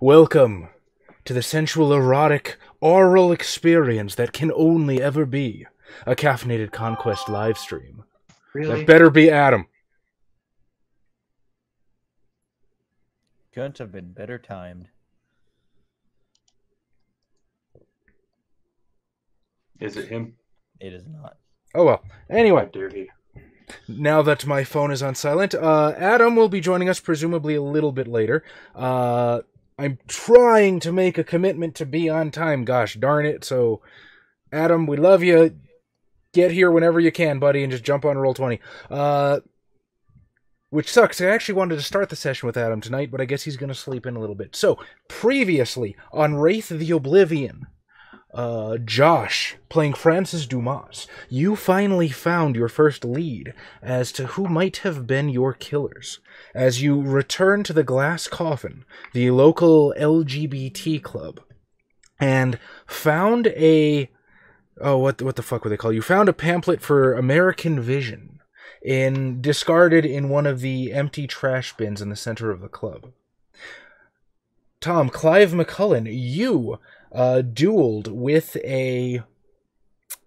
Welcome to the sensual, erotic, oral experience that can only ever be a Caffeinated Conquest live stream. Really? That better be Adam. Couldn't have been better timed. Is it him? It is not. Oh well. Anyway. How dare he. Now that my phone is on silent, Adam will be joining us presumably a little bit later. I'm trying to make a commitment to be on time, gosh darn it. So, Adam, we love you. Get here whenever you can, buddy, and just jump on Roll20. Which sucks. I actually wanted to start the session with Adam tonight, but I guess he's going to sleep in a little bit. So, previously on Wraith the Oblivion, Josh, playing Francis Dumas, you finally found your first lead as to who might have been your killers. As you return to the Glass Coffin, the local LGBT club, and found a... oh, what the fuck would they call it? You found a pamphlet for American Vision, discarded in one of the empty trash bins in the center of the club. Tom, Clive McCullen, you... dueled with a,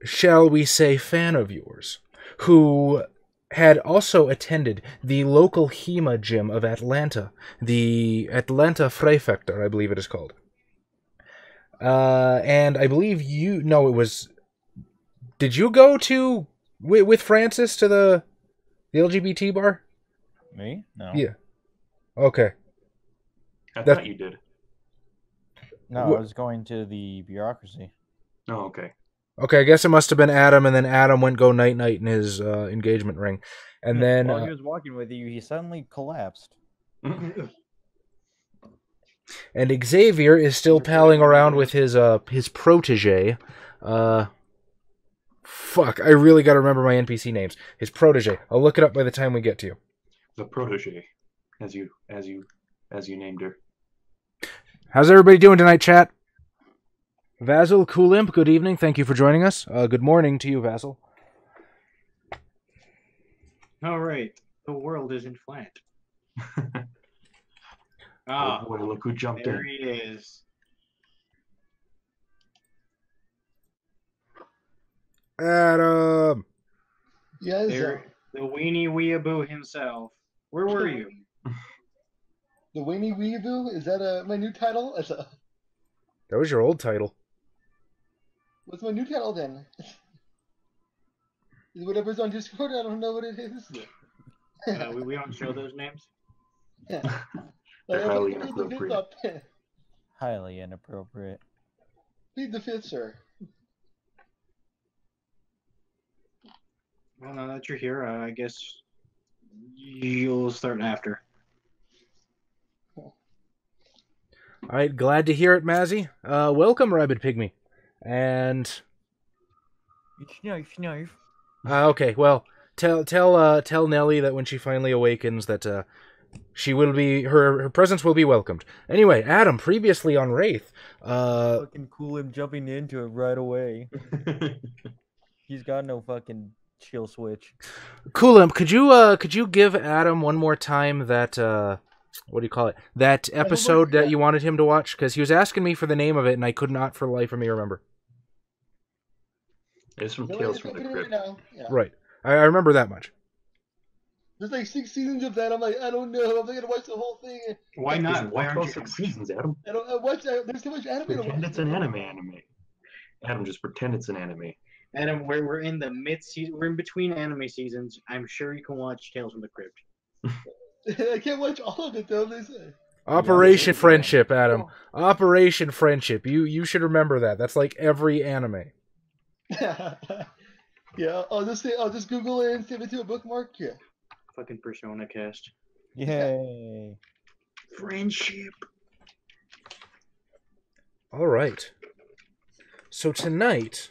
shall we say, fan of yours, who had also attended the local HEMA gym of Atlanta, the Atlanta Prefecture, I believe it is called. And I believe you, no, it was, did you go to, with Francis to the LGBT bar? Me? No. Yeah. Okay. I thought you did. No, I was going to the bureaucracy. Oh, okay. Okay, I guess it must have been Adam, and then Adam went go night-night in his engagement ring. And yeah, then... while he was walking with you, he suddenly collapsed. And Xavier is still palling around with his protege. Fuck, I really gotta remember my NPC names. His protege. I'll look it up by the time we get to you. The protege, as you named her. How's everybody doing tonight, chat? Vasil Kulimp, good evening. Thank you for joining us. Good morning to you, Vasil. All right. The world isn't flat. Oh, boy, look who jumped in. There he is. Adam. Yes. The weenie weeaboo himself. Where were you? The Weenie Weeaboo? Is that my new title? That was your old title. What's my new title then? Is whatever's on Discord? I don't know what it is. We don't show those names? Yeah. They're highly inappropriate. Highly inappropriate. Plead the fifth, sir. Well, now that you're here, I guess you'll start after. All right, glad to hear it, Mazzy. Welcome, Rabid Pygmy. And it's knife. Okay, well, tell Nellie that when she finally awakens, that she will be her presence will be welcomed. Anyway, Adam, previously on Wraith, fucking cool him jumping into it right away. He's got no fucking chill switch. Kulimp, could you give Adam one more time that what do you call it? That episode that you wanted him to watch? Because he was asking me for the name of it, and I could not for the life of me remember. It's from Tales from the Crypt. Yeah. Right. I remember that much. There's like 6 seasons of that. I'm like, I don't know. I'm going to watch the whole thing. Why not? Why aren't you 6 seasons, Adam? I don't watch. There's too much anime. Pretend it's an anime. Adam, just pretend it's an anime. Adam, we're in the mid-season. We're in between anime seasons. I'm sure you can watch Tales from the Crypt. I can't watch all of it though. Operation Friendship, Adam. Oh. Operation Friendship. You should remember that. That's like every anime. Yeah, I'll just Google it and save it to a bookmark. Yeah. Fucking Persona Cast. Yay. Friendship. All right. So tonight,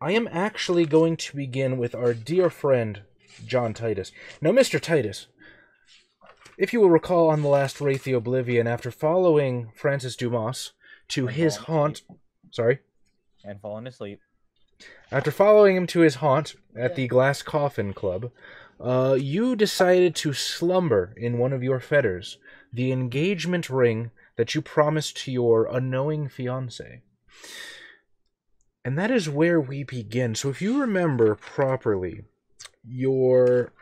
I am actually going to begin with our dear friend John Titus. Now, Mr. Titus, if you will recall, on the last Wraith the Oblivion, after following Francis Dumas to his haunt... Sorry? And falling asleep. After following him to his haunt at the Glass Coffin Club, you decided to slumber in one of your fetters, the engagement ring that you promised to your unknowing fiancé. And that is where we begin. So if you remember properly, your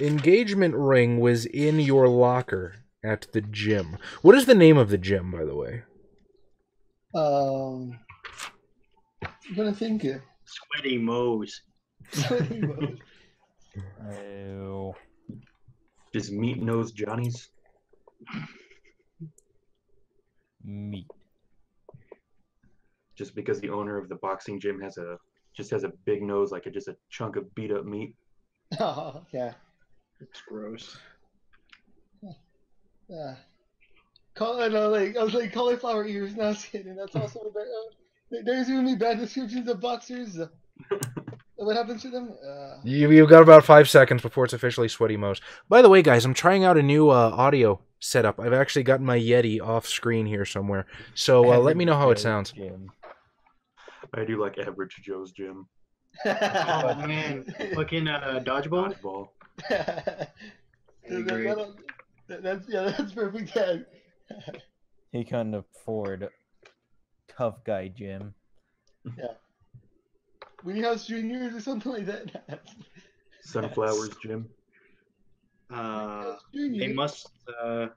engagement ring was in your locker at the gym. What is the name of the gym, by the way? I'm going to think it. Sweaty Moe's. Sweaty Moe's. Oh. Just Meat Nose Johnny's. Meat. Just because the owner of the boxing gym has a has a big nose, like just a chunk of beat up meat. Oh yeah, it's gross. Yeah, I was like cauliflower ears, not skin, and that's also about, there's even really bad descriptions of boxers. What happens to them? You've got about 5 seconds before it's officially Sweaty Moe's. By the way, guys, I'm trying out a new audio setup. I've actually gotten my Yeti off screen here somewhere. So let me know how it sounds. Gym. I do like Average Joe's Gym. Oh, man. Fucking dodgeball? Dodgeball. that's perfect. He couldn't afford Tough Guy Gym. Yeah. Wheelhouse Juniors or something like that. Sunflowers Gym. They must. I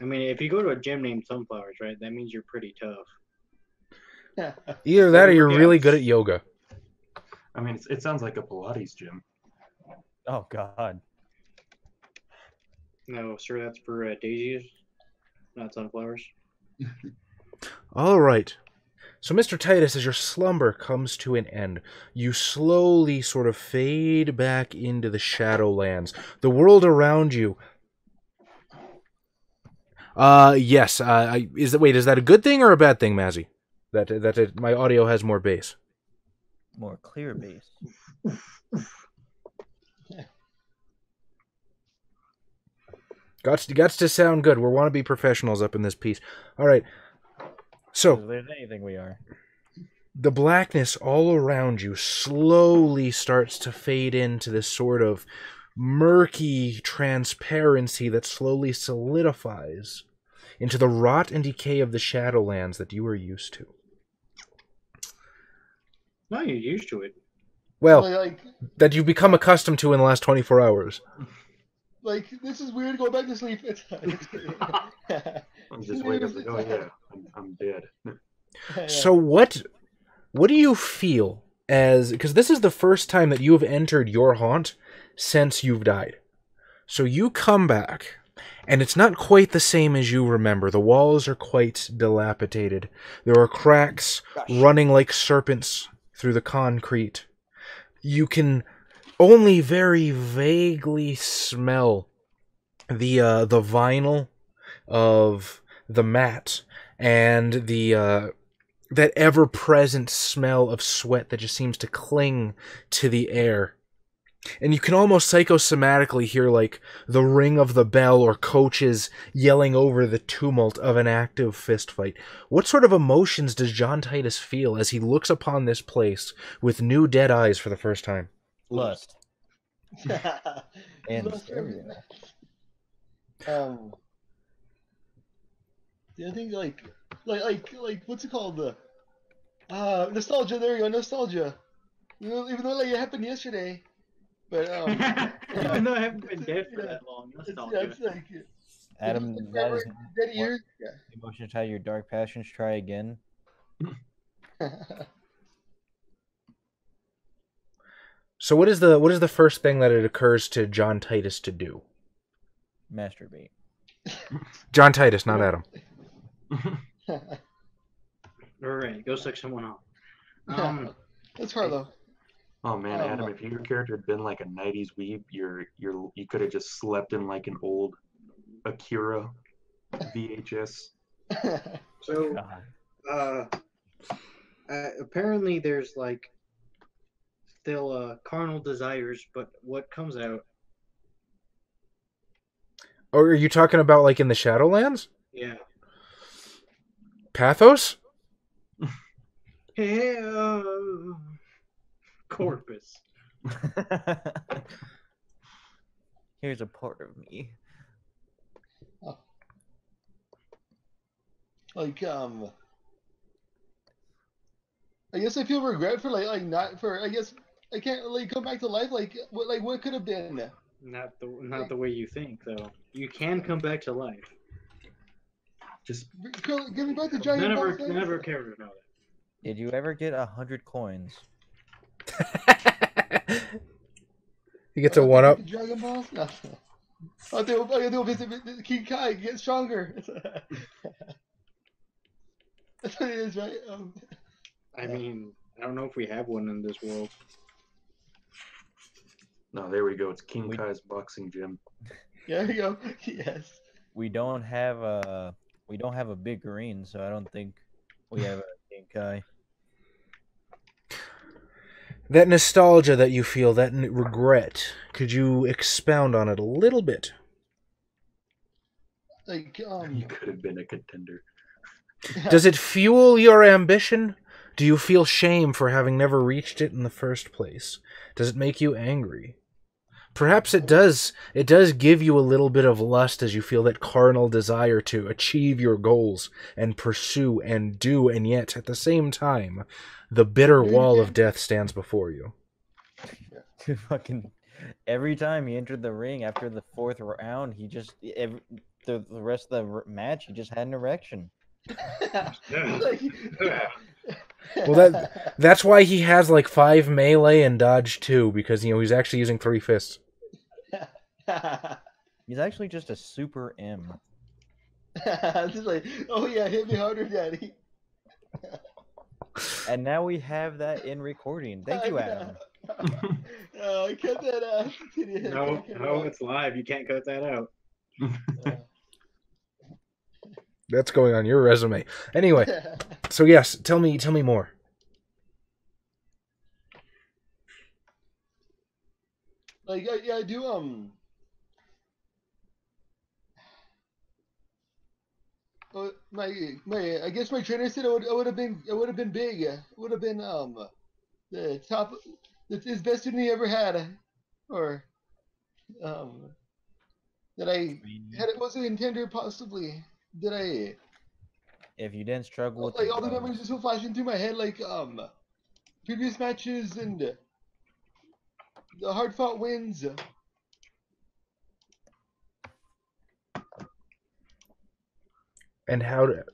mean, if you go to a gym named Sunflowers, right? That means you're pretty tough. Either that, or you're really good at yoga. I mean, it sounds like a Pilates gym. Oh God. No, sir. That's for daisies, not sunflowers. All right. So, Mr. Titus, as your slumber comes to an end, you slowly sort of fade back into the Shadowlands. The world around you... yes, wait, is that a good thing or a bad thing, Mazzy? That my audio has more bass. More clear bass. Gots to sound good. We want to be professionals up in this piece. All right. So, if there's anything we are. The blackness all around you slowly starts to fade into this sort of murky transparency that slowly solidifies into the rot and decay of the Shadowlands that you are used to. No, you're used to it. Well, like, that you've become accustomed to in the last 24 hours. Like, this is weird, go back to sleep. I'm just waiting for oh yeah, I'm dead. So what do you feel as, because this is the first time that you have entered your haunt since you've died. So you come back, and it's not quite the same as you remember. The walls are quite dilapidated. There are cracks running like serpents through the concrete. You can only very vaguely smell the vinyl of the mat and the that ever-present smell of sweat that just seems to cling to the air. And you can almost psychosomatically hear, like, the ring of the bell or coaches yelling over the tumult of an active fistfight. What sort of emotions does John Titus feel as he looks upon this place with new dead eyes for the first time? Lust. And lust everything. I think like what's it called? Nostalgia. There you go, nostalgia. Even though like it happened yesterday, but even though I haven't been dead for that long, nostalgia. It's like, Adam, that is dead years. Yeah. Emotions tie your dark passions. Try again. So what is the first thing that it occurs to John Titus to do? Masturbate. John Titus, not Adam. All right, go suck someone off. That's hard though. Oh man, Adam, if your character had been like a '90s weeb, you could have just slept in like an old Akira VHS. So, apparently there's like still carnal desires, but what comes out? Oh, are you talking about like in the Shadowlands? Yeah. Pathos? Hey, corpus. Here's a part of me. Oh. Like, I guess I feel regret for like not for. I guess I can't like come back to life. Like what could have been. Not the way you think though. You can come back to life. Just give me back the giant. Never cared about it. Did you ever get 100 coins? He gets a 1-up. Dragon Balls? No. I do visit King Kai. Get stronger. That's what it is, right? I mean, I don't know if we have one in this world. No, there we go. It's King Kai's boxing gym. There we go. Yes. We don't have a big green, so I don't think we have a King Kai. That nostalgia that you feel, that regret, could you expound on it a little bit? Like, you could have been a contender. Does it fuel your ambition? Do you feel shame for having never reached it in the first place? Does it make you angry? Perhaps it does. It does give you a little bit of lust as you feel that carnal desire to achieve your goals and pursue and do, and yet, at the same time, the bitter wall of death stands before you. Dude, fucking every time he entered the ring after the 4th round, he just the rest of the match he just had an erection. Well, that's why he has like 5 melee and dodge 2, because you know he's actually using 3 fists. He's actually just a super M. Just like, oh yeah, hit me harder, daddy. And now we have that in recording. Thank you, Adam. I cut that out. No, it's live. You can't cut that out. That's going on your resume. Anyway, so yes, tell me more. Like, yeah, I do, I guess my trainer said I would have been big. It would have been the top, his best student he ever had, or that I had it was a contender possibly. Did I? If you didn't struggle with like all the memories are still flashing through my head, like previous matches and the hard-fought wins. And how to?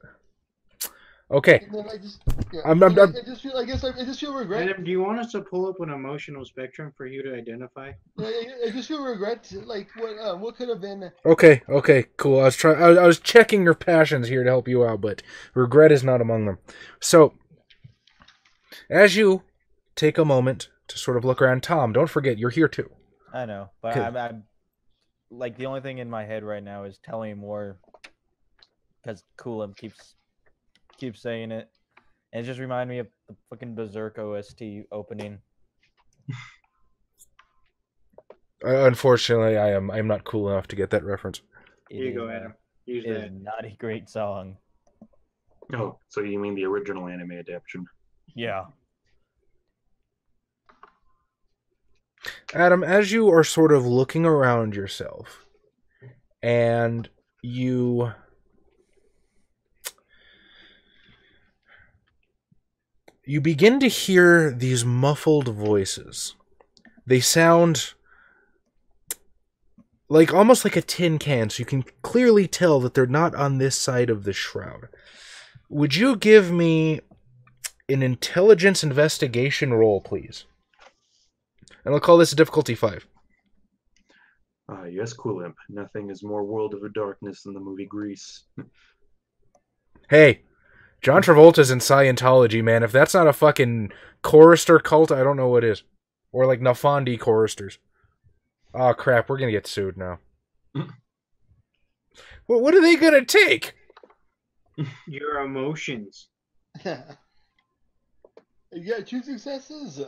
Okay. And I just, yeah. I just feel. I guess I just feel regret. Adam, do you want us to pull up an emotional spectrum for you to identify? I just feel regret. Like what could have been. Okay. Okay. Cool. I was trying. I was checking your passions here to help you out, but regret is not among them. So, as you take a moment to sort of look around, Tom, don't forget you're here too. I know, but I'm like the only thing in my head right now is telling more. Because Coolum keeps saying it, and it just reminded me of the fucking Berserk OST opening. Unfortunately, I'm not cool enough to get that reference. Here you go, Adam. It is not a great song. Oh, so you mean the original anime adaptation? Yeah. Adam, as you are sort of looking around yourself, and you begin to hear these muffled voices. They sound like almost like a tin can, so you can clearly tell that they're not on this side of the shroud. Would you give me an intelligence investigation roll, please? And I'll call this a difficulty 5. Yes, Coolimp. Nothing is more World of Darkness than the movie Grease. Hey! John Travolta's in Scientology, man. If that's not a fucking chorister cult, I don't know what is. Or like Nafandi choristers. Oh crap, we're gonna get sued now. Well, what are they gonna take? Your emotions. You got 2 successes.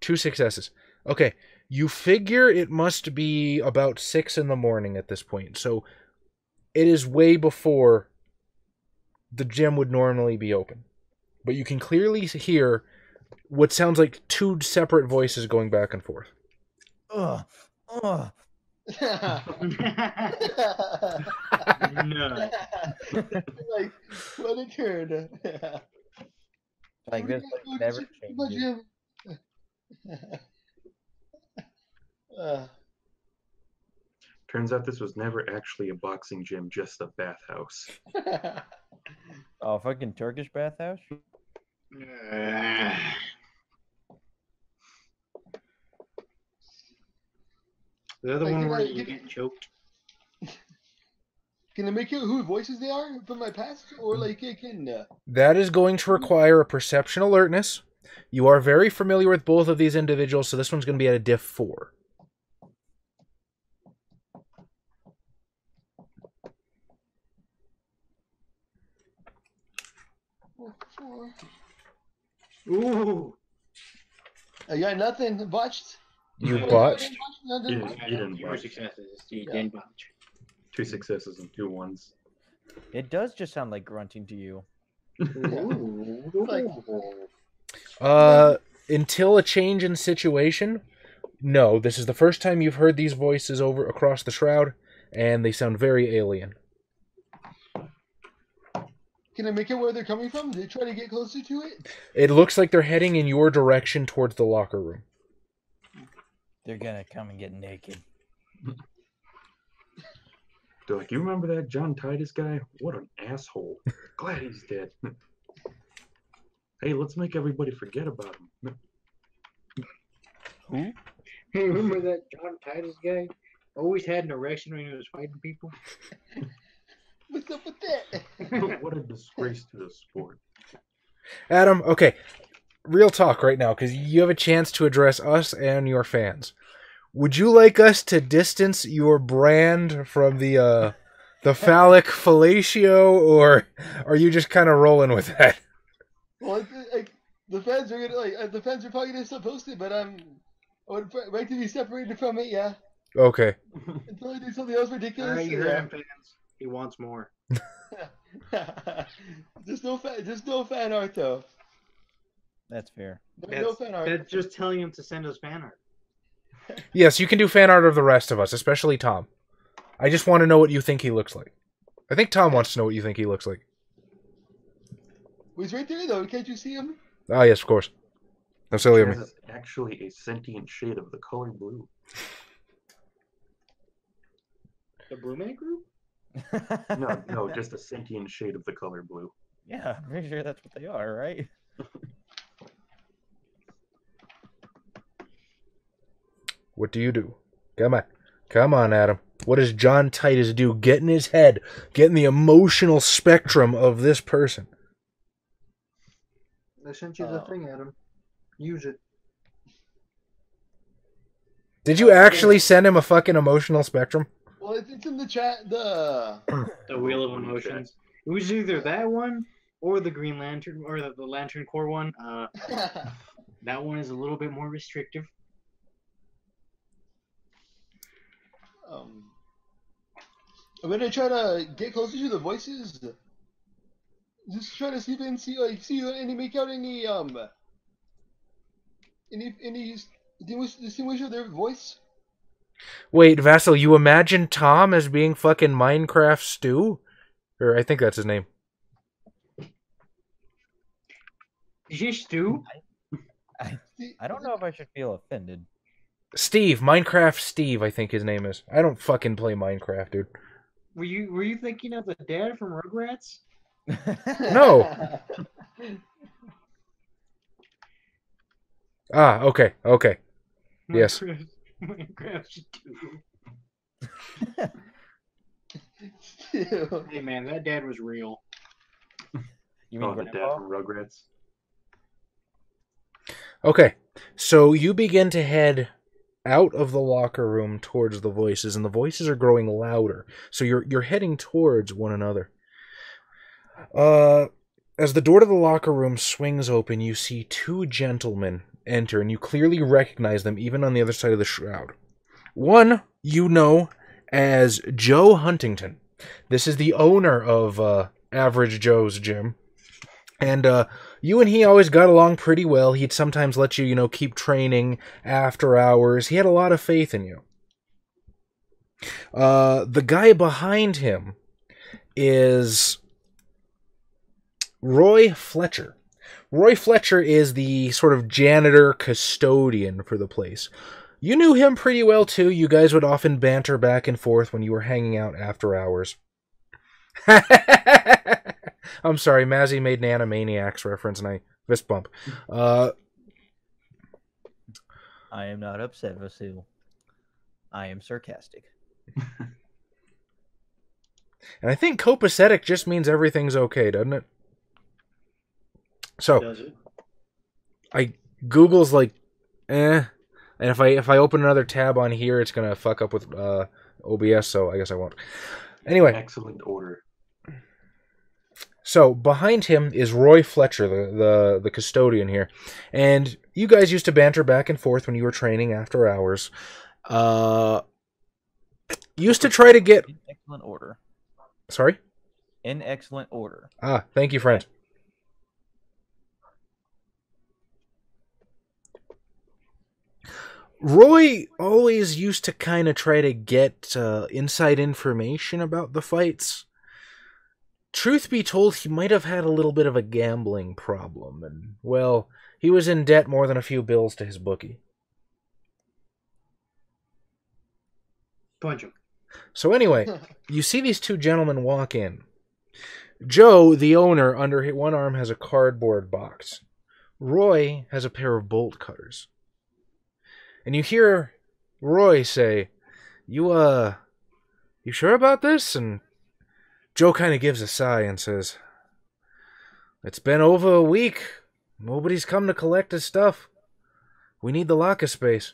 2 successes. Okay, you figure it must be about 6 in the morning at this point, so it is way before the gym would normally be open. But you can clearly hear what sounds like 2 separate voices going back and forth. No. Like, what a turn. Like, this like, never changes. Turns out this was never actually a boxing gym, just a bathhouse. Oh, fucking Turkish bathhouse? The other one where you get choked. Can I make out who voices they are from my past? Or, like, can... That is going to require a perception alertness. You are very familiar with both of these individuals, so this one's going to be at a diff 4. Ooh! I got nothing. Botched. You botched? You didn't botch. 2 successes and 2 ones. It does just sound like grunting to you. Until a change in situation, no. This is the first time you've heard these voices over across the shroud, and they sound very alien. Can I make it where they're coming from? They try to get closer to it? It looks like they're heading in your direction towards the locker room. They're gonna come and get naked. They're like, you remember that John Titus guy? What an asshole. Glad he's dead. Hey, let's make everybody forget about him. Who? Hey, remember that John Titus guy? Always had an erection when he was fighting people. What's up with that? What a disgrace to the sport. Adam, okay. Real talk right now, because you have a chance to address us and your fans. Would you like us to distance your brand from the phallic fellatio, or are you just kind of rolling with that? Well, like, the fans are gonna, like, the fans are probably gonna still post it, but I would like to be separated from it, yeah. Okay. Until I do something else ridiculous. Right, you're fans. He wants more. just no fan art though. That's fair. No fan art. They're just telling him to send us fan art. Yes, you can do fan art of the rest of us, especially Tom. I just want to know what you think he looks like. I think Tom wants to know what you think he looks like. He's right there, though. Can't you see him? Ah, yes, of course. No silly of me. This is actually a sentient shade of the color blue. The Blue Man Group? No, just a sentient shade of the color blue. Yeah, I'm pretty sure that's what they are, right? What do you do? Come on. Come on, Adam. What does John Titus do? Get in his head. Get in the emotional spectrum of this person. I sent you the thing, Adam. Use it. Did you actually send him a fucking emotional spectrum? Well, it's in the chat. The Wheel of Emotions. It was either that one or the Green Lantern, or the Lantern Corps one. That one is a little bit more restrictive. I'm gonna try to get closer to the voices. Just try to see if I can make out any distinguish of their voice. Wait, Vassal, you imagine Tom as being fucking Minecraft Stew? Or I think that's his name. Is he Stew? I don't know if I should feel offended. Steve, Minecraft Steve, I think his name is. I don't fucking play Minecraft, dude. Were you thinking of the dad from Rugrats? No. Ah, okay, okay. Yes. Minecraft Stew. Hey man, that dad was real. You mean the dad from Rugrats? Okay, so you begin to head out of the locker room towards the voices, and the voices are growing louder. So you're heading towards one another. As the door to the locker room swings open, you see 2 gentlemen enter, and you clearly recognize them even on the other side of the shroud. One you know as Joe Huntington. This is the owner of Average Joe's Gym. And you and he always got along pretty well. He'd sometimes let you, you know, keep training after hours. He had a lot of faith in you. The guy behind him is Roy Fletcher. Roy Fletcher is the sort of janitor custodian for the place. You knew him pretty well, too. You guys would often banter back and forth when you were hanging out after hours. I'm sorry, Mazzy made an Animaniacs reference, and I fist bump. I am not upset, Vasu. I am sarcastic. And I think copacetic just means everything's okay, doesn't it? So, does it? Google's like, eh. And if I open another tab on here, it's going to fuck up with OBS, so I guess I won't. Anyway. Excellent order. So, behind him is Roy Fletcher, the custodian here. And you guys used to banter back and forth when you were training after hours. Used to try to get... In excellent order. Sorry? In excellent order. Ah, thank you, friend. Roy always used to kind of try to get inside information about the fights. Truth be told, he might have had a little bit of a gambling problem. And, well, he was in debt more than a few bills to his bookie. Punch him. So anyway, you see these two gentlemen walk in. Joe, the owner, under one arm has a cardboard box. Roy has a pair of bolt cutters. And you hear Roy say, you sure about this? And Joe kind of gives a sigh and says, it's been over a week. Nobody's come to collect his stuff. We need the locker space.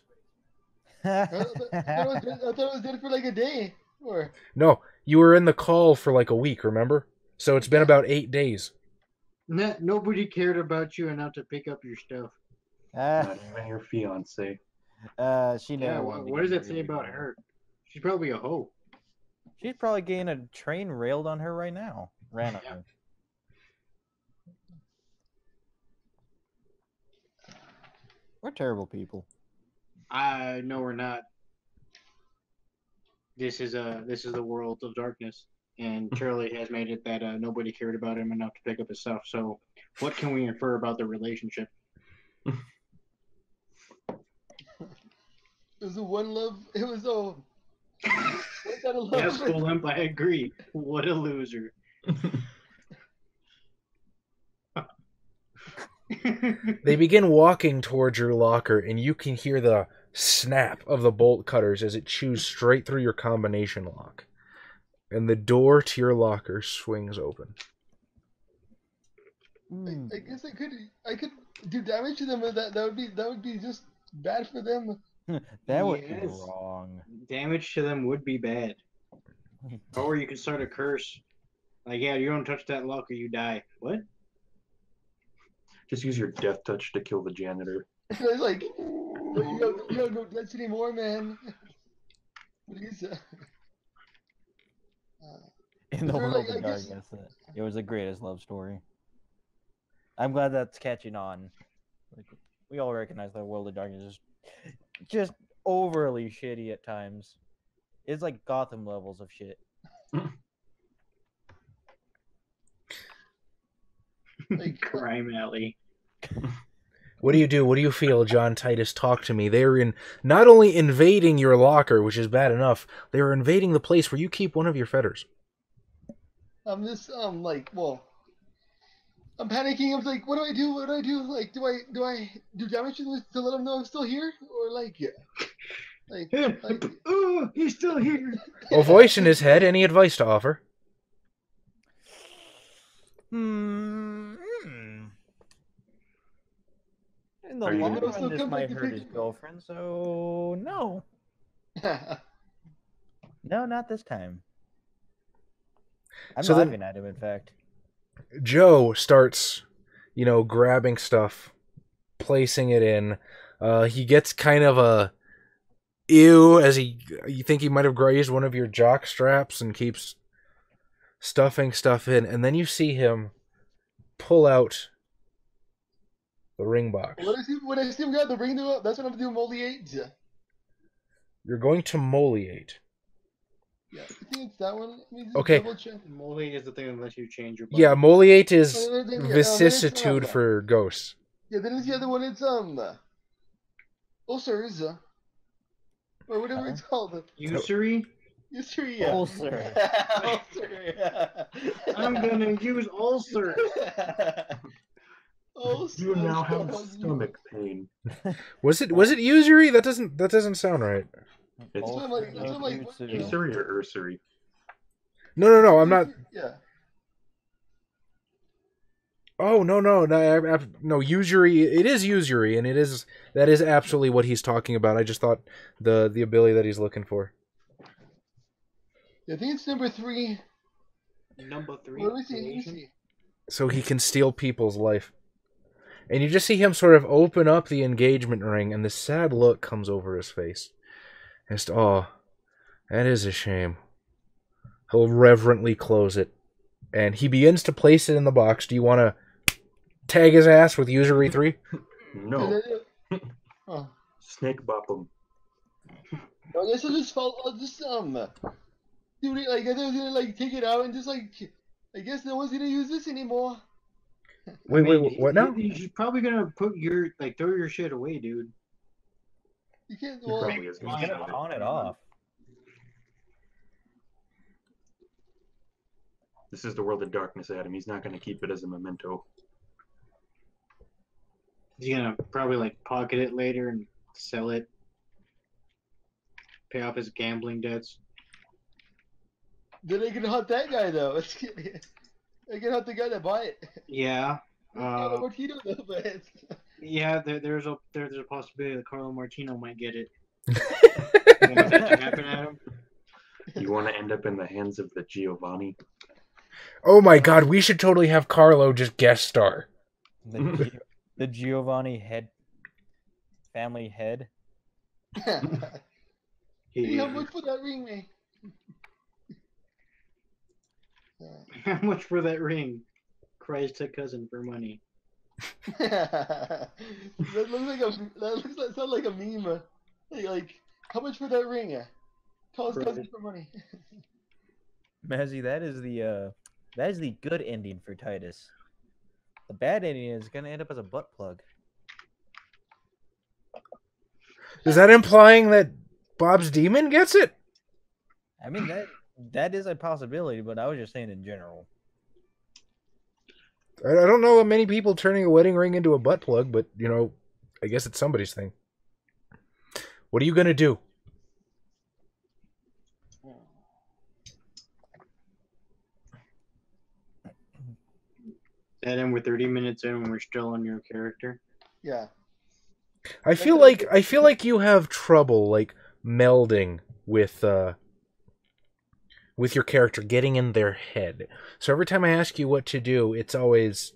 I thought I was dead for like a day. Or... No, you were in the call for like a week, remember? So it's been about 8 days. Nobody cared about you enough to pick up your stuff. Not even your fiancé. She never. Yeah, what does that say about her? She's probably a hoe. She's probably getting a train railed on her right now. Ran on her. We're terrible people. No, we're not. This is the world of darkness, and Charlie has made it that nobody cared about him enough to pick up his stuff. So, what can we infer about the relationship? It was a one love. It was all. Yes, full limp. I agree. What a loser. They begin walking towards your locker, and you can hear the snap of the bolt cutters as it chews straight through your combination lock, and the door to your locker swings open. I guess I could do damage to them, but that would be just bad for them. That would be wrong. Damage to them would be bad. Or you could start a curse. Like, yeah, you don't touch that lock or you die. What? Just use your death touch to kill the janitor. It's like, you don't go death anymore, man. What is that? In the world of darkness, it was the greatest love story. I'm glad that's catching on. Like, we all recognize that world of darkness is just overly shitty at times. It's like Gotham levels of shit. Like Crime Alley. What do you do? What do you feel, John Titus? Talk to me. They're not only invading your locker, which is bad enough, they're invading the place where you keep one of your fetters. I'm just like, well, I'm panicking. I'm like, what do I do? What do I do? Like, do I do damage to let him know I'm still here, or like, yeah, like ooh, he's still here. A voice in his head. Any advice to offer? In the long run, this might hurt his girlfriend. So no, no, not this time. I'm laughing at him. In fact. Joe starts, you know, grabbing stuff, placing it in. He gets kind of a ew as you think he might have grazed one of your jock straps and keeps stuffing stuff in. And then you see him pull out the ring box. When I see him grab the ring, that's what I'm going to do, moliate. You're going to moliate. Yeah, I think it's that one. Okay. Moliate is the thing unless you change your body. Yeah, Moliate is vicissitude for ghosts. Yeah, then it's the other one. It's Ulceriza. Or whatever it's called. Usury? Usury, yeah. Ulcer. Ulcer, yeah. I'm gonna use ulcer. Ulcer. You now have stomach pain. Was it usury? That doesn't sound right. It's like usury or ursary. No, I'm not. Yeah. Oh, no, usury, it is usury, and that is absolutely what he's talking about. I just thought the ability that he's looking for. I think it's number 3. Number 3? Let me see, So he can steal people's life. And you just see him sort of open up the engagement ring, and this sad look comes over his face. Just, oh, that is a shame. He'll reverently close it. And he begins to place it in the box. Do you want to tag his ass with usury 3? No. Oh. Snake bop him. I guess I'll just follow. I'll just do it. Like I was gonna like take it out and just like I guess no one's gonna use this anymore. Wait, wait, what now? You're probably gonna put your throw your shit away, dude. You can't. Well, you gotta on it off. This is the World of Darkness, Adam. He's not going to keep it as a memento. He's going to probably, pocket it later and sell it. Pay off his gambling debts. Then they can hunt that guy, though. They can hunt the guy that bought it. Yeah. I don't know what he does, but... Yeah, there's a possibility that Carlo Martino might get it. You want that to happen, Adam? You want to end up in the hands of the Giovanni? Oh my god, we should totally have Carlo just guest star. The Giovanni head. Family head. Hey, how much for that ring, man? How much for that ring? Cries to cousin for money. That sounds like a meme. Like, how much for that ring? Calls cousin for money. Mazzy, that is the good ending for Titus. The bad ending is going to end up as a butt plug. Is that implying that Bob's demon gets it? I mean, that is a possibility, but I was just saying in general. I don't know of many people turning a wedding ring into a butt plug, but, you know, I guess it's somebody's thing. What are you going to do? And we're 30 minutes in and we're still on your character. Yeah. I feel like you have trouble melding with your character, getting in their head. So every time I ask you what to do, it's always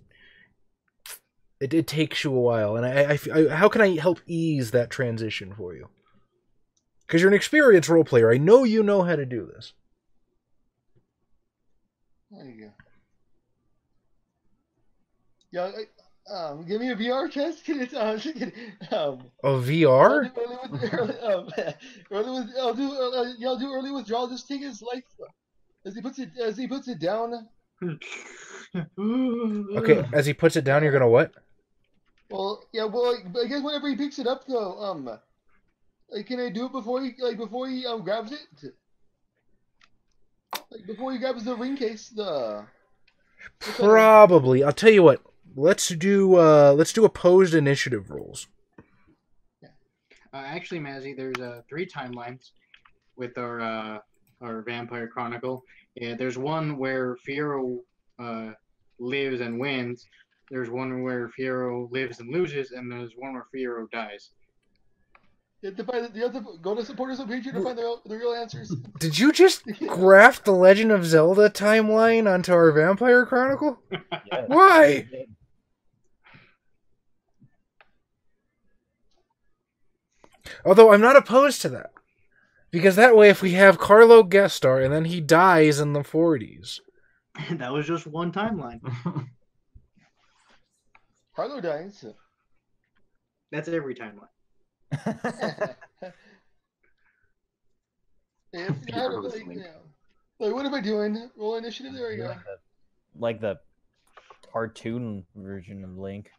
it takes you a while. And I how can I help ease that transition for you? Because you're an experienced role player. I know you know how to do this. There you go. Yeah, give me a VR test. A VR? I'll do early withdrawal. Just take his life as he puts it down. Okay, as he puts it down, you're gonna what? Well, yeah, well, I guess whenever he picks it up, though, can I do it before he grabs it? Before he grabs the ring case, Probably. I'll tell you what. Let's do opposed initiative rolls. Yeah. Actually, Mazzy, there's 3 timelines with our Vampire Chronicle. Yeah, there's one where Fiero lives and wins. There's one where Fiero lives and loses, and there's one where Fiero dies. Go to supporters on Patreon to find the real answers. Did you just graft the Legend of Zelda timeline onto our Vampire Chronicle? Yes. Why? Although I'm not opposed to that. Because that way if we have Carlo guest star and then he dies in the 40s. That was just one timeline. Carlo dies. That's every timeline. It's not a thing now. Like, what am I doing? Roll initiative. There we go. Like the cartoon version of Link.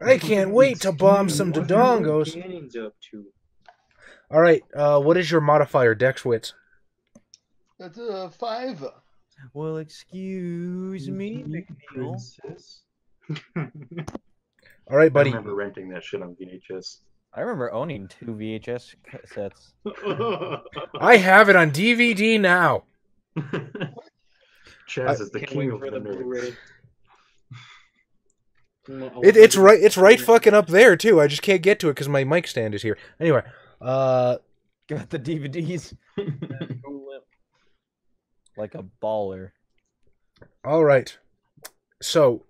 I can't wait to bomb some Dodongos. All right. What is your modifier, Dex Wits? That's a 5. Well, excuse me, McNeil. All right, buddy. I remember renting that shit on VHS. I remember owning 2 VHS sets. I have it on DVD now. Chaz is the king of the nerds. It's right fucking up there, too. I just can't get to it because my mic stand is here. Anyway. Got the DVDs. Like a baller. All right. So,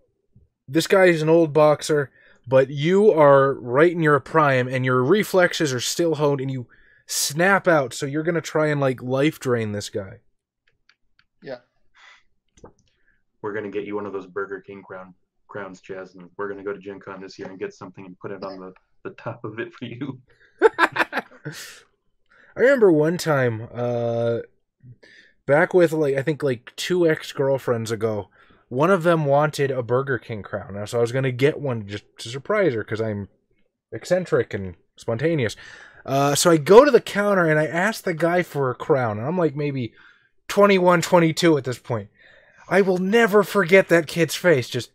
this guy is an old boxer, but you are right in your prime, and your reflexes are still honed, and you snap out, so you're going to try and, like, life drain this guy. Yeah. We're going to get you one of those Burger King crowns, Jazz, and we're going to go to Gen Con this year and get something and put it on the top of it for you. I remember one time, back with, like, I think, like, 2 ex-girlfriends ago, one of them wanted a Burger King crown. Now, so I was going to get one just to surprise her because I'm eccentric and spontaneous. So I go to the counter and I ask the guy for a crown. And I'm like maybe 21, 22 at this point. I will never forget that kid's face. Just...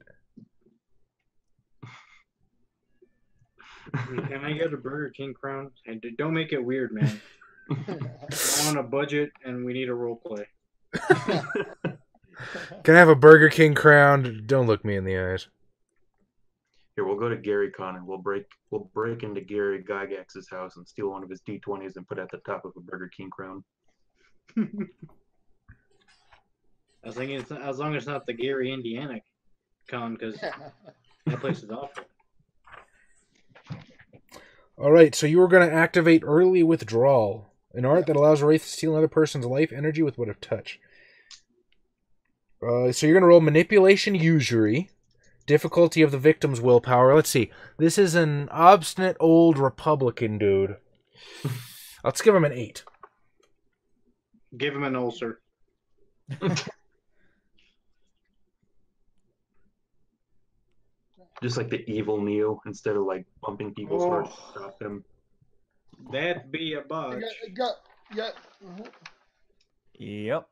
Can I get a Burger King crown? Hey, don't make it weird, man. I'm on a budget and we need a role play. Can I have a Burger King crown? Don't look me in the eyes. Here, we'll go to Gary Con and we'll break into Gary Gygax's house and steal one of his D20s and put it at the top of a Burger King crown. I was thinking, as long as it's not the Gary Indiana Con, because that place is awful. All right, so you were going to activate early withdrawal, an art that allows Wraith to steal another person's life energy with what of touch. So you're going to roll Manipulation Usury, difficulty of the victim's willpower. Let's see. This is an obstinate old Republican dude. Let's give him an 8. Give him an ulcer. Just like the evil Neo, instead of like bumping people's hearts to stop them. That'd be a botch. Yep.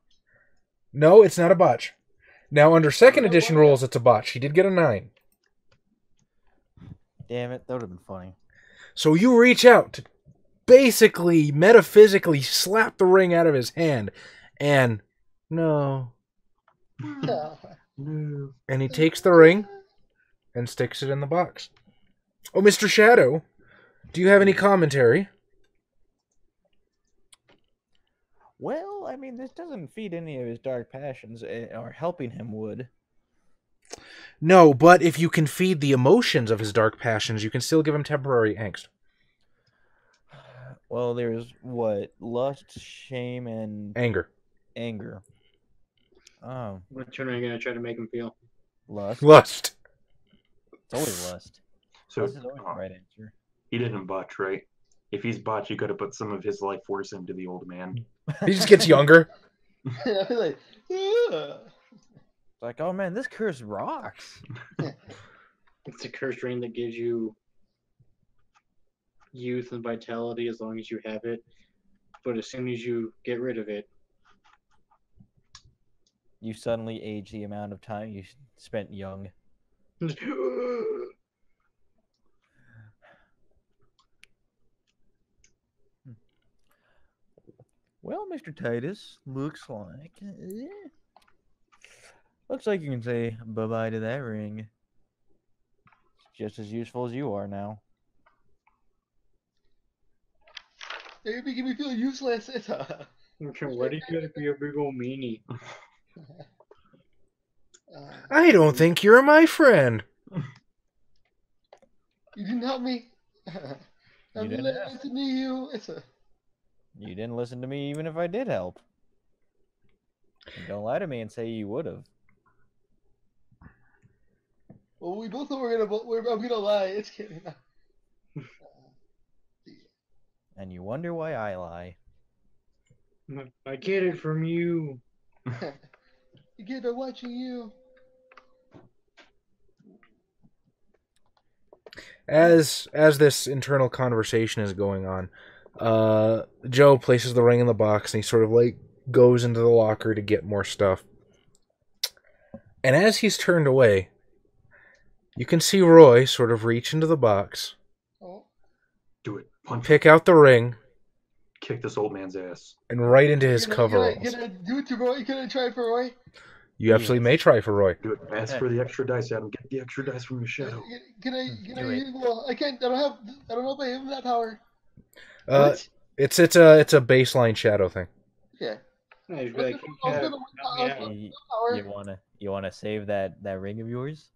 No, it's not a botch. Now, under second edition rules, it's a botch. He did get a 9. Damn it, that would have been funny. So you reach out to basically, metaphysically slap the ring out of his hand, and no. And he takes the ring and sticks it in the box. Oh, Mr. Shadow, do you have any commentary? Well, I mean, this doesn't feed any of his dark passions, or helping him would. No, but if you can feed the emotions of his dark passions, you can still give him temporary angst. Well, there's, what, lust, shame, and... Anger. Anger. Oh. Which one are you going to try to make him feel? Lust. Lust. It's always lust. So, lust is always the right answer. He didn't botch, right? If he's botched, you could have put some of his life force into the old man. He just gets younger. Like, yeah. Like, oh man, this curse rocks. It's a curse ring that gives you youth and vitality as long as you have it. But as soon as you get rid of it... You suddenly age the amount of time you spent young. Well, Mr. Titus, looks like you can say bye-bye to that ring. It's just as useful as you are now. You're making me feel useless. Okay, why do you gotta be a big old meanie? I don't think you're my friend. You didn't help me. I'm glad to meet you. You didn't listen to me even if I did help. And don't lie to me and say you would have. Well, we both know I'm gonna lie. It's kidding. And you wonder why I lie. I get it from you. You get it by watching you. As this internal conversation is going on, Joe places the ring in the box and he sort of like goes into the locker to get more stuff. And as he's turned away, you can see Roy sort of reach into the box. Oh. Do it. Punch. Pick out the ring. Kick this old man's ass. And right into his coveralls. Do it to Roy. You gonna try for Roy? You absolutely may try for Roy. Do it. Ask for the extra dice, Adam. Get the extra dice from your shadow. Well, I can't. I don't know if I have that power. It's a baseline shadow thing. Yeah. You wanna save that ring of yours?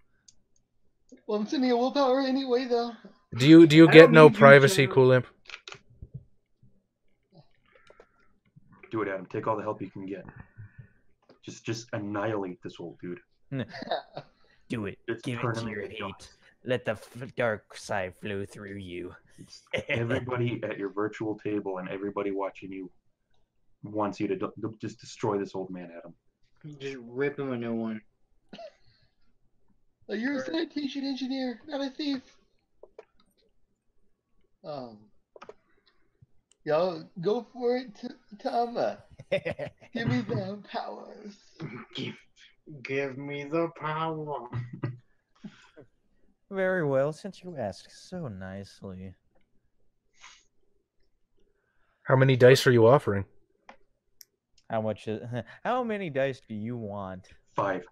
Well, I'm sending a willpower anyway, though. Do you get no privacy, Cool Imp? Do it, Adam. Take all the help you can get. Just annihilate this old dude. Do it. It's give it to your hate. Let the dark side flow through you. Everybody at your virtual table and everybody watching you wants you to just destroy this old man, Adam. Just rip him a new one. You're a sanitation engineer, not a thief. Y'all go for it, Tama. Give me the powers. Give me the power. Very well, since you asked so nicely. How many dice are you offering? How many dice do you want? Five.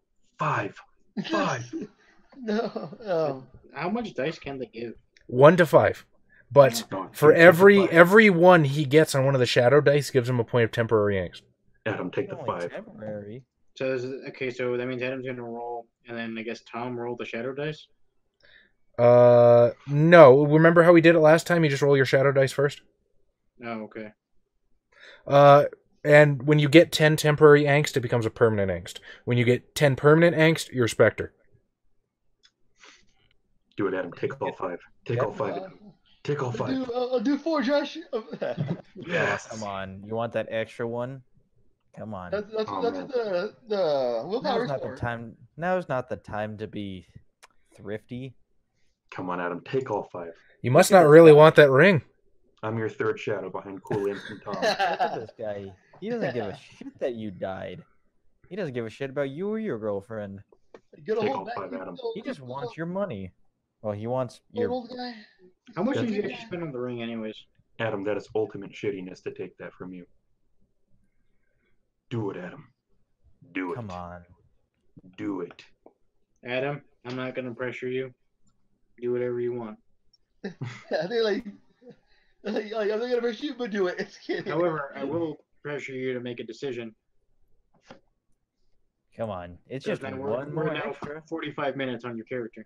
No. How much dice can they give? 1 to 5. But for every one he gets on one of the shadow dice, gives him a point of temporary angst. Adam, take the 5. Temporary. So that means Adam's gonna roll, and then I guess Tom rolled the shadow dice. No. Remember how we did it last time? You just roll your shadow dice first. Oh, okay. And when you get 10 temporary angst, it becomes a permanent angst. When you get 10 permanent angst, you're a specter. Do it, Adam. Take all 5. Take all 5. I'll do 4, Josh. Yes. Come on. You want that extra one? Come on. That's the willpower score. Now's not the time to be thrifty. Come on, Adam. Take all 5. You must not really want that ring. I'm your third shadow behind Cool Imp and Tom. Look at this guy. He doesn't give a shit that you died. He doesn't give a shit about you or your girlfriend. Take all 5, Adam. He just wants your money. Well, he wants your... How much did you actually spend on the ring anyways? Adam, that is ultimate shittiness to take that from you. Do it, Adam. Do it. Come on. Do it. Adam, I'm not going to pressure you. Do whatever you want. I'm not going to pressure you, but do it. However, I will pressure you to make a decision. Come on. It's just one more extra. 45 minutes on your character.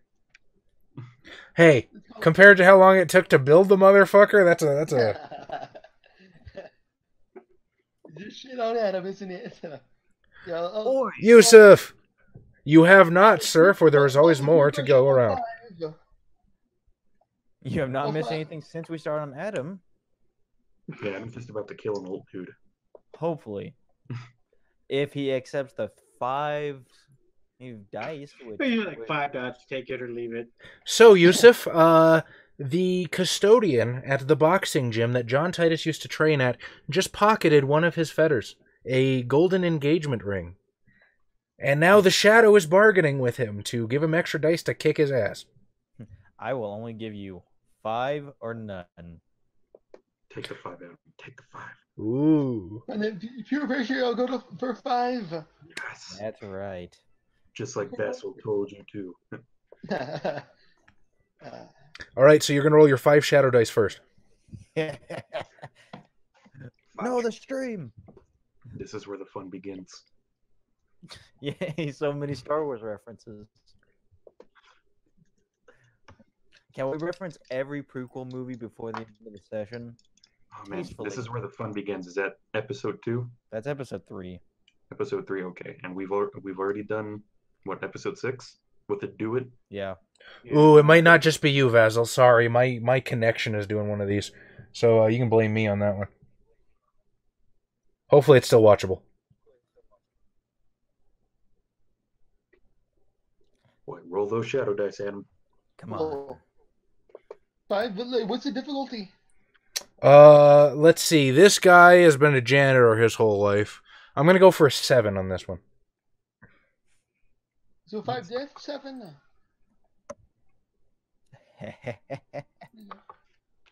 Hey, compared to how long it took to build the motherfucker, that's a. Just shit on Adam, isn't it? Yusuf, you have not, sir, for there is always more to go around. You have not missed anything since we started on Adam. Yeah, I'm just about to kill an old dude. Hopefully, if he accepts the 5. You dice. You like 5 dots. Take it or leave it. So, Yusuf, the custodian at the boxing gym that John Titus used to train at just pocketed one of his fetters—a golden engagement ring—and now the shadow is bargaining with him to give him extra dice to kick his ass. I will only give you 5 or none. Take the 5, Adam. Take the 5. Ooh. And then pure pressure. I'll go for 5. Yes. That's right. Just like Vassal told you to. All right, so you're going to roll your 5 shadow dice first. No, the stream. This is where the fun begins. Yay, so many Star Wars references. Can we reference every prequel movie before the end of the session? Oh, man, peacefully. This is where the fun begins. Is that episode 2? That's episode 3. Episode 3, okay. And we've already done... What, episode 6 with the do it? Yeah. Ooh, it might not just be you, Vasil. Sorry, my connection is doing one of these, so you can blame me on that one. Hopefully it's still watchable. Boy, roll those shadow dice, Adam. Come on. Oh. 5. What's the difficulty? Let's see. This guy has been a janitor his whole life. I'm going to go for a 7 on this one. So 5 death, 7?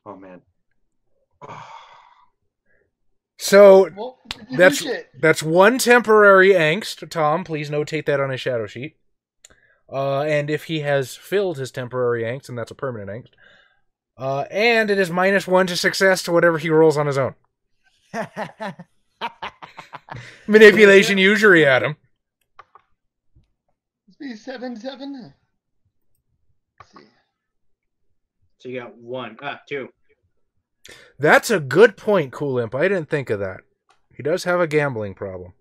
Oh, man. Oh. So, well, that's one temporary angst. Tom, please notate that on his shadow sheet. And if he has filled his temporary angst, and that's a permanent angst. And it is -1 to success to whatever he rolls on his own. Manipulation usury, Adam. Let's be 7-7. Let's see. So you got 2. That's a good point, Cool Imp. I didn't think of that. He does have a gambling problem.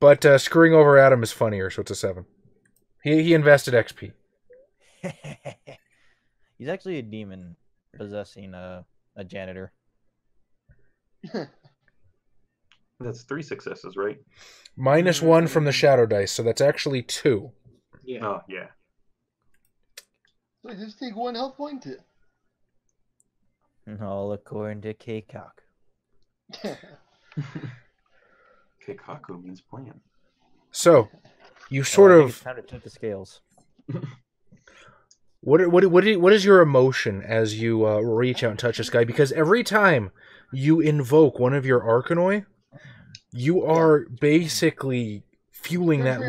But screwing over Adam is funnier, so it's a 7. He invested XP. He's actually a demon possessing a janitor. That's 3 successes, right? -1 from the shadow dice, so that's actually 2. Yeah. Oh, yeah. So I just take 1 health point. And all according to K-Cock. K-Kaku means plan. So, you sort of... It's time to tip the scales. What is your emotion as you reach out and touch this guy? Because every time you invoke one of your Arcanoi, you are basically fueling that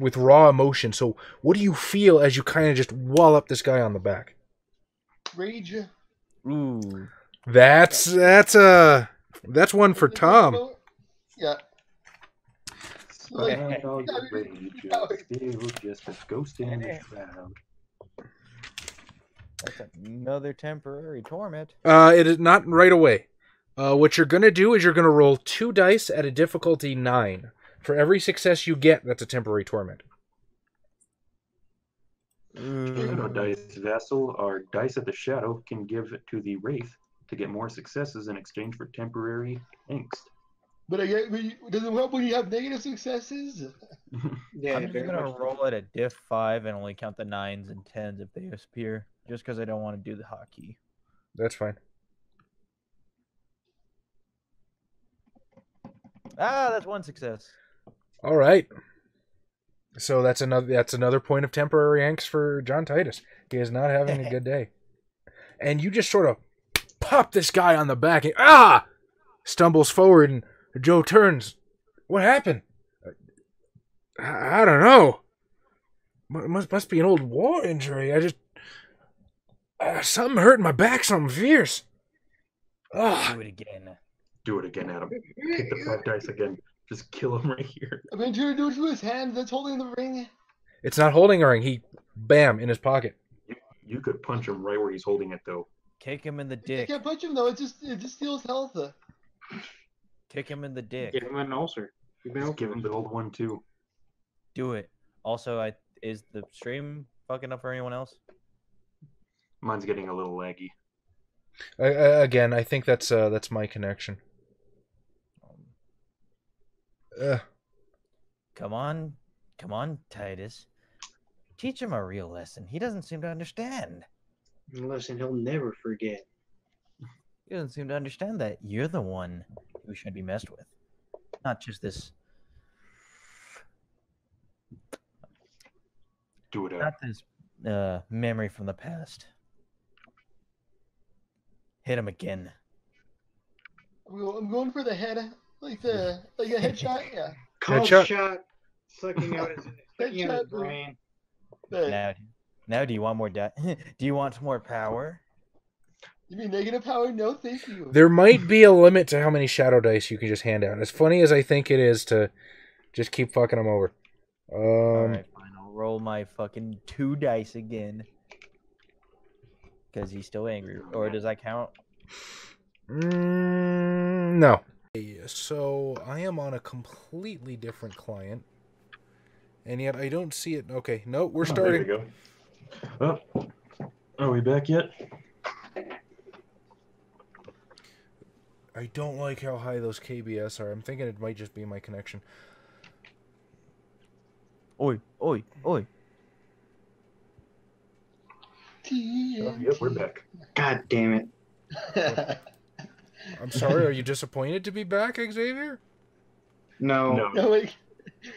with raw emotion. So what do you feel as you kind of just wallop this guy on the back? Rage. Ooh. That's one for Tom. Yeah. Like, just a ghost in the crowd. That's another temporary torment. It is not right away. What you're going to do is you're going to roll 2 dice at a difficulty 9. For every success you get, that's a temporary torment. Shadow dice vessel or dice of the shadow can give it to the wraith to get more successes in exchange for temporary angst. But I get, does it help when you have negative successes? Yeah, I'm just gonna roll at a diff 5 and only count the 9s and 10s if they appear, just because I don't want to do the hotkey. That's fine. Ah, that's 1 success. All right. So that's another point of temporary angst for John Titus. He is not having a good day, and you just sort of pop this guy on the back and stumbles forward and. Joe turns. What happened? I don't know. Must be an old war injury. I just... something hurt in my back, something fierce. Ugh. Do it again. Do it again, Adam. Take the 5 dice again. Just kill him right here. I mean, do it to his hand that's holding the ring. It's not holding a ring. He... Bam, in his pocket. You could punch him right where he's holding it, though. Kick him in the dick. You can't punch him, though. It just steals health. Kick him in the dick. Give him an ulcer. Give him the old one, too. Do it. Also, is the stream fucking up for anyone else? Mine's getting a little laggy. Again, I think that's my connection. Come on. Come on, Titus. Teach him a real lesson. He doesn't seem to understand. A lesson he'll never forget. He doesn't seem to understand that you're the one who should be messed with, not just this. Do it. Not this memory from the past. Hit him again. I'm going for the head, like a headshot. Yeah. Cold shot, sucking out his headshot brain. Now, do you want more? Do you want more power? You mean negative power? No, thank you. There might be a limit to how many shadow dice you can just hand out. As funny as I think it is to just keep fucking them over. All right, fine. I'll roll my fucking 2 dice again. Because he's still angry. Or does that count? No. So I am on a completely different client. And yet I don't see it. Okay, no, we're starting. There we go. Oh, are we back yet? I don't like how high those KBS are. I'm thinking it might just be my connection. Oi, oi, oi. Oh, yep, we're back. God damn it. I'm sorry, are you disappointed to be back, Xavier? No. No, like,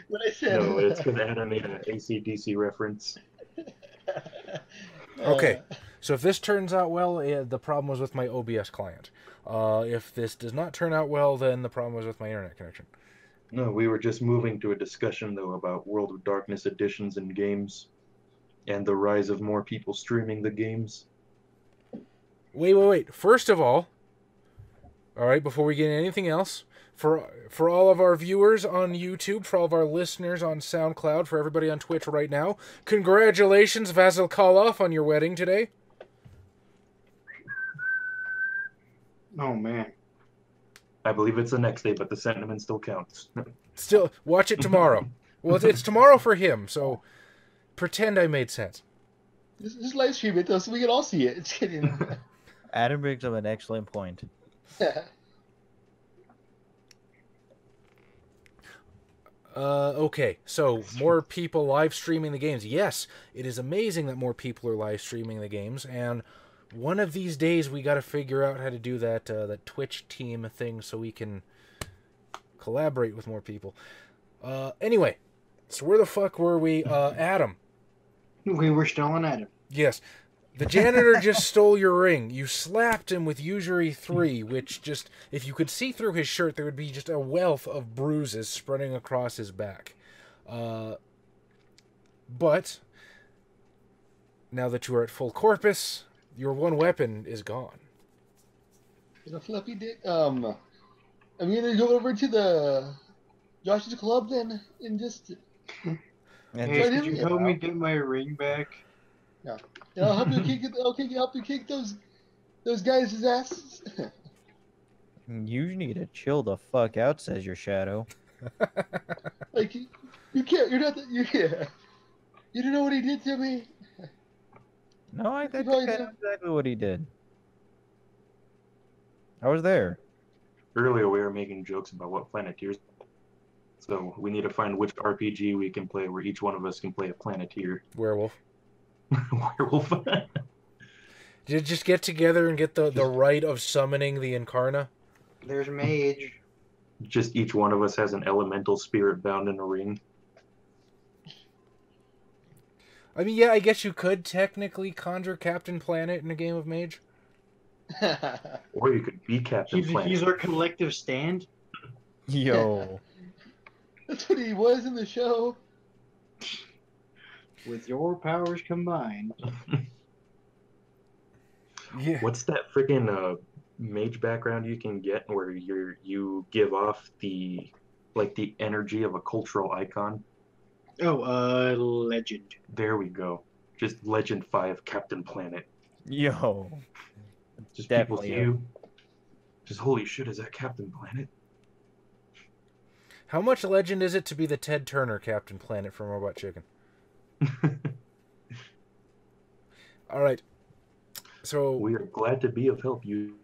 what I said. No, it's because Adam made an AC/DC reference. Okay, so if this turns out well, the problem was with my OBS client. If this does not turn out well, then the problem was with my internet connection. No, we were just moving to a discussion, though, about World of Darkness editions and games, and the rise of more people streaming the games. Wait, wait, wait. First of all right, before we get into anything else, for all of our viewers on YouTube, for all of our listeners on SoundCloud, for everybody on Twitch right now, congratulations, Vasil Kaloff, on your wedding today. Oh, man. I believe it's the next day, but the sentiment still counts. Still, watch it tomorrow. Well, it's tomorrow for him, so pretend I made sense. Just live stream it, though, so we can all see it. It's kidding. Adam brings up an excellent point. Okay, so more people live streaming the games. Yes, it is amazing that more people are live streaming the games, and one of these days we got to figure out how to do that that Twitch team thing so we can collaborate with more people. Anyway, so where the fuck were we? Adam. We were stolen Adam. Yes. The janitor just stole your ring. You slapped him with usury 3, which just, if you could see through his shirt, there would be just a wealth of bruises spreading across his back. But now that you are at full corpus, your one weapon is gone. The fluffy dick. I'm gonna go over to the Josh's club then, and just. And hey, could you help me get my ring back? Yeah, and I'll help you kick. Help you kick those guys' asses. You need to chill the fuck out, says your shadow. Like you can't. You're not. You don't know what he did to me. No, I think that's exactly what he did. I was there. Earlier, we were making jokes about what Planeteers. So we need to find which RPG we can play where each one of us can play a Planeteer. Werewolf. Werewolf. Did just get together and get the right of summoning the Incarna? There's Mage. Just each one of us has an elemental spirit bound in a ring. I mean, yeah, I guess you could technically conjure Captain Planet in a game of Mage. Or you could be Captain Planet. He's our collective stand. Yo. That's what he was in the show. With your powers combined. Yeah. What's that freaking Mage background you can get where you give off the the energy of a cultural icon? Oh, Legend. There we go. Just Legend 5 Captain Planet. Yo. Just definitely people see you. Just holy shit, is that Captain Planet? How much Legend is it to be the Ted Turner Captain Planet from Robot Chicken? Alright. So we are glad to be of help, you.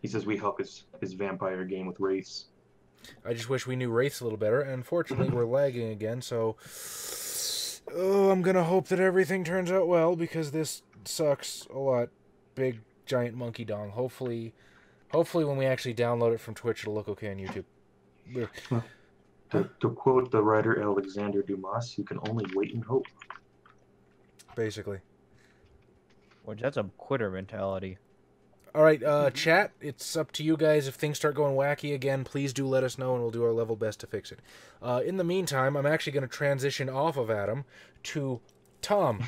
He says we help his vampire game with Wraiths. I just wish we knew Wraiths a little better, and unfortunately we're lagging again, so I'm gonna hope that everything turns out well, because this sucks a lot. Big, giant monkey dong. Hopefully when we actually download it from Twitch, it'll look okay on YouTube. To quote the writer Alexander Dumas, you can only wait and hope. Basically. Well, that's a quitter mentality. All right, chat, it's up to you guys. If things start going wacky again, please do let us know, and we'll do our level best to fix it. In the meantime, I'm actually going to transition off of Adam to Tom.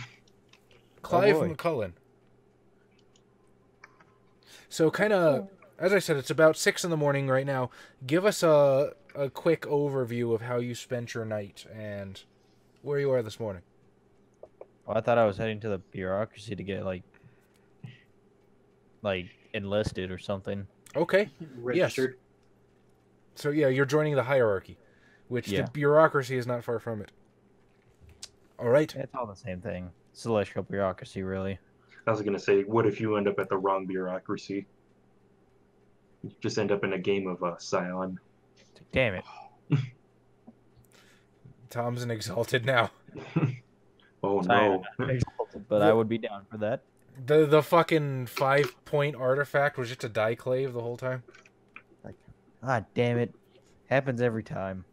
Clive McCullen. So kind of, as I said, it's about 6 in the morning right now. Give us a quick overview of how you spent your night and where you are this morning. Well, I thought I was heading to the bureaucracy to get, like enlisted or something. Okay. Registered. Yes. So yeah, you're joining the hierarchy, which the bureaucracy is not far from it. All right. It's all the same thing. Celestial bureaucracy, really. I was going to say, what if you end up at the wrong bureaucracy? You just end up in a game of Scion. Damn it. Tom's an exalted now. Oh, no. Exalted, but I would be down for that. The fucking 5-point artifact was just a dieclave the whole time. Ah, damn it. Happens every time.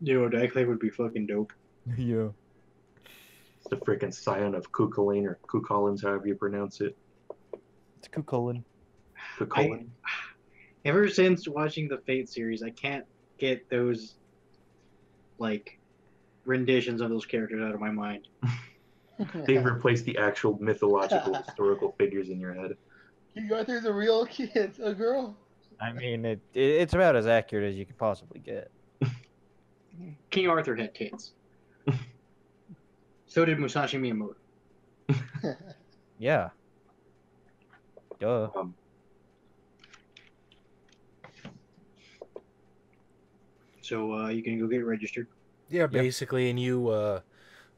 Yo, dieclave would be fucking dope. Yeah. It's the freaking Scion of Kukulin, or Kukulins, however you pronounce it. It's Kukulin. Kukulin. Ever since watching the Fate series, I can't get those, like, renditions of those characters out of my mind. They've replaced the actual mythological historical figures in your head. King Arthur's a real kid, a girl. I mean, it's about as accurate as you could possibly get. King Arthur had kids. So did Musashi Miyamoto. Yeah. Duh. So you can go get registered. Yeah, basically, yep. And you,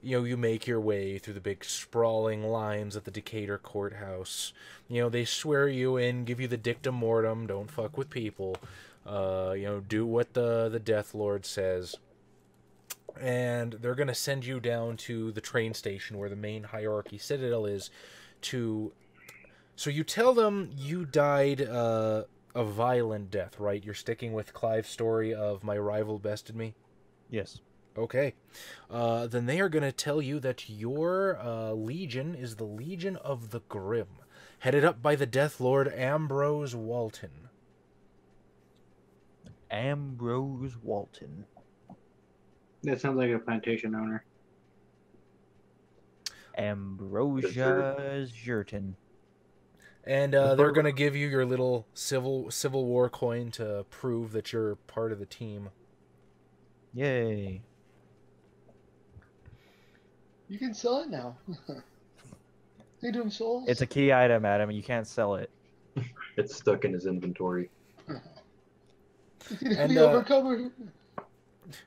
you know, you make your way through the big sprawling lines at the Decatur courthouse. You know, they swear you in, give you the dictum mortem, don't fuck with people. You know, do what the Death Lord says. And they're going to send you down to the train station where the main hierarchy citadel is to... So you tell them you died a violent death, right? You're sticking with Clive's story of my rival bested me? Yes. Okay. Then they are going to tell you that your legion is the Legion of the Grim, headed up by the Death Lord Ambrose Walton. Ambrose Walton. That sounds like a plantation owner. Ambrosia Jurton. And they're going to give you your little Civil War coin to prove that you're part of the team. Yay. You can sell it now. They do souls. It's a key item, Adam. You can't sell it. It's stuck in his inventory. And,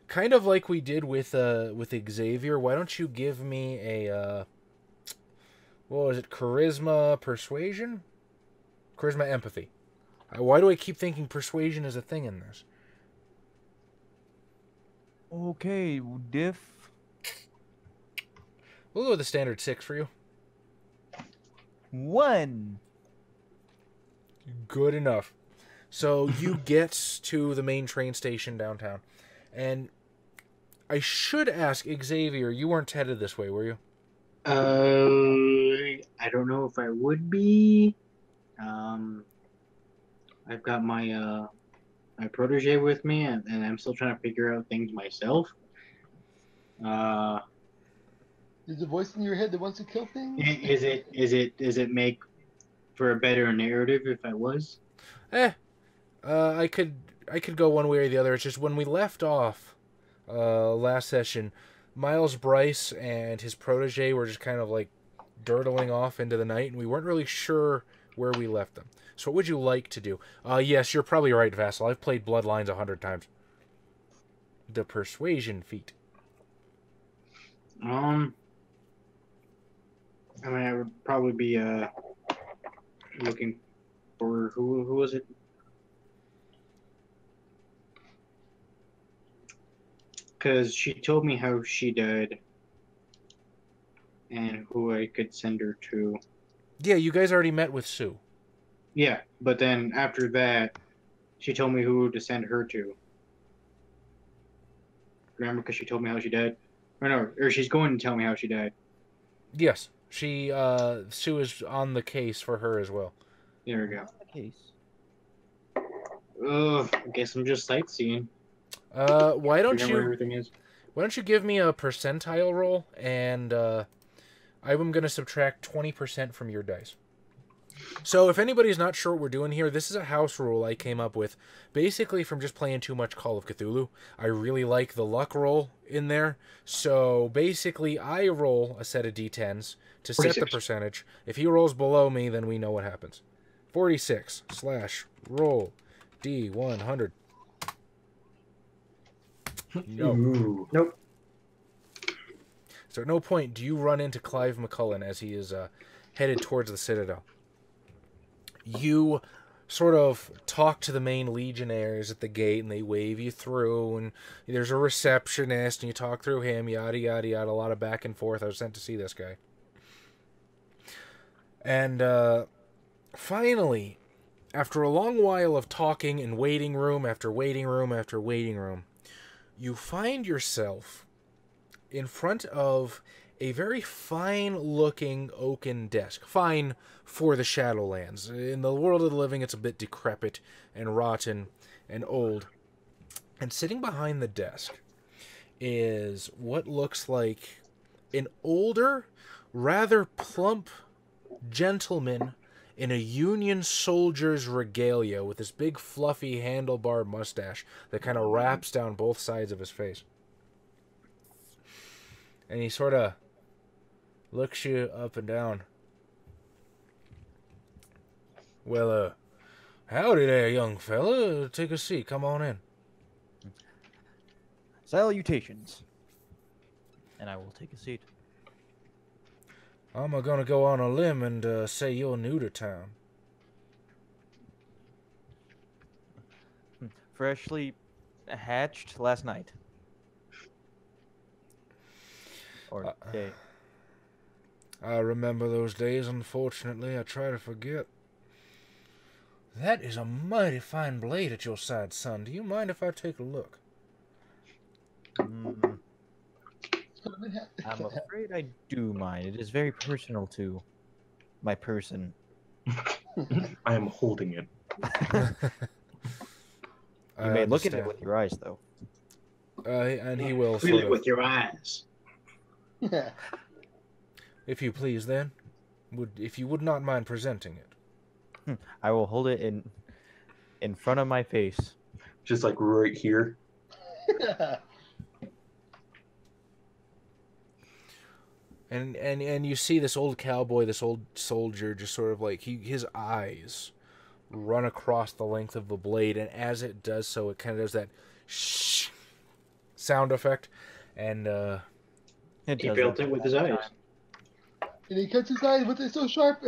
kind of like we did with Xavier, why don't you give me a what was it? Charisma, persuasion, charisma, empathy. Why do I keep thinking persuasion is a thing in this? Okay, diff. We'll go with the standard 6 for you. 1. Good enough. So you get to the main train station downtown. And I should ask, Xavier, you weren't headed this way, were you? I don't know if I would be. I've got my my protege with me, and I'm still trying to figure out things myself. Is the voice in your head that wants to kill things? Does it make for a better narrative if I was? I could go one way or the other. It's just when we left off last session, Miles Bryce and his protege were just kind of like dirtling off into the night, and we weren't really sure where we left them. So what would you like to do? Yes, you're probably right, Vassal. I've played Bloodlines 100 times. The persuasion feat. I mean, I would probably be looking for who was it? Because she told me how she died and who I could send her to. Yeah, you guys already met with Sue. Yeah, but then after that, she told me who to send her to. Remember, because she told me how she died? Or no, or she's going to tell me how she died. Yes, she Sue is on the case for her as well. There we go. Case. Ugh, I guess I'm just sightseeing. Why don't you give me a percentile roll, and I'm going to subtract 20% from your dice. So if anybody's not sure what we're doing here, this is a house rule I came up with, basically from just playing too much Call of Cthulhu. I really like the luck roll in there, so basically I roll a set of d10s to set the percentage. If he rolls below me, then we know what happens. 46 / roll d100. No. Nope. So at no point do you run into Clive McCullen as he is headed towards the Citadel. You sort of talk to the main legionnaires at the gate, and they wave you through, and there's a receptionist, and you talk through him, yada, yada, yada, a lot of back and forth. I was sent to see this guy. And finally, after a long while of talking in waiting room after waiting room after waiting room, you find yourself in front of a very fine-looking oaken desk. Fine for the Shadowlands. In the world of the living, it's a bit decrepit and rotten and old. And sitting behind the desk is what looks like an older, rather plump gentleman in a Union soldier's regalia with this big, fluffy, handlebar mustache that kind of wraps down both sides of his face. And he sort of looks you up and down. Well, howdy there, young fella. Take a seat. Come on in. Salutations. And I will take a seat. I'm going to go on a limb and say you're new to town. Freshly hatched last night. Or day. I remember those days, unfortunately. I try to forget. That is a mighty fine blade at your side, son. Do you mind if I take a look? I'm afraid I do mind. It is very personal to my person. I am holding it. You may look at it with your eyes, though. And he will. Feel it with your eyes. If you please, then, if you would not mind presenting it, I will hold it in front of my face, just like right here. And you see this old cowboy, this old soldier, just sort of like his eyes run across the length of the blade, and as it does so, it kind of does that shh sound effect, and he built it with his eyes. And he cuts his eyes, but they're so sharp.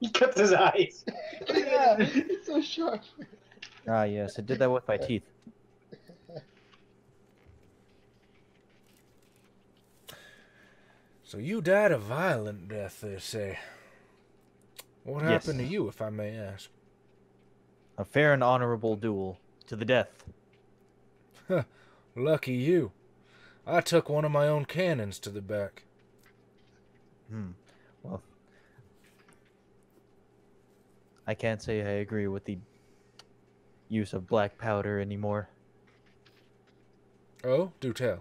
He cuts his eyes. Yeah, it's so sharp. Ah, yes, I did that with my teeth. So you died a violent death, they say. What happened to you, if I may ask? A fair and honorable duel to the death. Lucky you. I took one of my own cannons to the back. Well, I can't say I agree with the use of black powder anymore. Oh, do tell.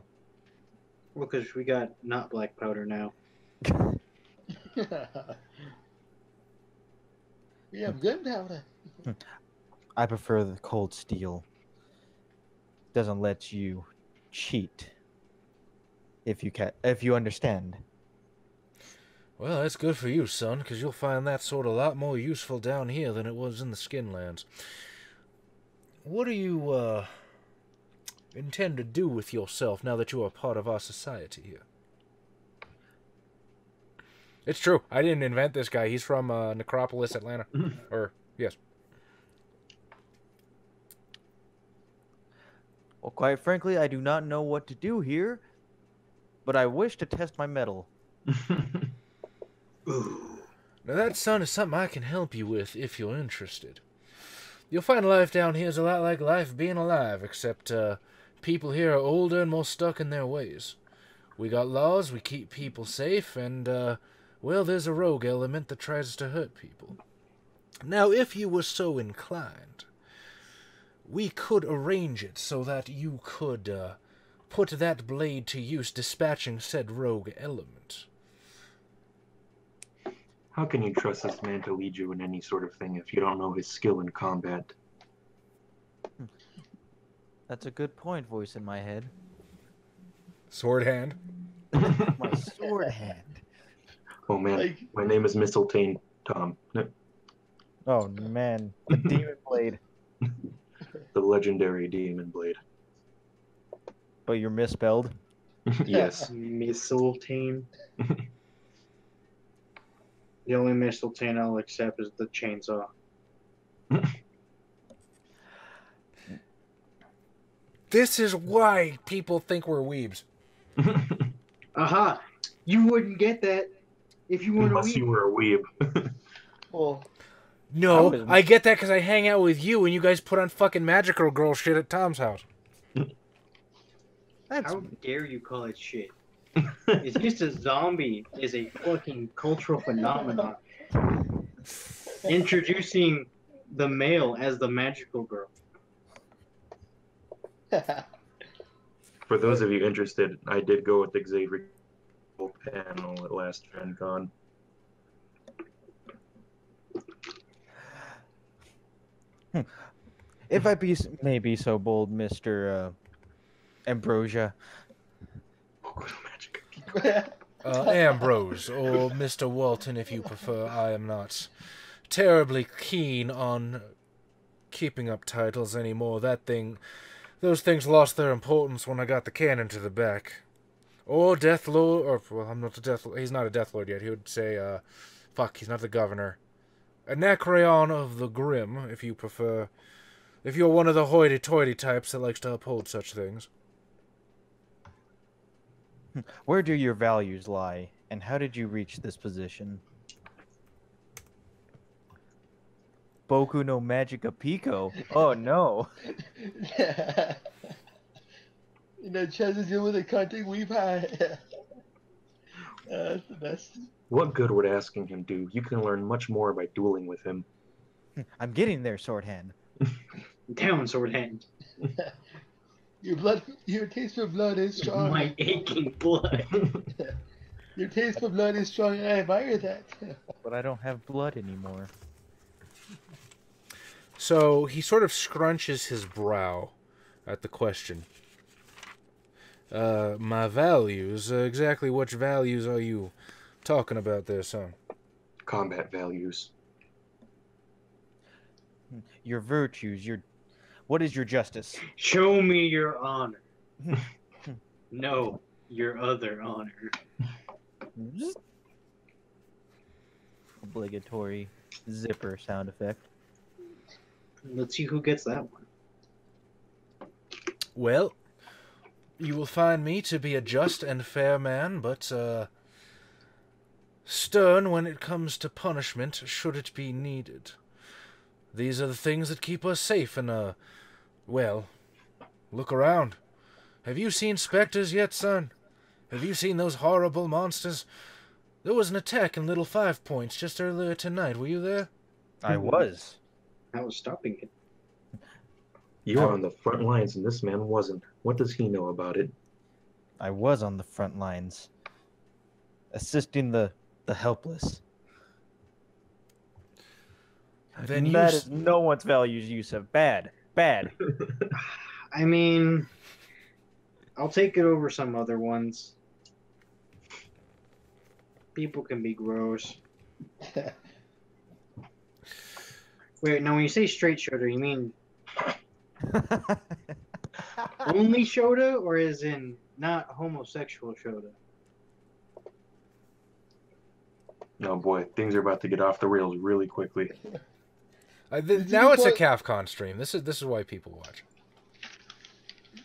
Well, because we got not black powder now. We have good powder. I prefer the cold steel. Doesn't let you cheat. If you can, if you understand. Well, that's good for you, son, because you'll find that sword a lot more useful down here than it was in the Skinlands. What do you intend to do with yourself now that you are part of our society here? It's true. I didn't invent this guy. He's from Necropolis, Atlanta. Or, yes. Well, quite frankly, I do not know what to do here. But I wish to test my mettle. Ooh. Now that, son, is something I can help you with if you're interested. You'll find life down here is a lot like life being alive, except people here are older and more stuck in their ways. We got laws, we keep people safe, and, well, there's a rogue element that tries to hurt people. Now, if you were so inclined, we could arrange it so that you could put that blade to use dispatching said rogue element. How can you trust this man to lead you in any sort of thing if you don't know his skill in combat? That's a good point, voice in my head. Sword hand. My sword hand. Oh man, my name is Mistletoe Tom. No. Oh man, the demon blade. The legendary demon blade. But you're misspelled. Yes. Mistletoe. The only mistletoe I'll accept is the chainsaw. This is why people think we're weebs. Aha! You wouldn't get that if you weren't unless a weeb. You were a weeb. Well, no, I get that because I hang out with you and you guys put on fucking magical girl shit at Tom's house. That's... How dare you call it shit? It's just a zombie is a fucking cultural phenomenon. Introducing the male as the magical girl. For those of you interested, I did go with the Xavier panel at last Gen Con. If I be maybe so bold, Mr. Ambrosia. Ambrose, or Mr. Walton, if you prefer. I am not terribly keen on keeping up titles anymore. That thing, those things lost their importance when I got the cannon to the back. Or Death Lord, or well, I'm not a Death Lord. He's not a Death Lord yet. He would say, fuck, he's not the governor. Anacreon of the Grim, if you prefer. If you're one of the hoity-toity types that likes to uphold such things. Where do your values lie, and how did you reach this position? Boku no Magica Pico? Oh, no. Yeah. You know, Chaz is in with a cunting weep high. That's the best. What good would asking him do? You can learn much more by dueling with him. I'm getting there, Sword Hand. Down, Sword Hand. Your blood, your taste for blood is strong. My aching blood. Your taste for blood is strong, and I admire that. But I don't have blood anymore. So he sort of scrunches his brow at the question. My values. Exactly which values are you talking about there, son? Combat values. Your virtues. Your. What is your justice? Show me your honor. No, your other honor. Obligatory zipper sound effect. Let's see who gets that one. Well, you will find me to be a just and fair man, but stern when it comes to punishment, should it be needed. These are the things that keep us safe and, well, look around. Have you seen specters yet, son? Have you seen those horrible monsters? There was an attack in Little 5 Points just earlier tonight. Were you there? I was. I was stopping it. You were on the front lines, and this man wasn't. What does he know about it? I was on the front lines, assisting the helpless. Then that is no one's values, Yusuf. Bad. Bad. I mean, I'll take it over some other ones. People can be gross. Wait, no, when you say straight shoulder, you mean only shoulder, or as in not homosexual shoulder? Oh boy, things are about to get off the rails really quickly. Now it's a CAFCON stream. This is why people watch.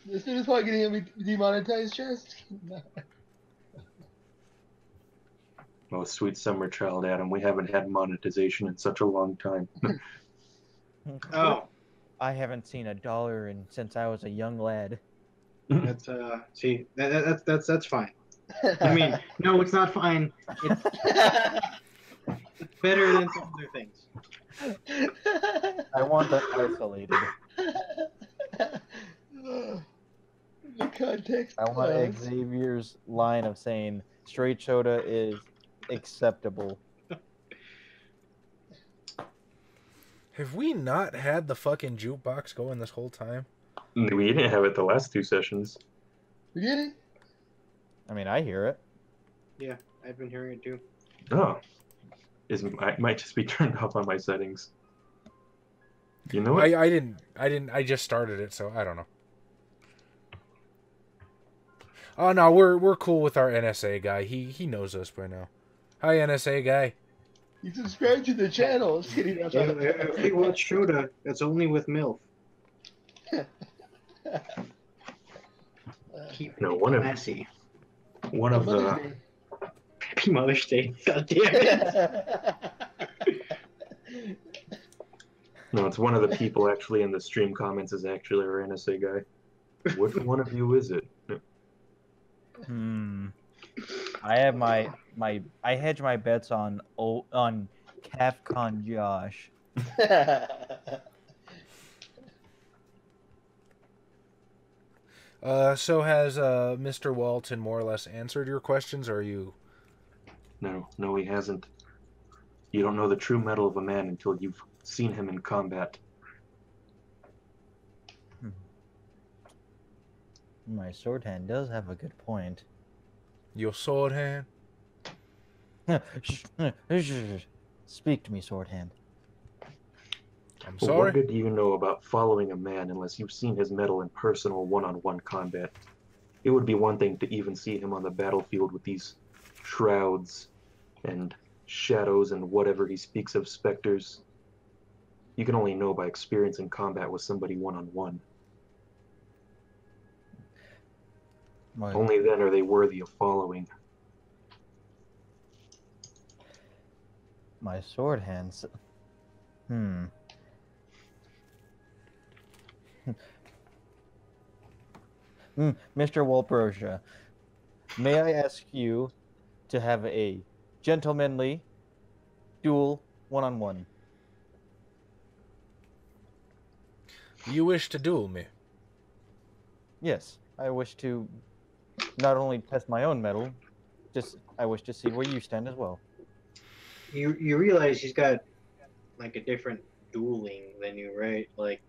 This dude is probably getting demonetized, Chaz. Oh, sweet summer child, Adam. We haven't had monetization in such a long time. Oh. I haven't seen $1 in, since I was a young lad. That's, see, that's fine. I mean, no, it's not fine. It's better than some other things. I want that isolated. The context. I want Xavier's line of saying straight soda is acceptable. Have we not had the fucking jukebox going this whole time? We didn't have it the last two sessions. We didn't? I mean, I hear it. Yeah, I've been hearing it too. Oh. I might just be turned off on my settings. You know what? I just started it, so I don't know. Oh no, we're cool with our NSA guy. He knows us by now. Hi, NSA guy. You subscribe to the channel. Just kidding. If you watch Shota, it's only with MILF. Keep no, one classy. Of one of the Happy Mother's Day. God damn it. No, it's one of the people actually in the stream comments is actually our NSA guy. Which one of you is it? Hmm. I have I hedge my bets on Cafcon Josh. So has Mr. Walton more or less answered your questions, or are you? No, he hasn't. You don't know the true metal of a man until you've seen him in combat. My sword hand does have a good point. Your sword hand? Speak to me, sword hand. I'm sorry? What good do you know about following a man unless you've seen his metal in personal one-on-one combat? It would be one thing to even see him on the battlefield with these shrouds and shadows and whatever he speaks of, specters. You can only know by experiencing combat with somebody one-on-one. Only then are they worthy of following. My sword hands. Mr. Walprosha, may I ask you to have a gentlemanly duel one-on-one? You wish to duel me? Yes, I wish to. Not only test my own metal, just I wish to see where you stand as well. You realize he's got like a different dueling than you, right? Like,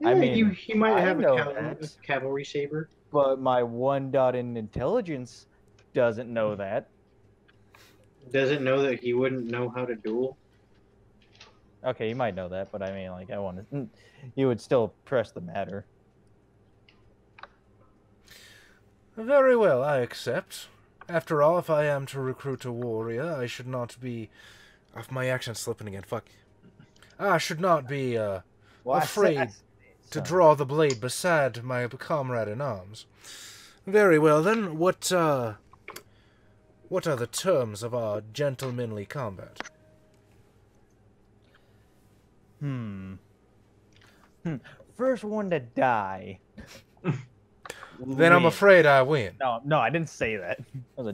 yeah, I mean, he might have a cavalry saber, but my one dot in intelligence doesn't know that. Doesn't know that he wouldn't know how to duel. Okay, you might know that, but I mean, like, I want to. You would still press the matter. Very well, I accept. After all, if I am to recruit a warrior, I should not be... Oh, my accent's slipping again, fuck. I should not be afraid to draw the blade beside my comrade in arms. Very well, then, what are the terms of our gentlemanly combat? First one to die. Then I'm afraid I win. No, I didn't say that. That was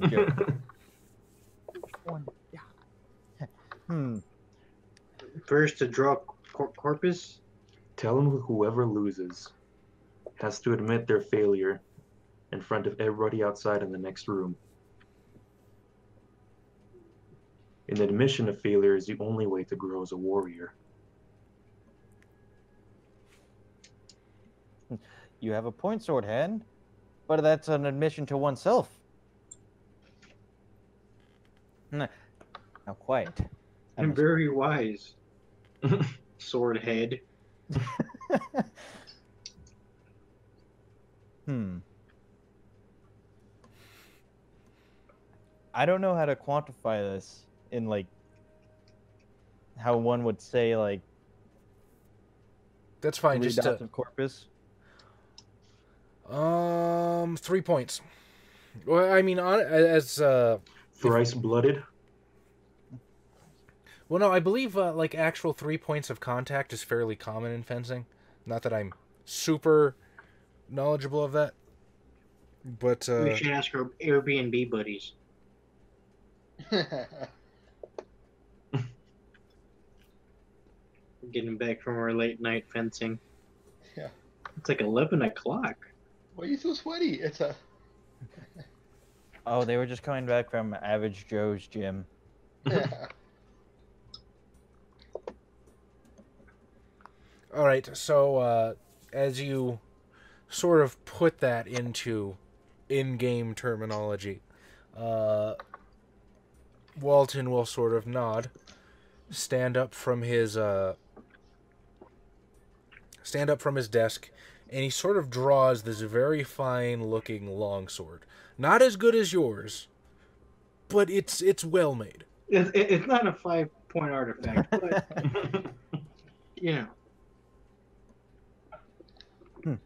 a joke. First to draw corpus? Tell him whoever loses has to admit their failure in front of everybody outside in the next room. An admission of failure is the only way to grow as a warrior. You have a point, sword hand. But that's an admission to oneself. Now, quiet. I'm very wise, sword head. I don't know how to quantify this in, like, how one would say, like... That's fine, just dots of corpus. 3 points. Well, I mean, as thrice blooded. Well, no, I believe like actual 3 points of contact is fairly common in fencing. Not that I'm super knowledgeable of that, but we should ask our Airbnb buddies. Getting back from our late night fencing. Yeah, it's like 11 o'clock. Why are you so sweaty? It's a... Oh, they were just coming back from Average Joe's Gym. Yeah. All right, so as you sort of put that into in-game terminology, Walton will sort of nod, stand up from his desk, and he sort of draws this very fine-looking longsword. Not as good as yours, but it's well made. It's not a 5-point artifact, but you know.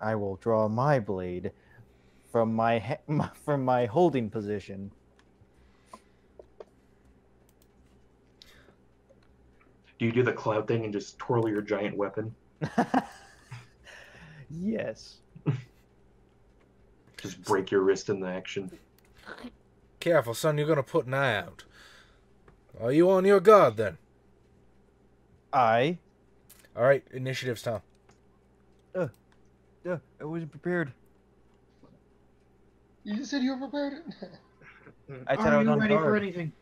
I will draw my blade from my holding position. Do you do the cloud thing and just twirl your giant weapon? Yes. Just break your wrist in the action. Careful, son, you're going to put an eye out. Are you on your guard, then? Aye. All right, initiatives, Tom. Yeah, I wasn't prepared. You just said you were prepared? I thought I was on guard. Are you ready for anything?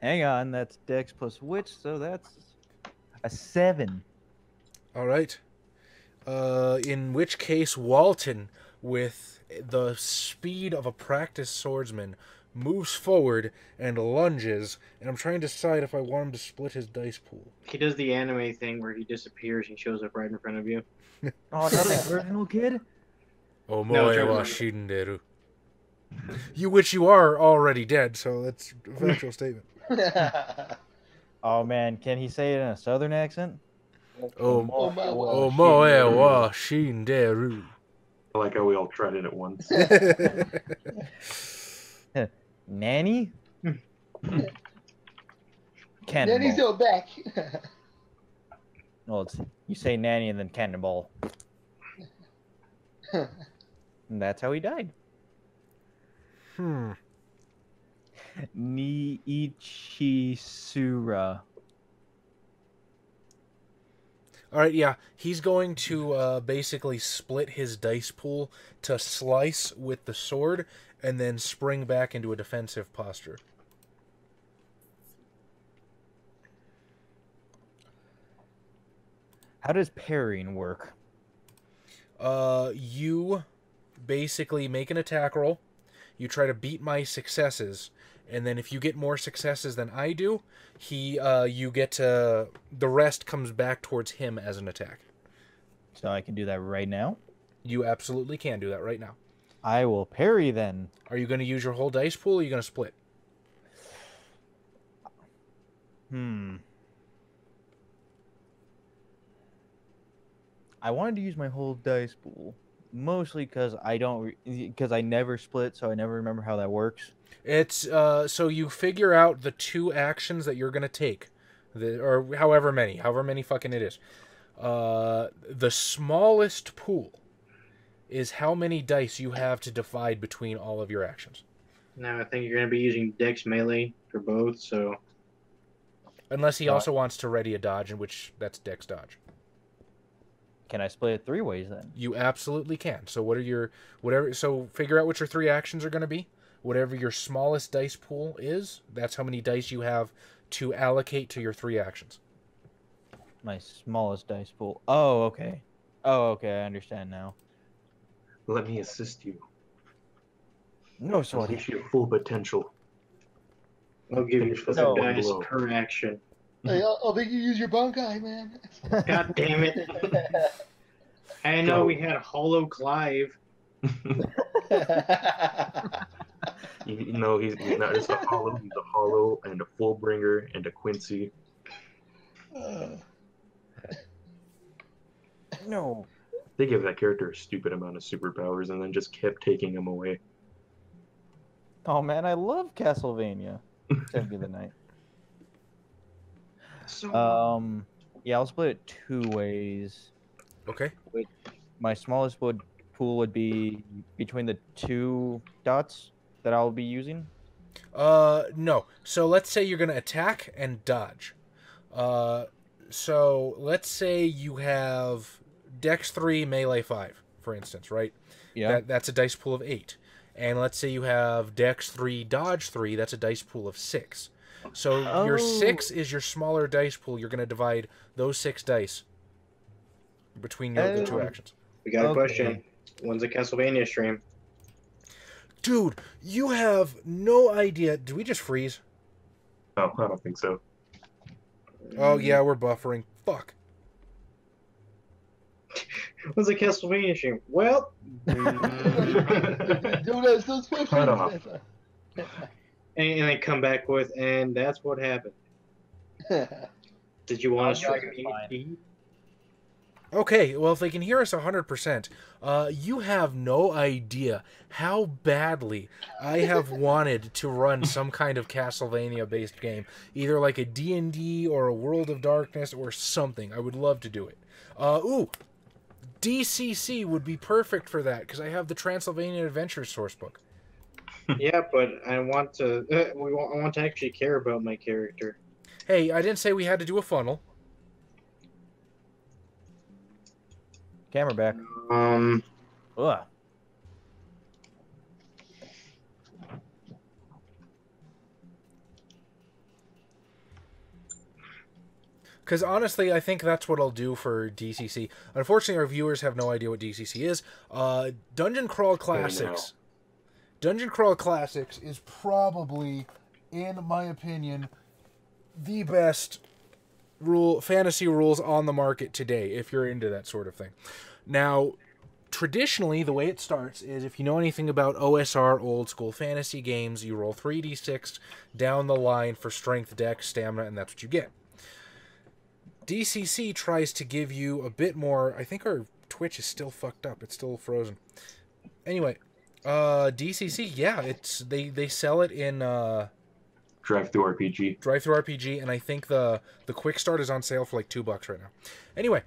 Hang on, that's Dex plus Witch, so that's a 7. All right. In which case, Walton, with the speed of a practiced swordsman, moves forward and lunges, and I'm trying to decide if I want him to split his dice pool. He does the anime thing where he disappears and shows up right in front of you. Oh, is that the original kid? Omoe wa shinderu. You, which you are already dead, so that's a factual statement. Oh, man, can he say it in a southern accent? Omoe wa shinderu. I like how we all tried it at once. Nanny? Nanny's all back. Well, it's, you say nanny and then cannonball. And that's how he died. Niichisura. Alright, yeah. He's going to basically split his dice pool to slice with the sword and then spring back into a defensive posture. How does parrying work? You basically make an attack roll. You try to beat my successes, and then if you get more successes than I do, you get to... The rest comes back towards him as an attack. So I can do that right now? You absolutely can do that right now. I will parry then. Are you going to use your whole dice pool, or are you going to split? I wanted to use my whole dice pool. Mostly because I never split, so I never remember how that works. It's so you figure out the 2 actions that you're gonna take, or however many fucking it is. The smallest pool is how many dice you have to divide between all of your actions. Now I think you're gonna be using Dex melee for both, so unless he also wants to ready a dodge, in which that's Dex dodge. Can I split it 3 ways then? You absolutely can. So what are your so figure out what your 3 actions are going to be. Whatever your smallest dice pool is, that's how many dice you have to allocate to your 3 actions. My smallest dice pool. Oh, okay. Oh, okay. I understand now. Let me assist you. No, so I'll teach you your full potential. I'll give you some dice per action. Hey, I'll think you use your bunkai, man. God damn it. I know we had Hollow Clive. You know, he's not just a hollow, he's a hollow and a Fullbringer and a Quincy. No. They gave that character a stupid amount of superpowers and then just kept taking them away. Oh, man, I love Castlevania. That'd be the night. So... yeah, I'll split it 2 ways. Okay. My smallest pool would be between the 2 dots that I'll be using? No. So let's say you're going to attack and dodge. So let's say you have Dex 3, Melee 5, for instance, right? Yeah. That's a dice pool of 8. And let's say you have Dex 3, Dodge 3, that's a dice pool of 6. So your 6 is your smaller dice pool. You're going to divide those 6 dice between the 2 actions. We got a question. When's the Castlevania stream? Dude, you have no idea. Did we just freeze? No, I don't think so. Oh, yeah, we're buffering. Fuck. What's a Castlevania stream? Well... Cut off. And I come back with, and that's what happened. Did you want to stream? Okay, well, if they can hear us 100%, you have no idea how badly I have wanted to run some kind of Castlevania-based game. Either like a D&D or a World of Darkness or something. I would love to do it. Ooh, DCC would be perfect for that, because I have the Transylvanian Adventures sourcebook. Yeah, but I want to I want to actually care about my character. Hey, I didn't say we had to do a funnel. Camera back. Ugh. Because honestly, I think that's what I'll do for DCC. Unfortunately, our viewers have no idea what DCC is. Dungeon Crawl Classics. Dungeon Crawl Classics is probably, in my opinion, the best fantasy rules on the market today, if you're into that sort of thing. Now, traditionally, the way it starts is, if you know anything about OSR, old school fantasy games, you roll 3d6 down the line for strength, dex, stamina, and that's what you get. DCC tries to give you a bit more... I think our Twitch is still fucked up. It's still frozen. Anyway, DCC, yeah, it's they sell it in... Drive-Thru RPG. Drive-Thru RPG, and I think the quick start is on sale for like $2 right now. Anyway,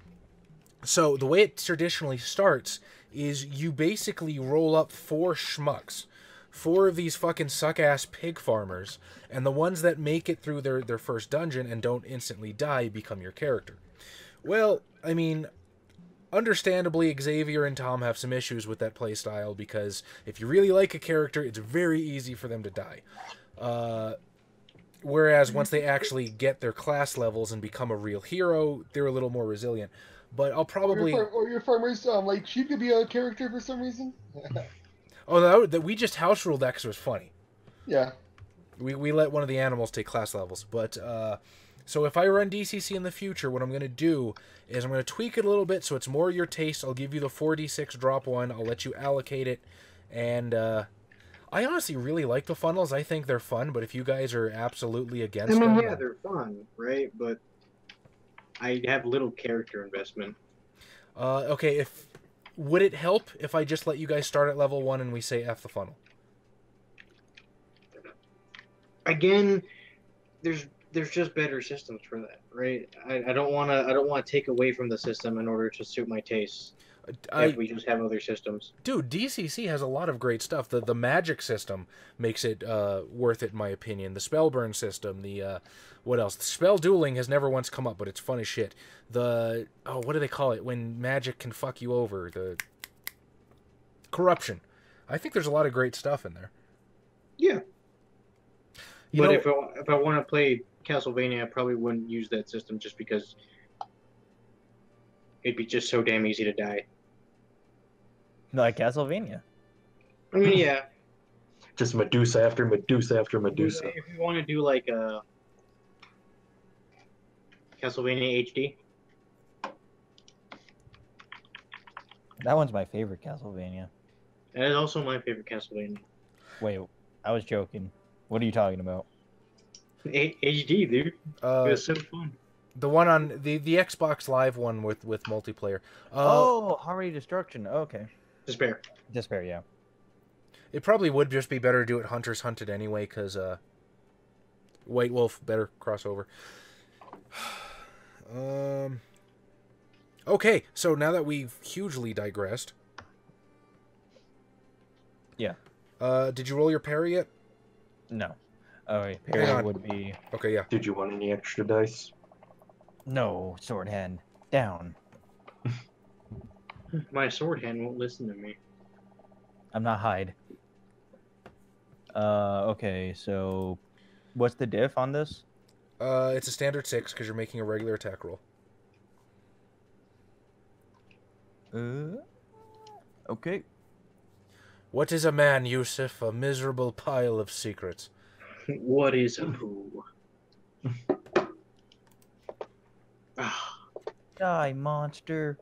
so the way it traditionally starts is you basically roll up 4 schmucks. 4 of these fucking suck-ass pig farmers, and the ones that make it through their first dungeon and don't instantly die become your character. Well, I mean... Understandably, Xavier and Tom have some issues with that playstyle, because if you really like a character, it's very easy for them to die. Whereas once they actually get their class levels and become a real hero, they're a little more resilient. But I'll probably... Or your farmers, like, she could be a character for some reason. Oh, that we just house ruled that because it was funny. Yeah. We let one of the animals take class levels, but... So if I run DCC in the future, what I'm going to do is I'm going to tweak it a little bit so it's more your taste. I'll give you the 4d6 drop one. I'll let you allocate it. And I honestly really like the funnels. I think they're fun, but if you guys are absolutely against them... yeah, they're fun, right? But I have little character investment. Okay, would it help if I just let you guys start at level 1 and we say F the funnel? Again, there's just better systems for that, right? I don't want to take away from the system in order to suit my tastes. If we just have other systems. Dude, DCC has a lot of great stuff. The magic system makes it worth it, in my opinion. The spell burn system, the what else? The spell dueling has never once come up, but it's fun as shit. The what do they call it when magic can fuck you over? The corruption. I think there's a lot of great stuff in there. Yeah. But if I want to play Castlevania, I probably wouldn't use that system just because it'd be just so damn easy to die. Like Castlevania. I mean, yeah. Just Medusa after Medusa after Medusa. If you want to do like a Castlevania HD. That one's my favorite Castlevania. That is also my favorite Castlevania. Wait, I was joking. What are you talking about? HD, dude. It was so fun. The one on the Xbox Live one with multiplayer. Harmony Destruction. Oh, okay. Despair. Despair, yeah. It probably would just be better to do it Hunters Hunted anyway, because White Wolf, better crossover. Okay, so now that we've hugely digressed. Yeah. Did you roll your parry yet? No. Alright, parry would be... Okay, yeah. Did you want any extra dice? No, sword hand. Down. My sword hand won't listen to me. I'm not hide. Okay, so... What's the diff on this? It's a standard 6, because you're making a regular attack roll. Okay. What is a man, Yusuf? A miserable pile of secrets. What is a poo? Die, monster.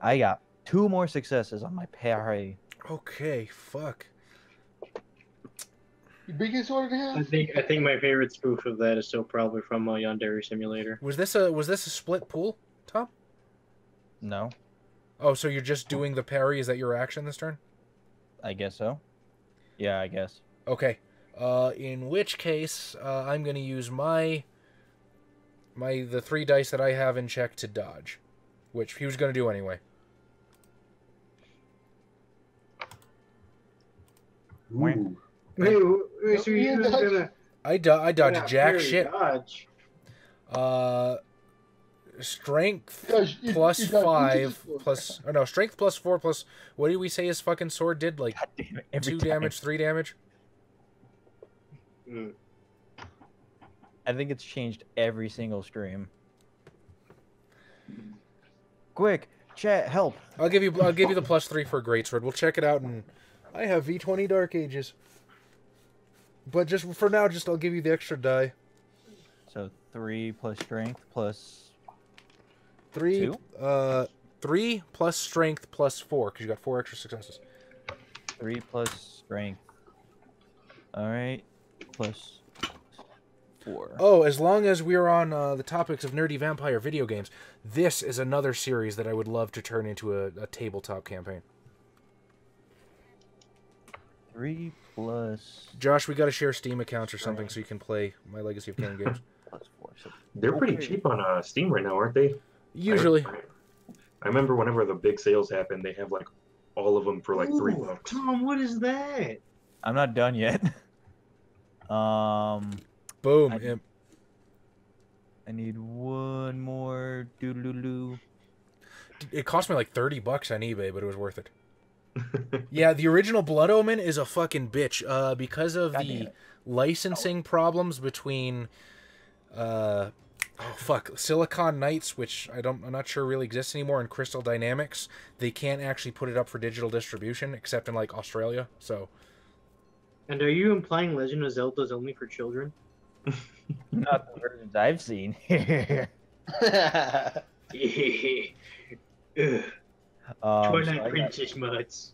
I got 2 more successes on my parry. Okay, fuck. The biggest order to have? I think my favorite spoof of that is still probably from Yandere Simulator. Was this a split pool, Tom? No. Oh, so you're just doing the parry? Is that your action this turn? I guess so. Yeah, I guess. Okay. In which case, I'm going to use the 3 dice that I have in check to dodge, which he was going to do anyway. Ooh. Wait, so you gonna... I dodge jack shit. Dodge. Strength plus 5 plus... Oh, no, strength plus 4 plus... What did we say his fucking sword did? Like, 2 damage, 3 damage? Mm. I think it's changed every single stream. Quick, chat, help. I'll give you the plus 3 for greatsword. We'll check it out and... I have V20 Dark Ages. But just for now, I'll give you the extra die. So 3 plus strength plus 3, 2? 3 plus strength plus 4, because you got 4 extra successes. 3 plus strength. All right, plus 4. Oh, as long as we're on the topics of nerdy vampire video games, this is another series that I would love to turn into a tabletop campaign. 3 plus... Josh, we got to share Steam accounts or something so you can play my Legacy of Kain games. They're pretty cheap on Steam right now, aren't they? Usually. I remember whenever the big sales happen, they have like all of them for like $3. Tom, what is that? I'm not done yet. Boom. I need one more. Doodaloo. It cost me like $30 on eBay, but it was worth it. Yeah, the original Blood Omen is a fucking bitch because of the licensing problems between Silicon Knights, which I'm not sure really exists anymore, and Crystal Dynamics. They can't actually put it up for digital distribution except in like Australia. So. And are you implying Legend of Zelda is only for children? Not the versions I've seen. Twilight Princess Muds.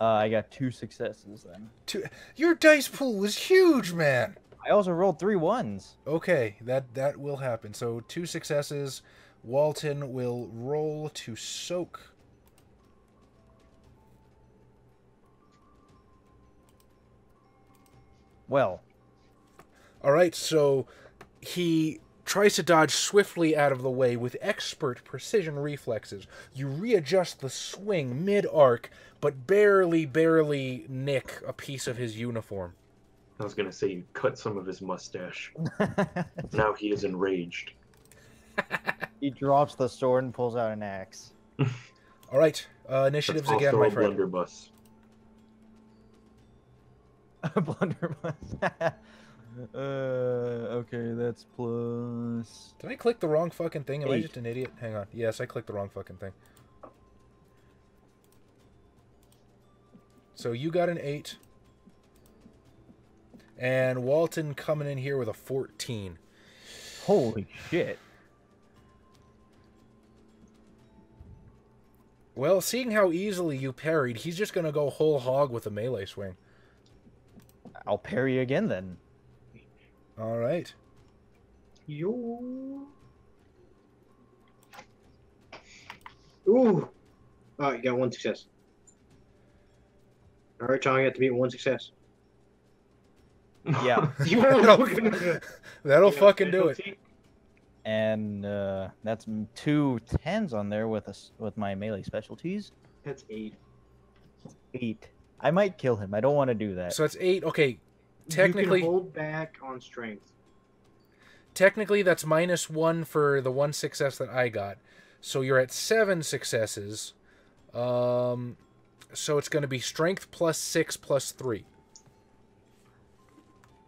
I got 2 successes then. 2. Your dice pool was huge, man. I also rolled 3 ones. Okay, that will happen. So 2 successes. Walton will roll to soak. Well. All right, so he tries to dodge swiftly out of the way with expert precision reflexes. You readjust the swing mid-arc, but barely nick a piece of his uniform. I was going to say you cut some of his mustache. Now he is enraged. He drops the sword and pulls out an axe. All right, initiatives again, my friend. Blunderbuss. A blunderbuss. Okay, that's plus... Did I click the wrong fucking thing? Am 8. I just an idiot? Hang on. Yes, I clicked the wrong fucking thing. So you got an 8. And Walton coming in here with a 14. Holy shit. Well, seeing how easily you parried, he's just going to go whole hog with a melee swing. I'll parry again then. All right. Yo. Ooh. All right, you got 1 success. All right, Tom, you have to beat 1 success. Yeah. That'll fucking do it. And that's 2 10s on there with my melee specialties. That's 8. 8. I might kill him. I don't want to do that. So it's 8. Okay. Technically, you can hold back on strength. Technically, that's -1 for the 1 success that I got. So you're at 7 successes. So it's going to be strength plus 6 plus 3.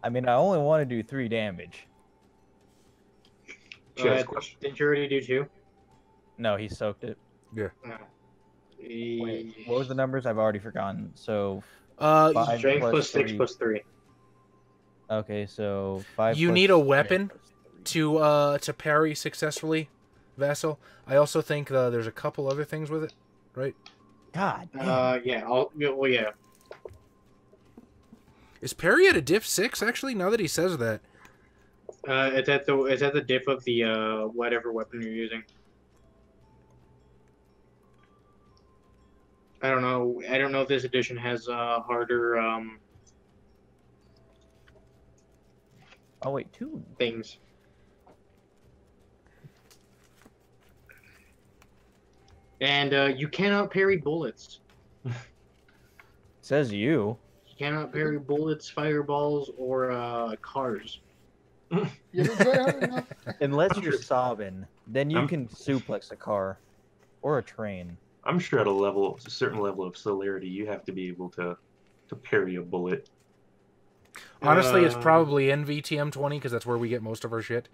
I mean, I only want to do 3 damage. Did you already do 2? No, he soaked it. Yeah. Wait, what was the numbers? I've already forgotten. So strength plus 6 plus 3. Okay, so 5. You need a weapon to parry successfully, Vassal. I also think there's a couple other things with it, right? God. Damn. Yeah. Well, yeah. Is parry at a diff 6 actually? Now that he says that. It's at the diff of the whatever weapon you're using. I don't know. I don't know if this edition has harder. Oh wait, two things. And you cannot parry bullets. Says you. You cannot parry bullets, fireballs, or cars. Unless you're sobbing, then you can suplex a car or a train. I'm sure at a certain level of celerity, you have to be able to parry a bullet. Honestly, it's probably NVTM20 because that's where we get most of our shit.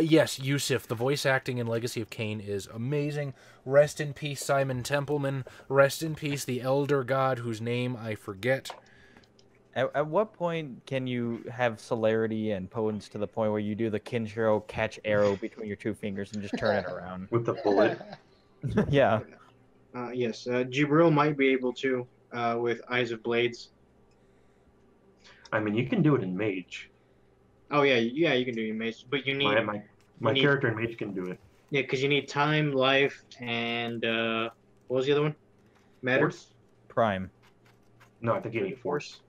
Yes, Yusuf, the voice acting in Legacy of Kain is amazing. Rest in peace, Simon Templeman. Rest in peace, the elder god whose name I forget. At what point can you have celerity and potence to the point where you do the Kinshiro catch arrow between your two fingers and just turn it around? With the bullet? Yeah. Yes, Jibril might be able to with Eyes of Blades. I mean, you can do it in Mage. Oh, yeah, yeah, you can do it in Mage, but you need... My character in Mage can do it. Yeah, because you need time, life, and... what was the other one? Matter? Force? Prime. No, I think you need force.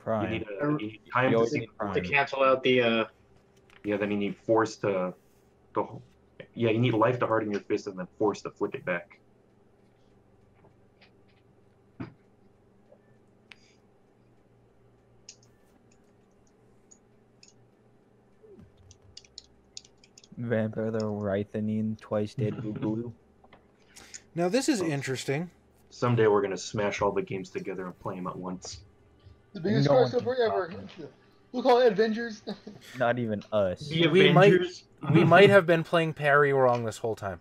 Prime. You need time to cancel out the... Yeah, then you need force to... Yeah, you need life to harden your fist and then force to flick it back. Vampire the Writhenine twice dead boo boo. Now this is interesting. Someday we're gonna smash all the games together and play them at once. The biggest crossover ever. We'll call it Avengers. Not even us. The Avengers. We might have been playing parry wrong this whole time.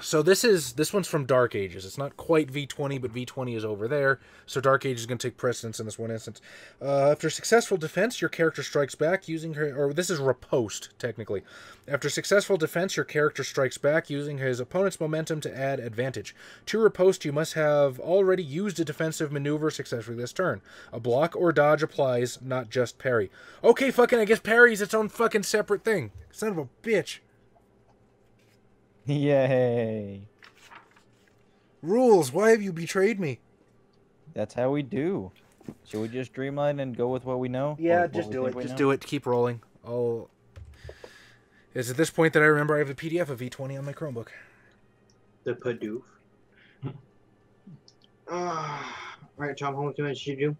So this one's from Dark Ages. It's not quite V20, but V20 is over there. So Dark Ages is going to take precedence in this one instance. After successful defense, your character strikes back using her... Or this is riposte, technically. After successful defense, your character strikes back using his opponent's momentum to add advantage. To riposte, you must have already used a defensive maneuver successfully this turn. A block or dodge applies, not just parry. Okay, fucking, I guess parry is its own fucking separate thing. Son of a bitch. Yay. Rules, why have you betrayed me? That's how we do. Should we just streamline and go with what we know? Yeah, just do it. Just do it. Keep rolling. Oh. It's at this point that I remember I have the PDF of V20 on my Chromebook. The Padoof. Alright, Tom, how much damage did you do?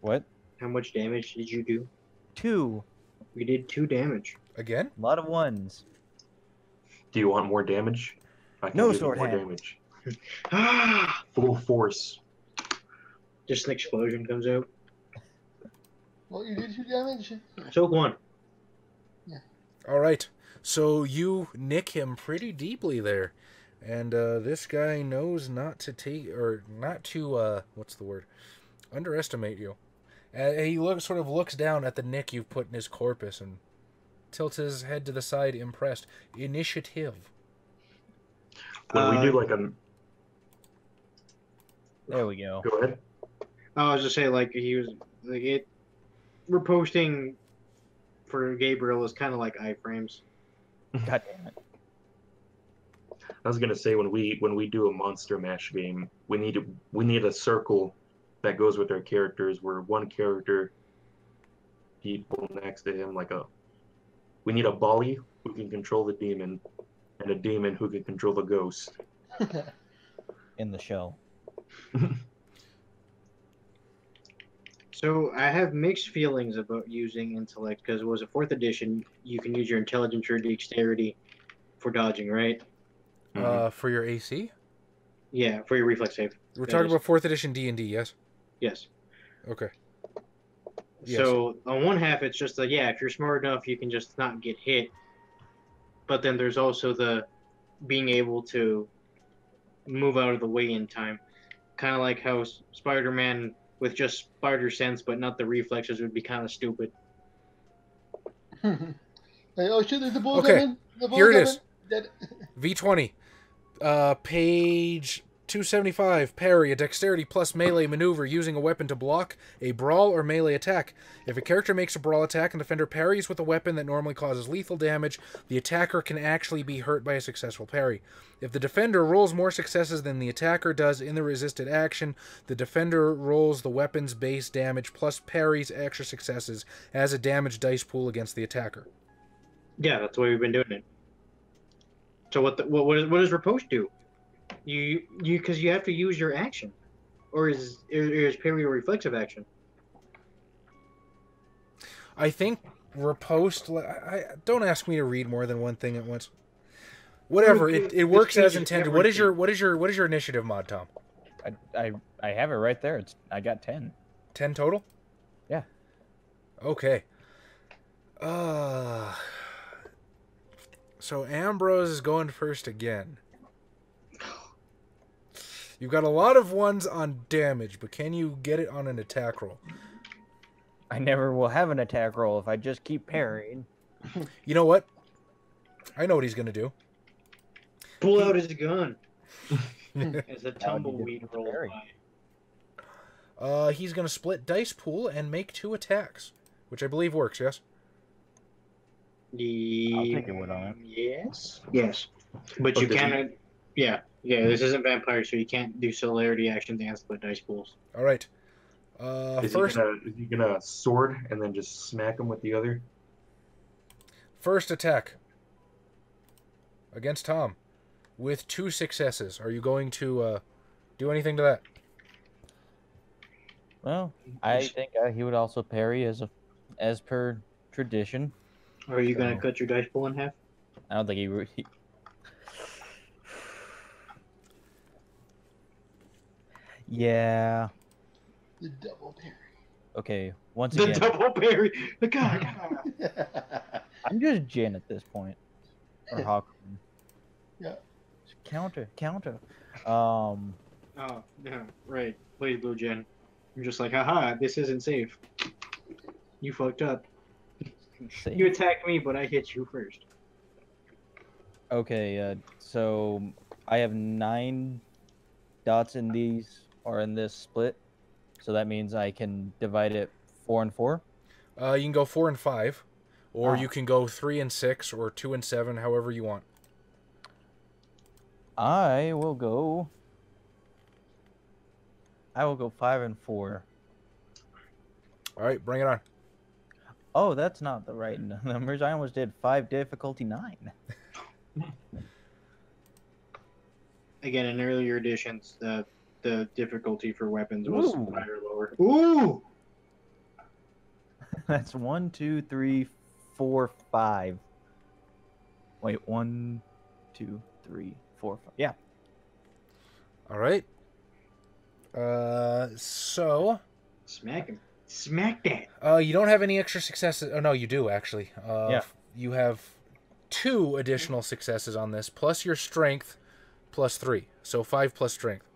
What? How much damage did you do? 2. We did 2 damage. Again? A lot of ones. Do you want more damage? I can no sword more damage. Full force. Just an explosion comes out. Well, you did 2 damage. Took 1. Yeah. All right. So you nick him pretty deeply there, and this guy knows not to take or not to what's the word? Underestimate you. He sort of looks down at the nick you've put in his corpus and tilts his head to the side, impressed. Initiative. Well, we do like a... There we go. Go ahead. I was just saying, like, he was... like it. Reposting for Gabriel is kind of like iframes. God damn it. I was going to say, when we do a Monster Mash game, we need a circle that goes with our characters, where one character, people next to him, like a... We need a Bali who can control the demon, and a demon who can control the ghost. In the shell. So I have mixed feelings about using intellect, because it was a 4th edition. You can use your intelligence or dexterity for dodging, right? For your AC? Yeah, for your reflex save. We're talking about 4th edition D&D, yes? Yes. Okay. Yes. So on one half, it's just that, yeah, if you're smart enough, you can just not get hit. But then there's also the being able to move out of the way in time. Kind of like how Spider-Man with just spider sense, but not the reflexes, would be kind of stupid. Oh shit! There's the bull gun. Okay, here it is. V20, page 275. Parry, a dexterity plus melee maneuver using a weapon to block a brawl or melee attack. If a character makes a brawl attack and the defender parries with a weapon that normally causes lethal damage, the attacker can actually be hurt by a successful parry. If the defender rolls more successes than the attacker does in the resisted action, the defender rolls the weapon's base damage plus parries extra successes as a damage dice pool against the attacker. Yeah, that's the way we've been doing it. So what does Riposte do? Because you have to use your action, or is parry a reflexive action? I think riposte. Don't ask me to read more than one thing at once. Whatever, it works as intended. What is your initiative mod, Tom? I have it right there. I got 10. 10 total. Yeah. Okay. So Ambrose is going first again. You've got a lot of ones on damage, but can you get it on an attack roll? I never will have an attack roll if I just keep parrying. You know what? I know what he's going to do. Pull out his gun. As a tumbleweed roll. He's going to split dice pool and make 2 attacks, which I believe works, yes? I'll take it with on it. Yes? Yes. But you can't... Yeah. Yeah, this isn't Vampire, so you can't do celerity actions and split dice pools. All right. Is he gonna sword and then just smack him with the other? First attack against Tom with 2 successes. Are you going to do anything to that? Well, I think he would also parry as per tradition. Are you gonna cut your dice pool in half? I don't think he Yeah. The double parry. Okay, once again. The double parry. The guy. I'm just Jin at this point, or Hawkman. Yeah. Counter. Oh yeah, right. Please, Blue Jin. You're just like, haha. This isn't safe. You fucked up. Safe. You attacked me, but I hit you first. Okay. So I have 9 dots in these. Or in this split, so that means I can divide it 4 and 4. You can go 4 and 5, or you can go 3 and 6, or 2 and 7, however you want. I will go 5 and 4. All right, bring it on. Oh, that's not the right numbers. I almost did 5 difficulty 9. Again, in earlier editions, the difficulty for weapons was higher or lower. Ooh! That's 1, 2, 3, 4, 5. Wait, 1, 2, 3, 4, 5. Yeah. All right. So. Smack him. Smack that. You don't have any extra successes. Oh no, you do actually. Yeah. You have 2 additional successes on this, plus your strength, plus 3, so 5 plus strength.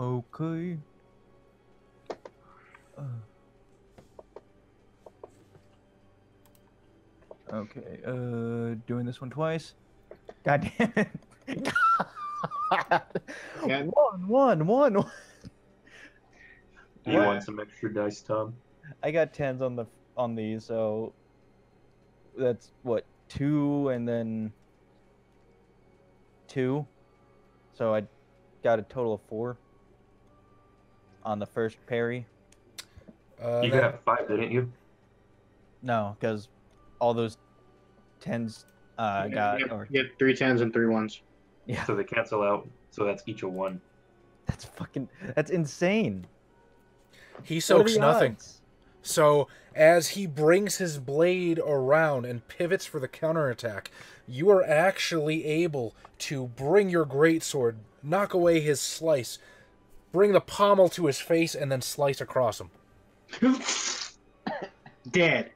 Okay. Okay. Doing this one twice. God damn it! God. Yeah. One. You want some extra dice, Tom? I got 10s on these, so that's what 2 and then 2. So I got a total of 4. On the first parry. You got 5, didn't you? No, because all those 10s got... You have 3 10s and 3 1s. Yeah. So they cancel out, so that's each a 1. That's fucking... That's insane. He soaks nothing. Odds? So as he brings his blade around and pivots for the counterattack, you are actually able to bring your greatsword, knock away his slice, bring the pommel to his face, and then slice across him. Dead.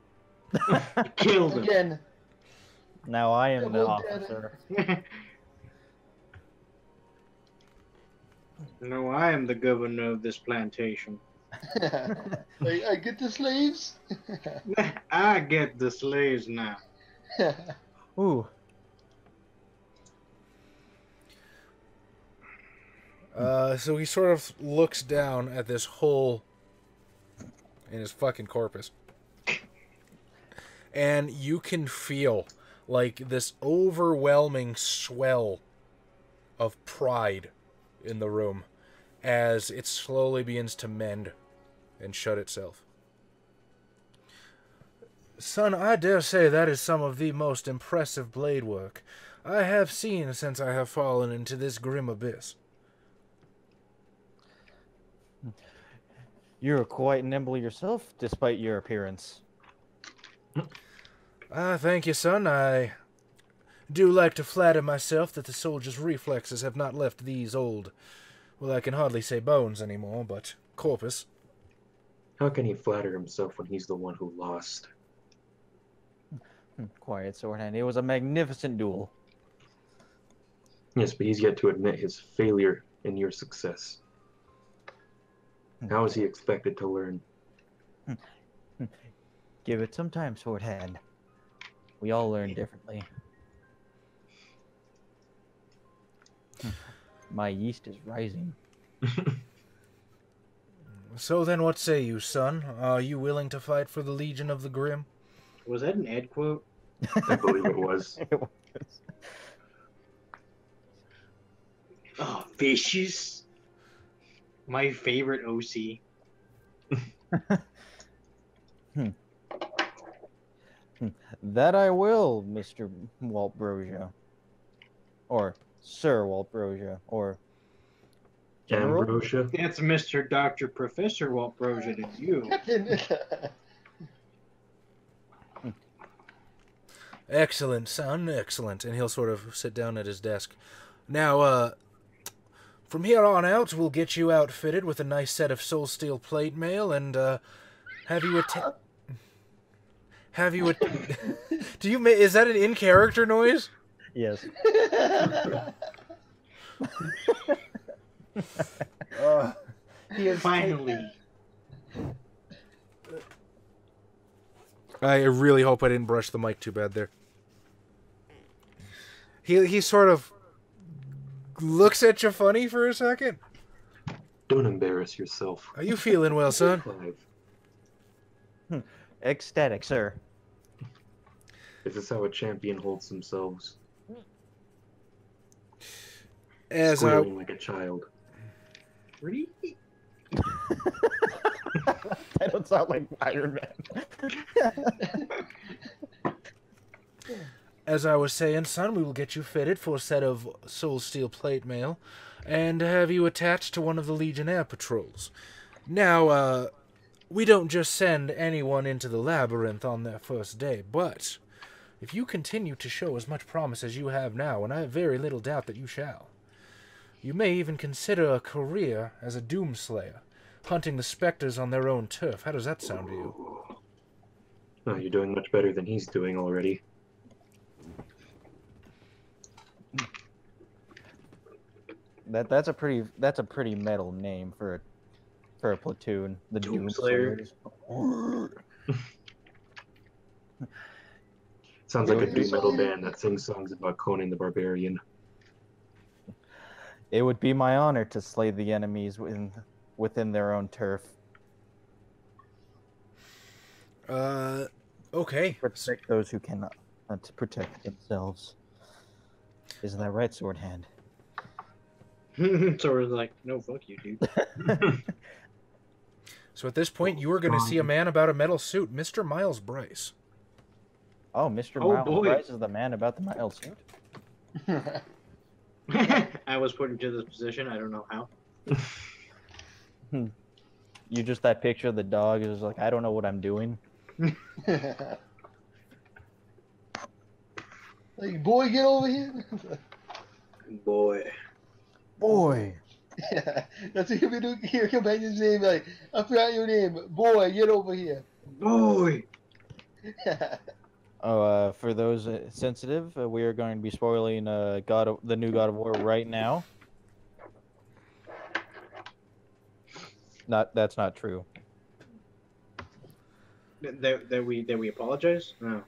Killed him. Again. Now I am the officer. No, I am the governor of this plantation. Like, I get the slaves. I get the slaves now. Ooh. So he sort of looks down at this hole in his fucking corpus. And you can feel like this overwhelming swell of pride in the room as it slowly begins to mend and shut itself. Son, I dare say that is some of the most impressive blade work I have seen since I have fallen into this grim abyss. You're quite nimble yourself, despite your appearance. Thank you, son. I do like to flatter myself that the soldier's reflexes have not left these old, well, I can hardly say bones anymore, but corpus. How can he flatter himself when he's the one who lost? Quiet, Swordhand. It was a magnificent duel. Yes, but he's yet to admit his failure in your success. How is he expected to learn? Give it some time, Swordhand. We all learn differently. My yeast is rising. So then what say you, son? Are you willing to fight for the Legion of the Grim? Was that an ad quote? I believe it was. It was. Oh, vicious. My favorite OC. That I will, Mr. Waltbrosia. Or Sir Waltbrosia. Or General? Ambrosia. It's Mr. Dr. Professor Waltbrosia to you. Excellent, son. Excellent. And he'll sort of sit down at his desk. Now, from here on out, we'll get you outfitted with a nice set of soul steel plate mail and have you do you make? Is that an in character noise? Yes. He is finally. I really hope I didn't brush the mic too bad there. He sort of looks at you funny for a second. Don't embarrass yourself. Are you feeling well, son? Ecstatic, sir. Is this how a champion holds themselves? As squealing like a child. Really? That don't sound like Iron Man. As I was saying, son, we will get you fitted for a set of soul steel plate mail and have you attached to one of the Legionnaire patrols. Now, we don't just send anyone into the labyrinth on their first day, but if you continue to show as much promise as you have now, and I have very little doubt that you shall, you may even consider a career as a doomslayer, hunting the specters on their own turf. How does that sound to you? Oh, you're doing much better than he's doing already. That's a pretty metal name for a platoon. The Doomslayer. Sounds like a doom metal band that sings songs about Conan the Barbarian. It would be my honor to slay the enemies within their own turf. Okay. Protect those who cannot to protect themselves. Isn't that right, Swordhand? So we're like, no, fuck you, dude. So at this point, you are going to see a man about a metal suit, Mr. Miles Bryce. Oh, Mr. Miles Bryce is the man about the metal suit? I was put into this position. I don't know how. You just that picture of the dog is like, I don't know what I'm doing. Like, boy, get over here. Boy. Yeah, that's what you do. Your companion's name, like, I forgot your name. Boy, get over here. Boy. Oh, for those sensitive, we are going to be spoiling the new God of War right now. that's not true. That we apologize? No.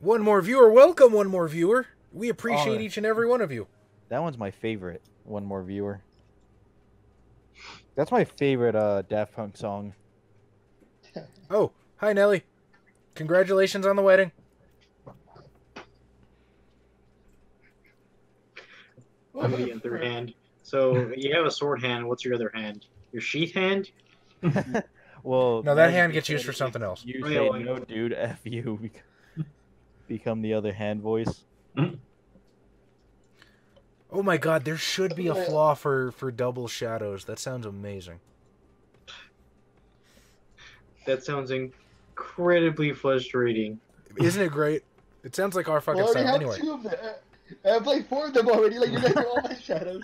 One more viewer. Welcome, one more viewer. We appreciate each and every one of you. That one's my favorite, one more viewer. That's my favorite Daft Punk song. Oh, hi, Nelly. Congratulations on the wedding. I'm the other hand. So you have a sword hand. What's your other hand? Your sheath hand? Well, no, that hand gets used for something else. You say, no, dude, F you. Become the other hand voice. Oh my god, there should be a flaw for double shadows. That sounds amazing. That sounds incredibly frustrating. Isn't it great? It sounds like our fucking stuff anyway. Two of them. I played four of them already. Like, you guys are all my shadows.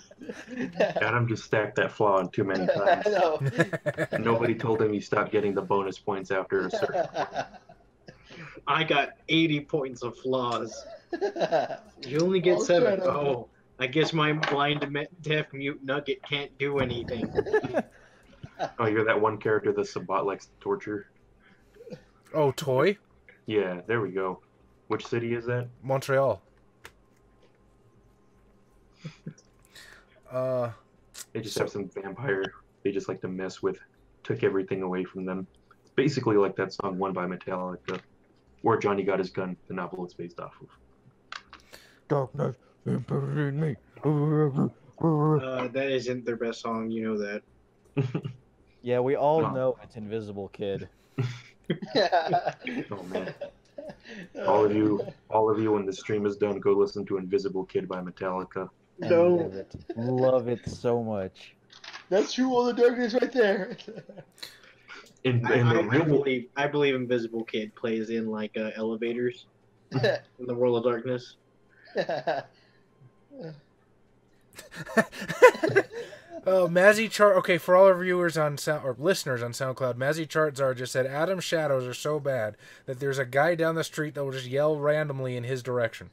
God, I'm just stacked that flaw on too many times. I know. Nobody told him you stopped getting the bonus points after a certain point. I got 80 points of flaws. You only get 7. Oh. I guess my blind, deaf, mute nugget can't do anything. Oh, you're that one character that Sabat likes to torture. Oh, Toy? Yeah, there we go. Which city is that? Montreal. They just have some vampire they just like to mess with. Took everything away from them. It's basically like that song One by Metallica, where Johnny Got His Gun, the novel it's based off of. Darkness. That isn't their best song, you know that. Yeah, we all know it's Invisible Kid. Oh man. All of you when the stream is done, go listen to Invisible Kid by Metallica. No. Love it so much. That's true, all the darkness right there. I believe Invisible Kid plays in like elevators in the World of Darkness. Mazzy Chart. Okay, for all our viewers on listeners on SoundCloud, Mazzy Chartzar just said Adam's shadows are so bad that there's a guy down the street that will just yell randomly in his direction.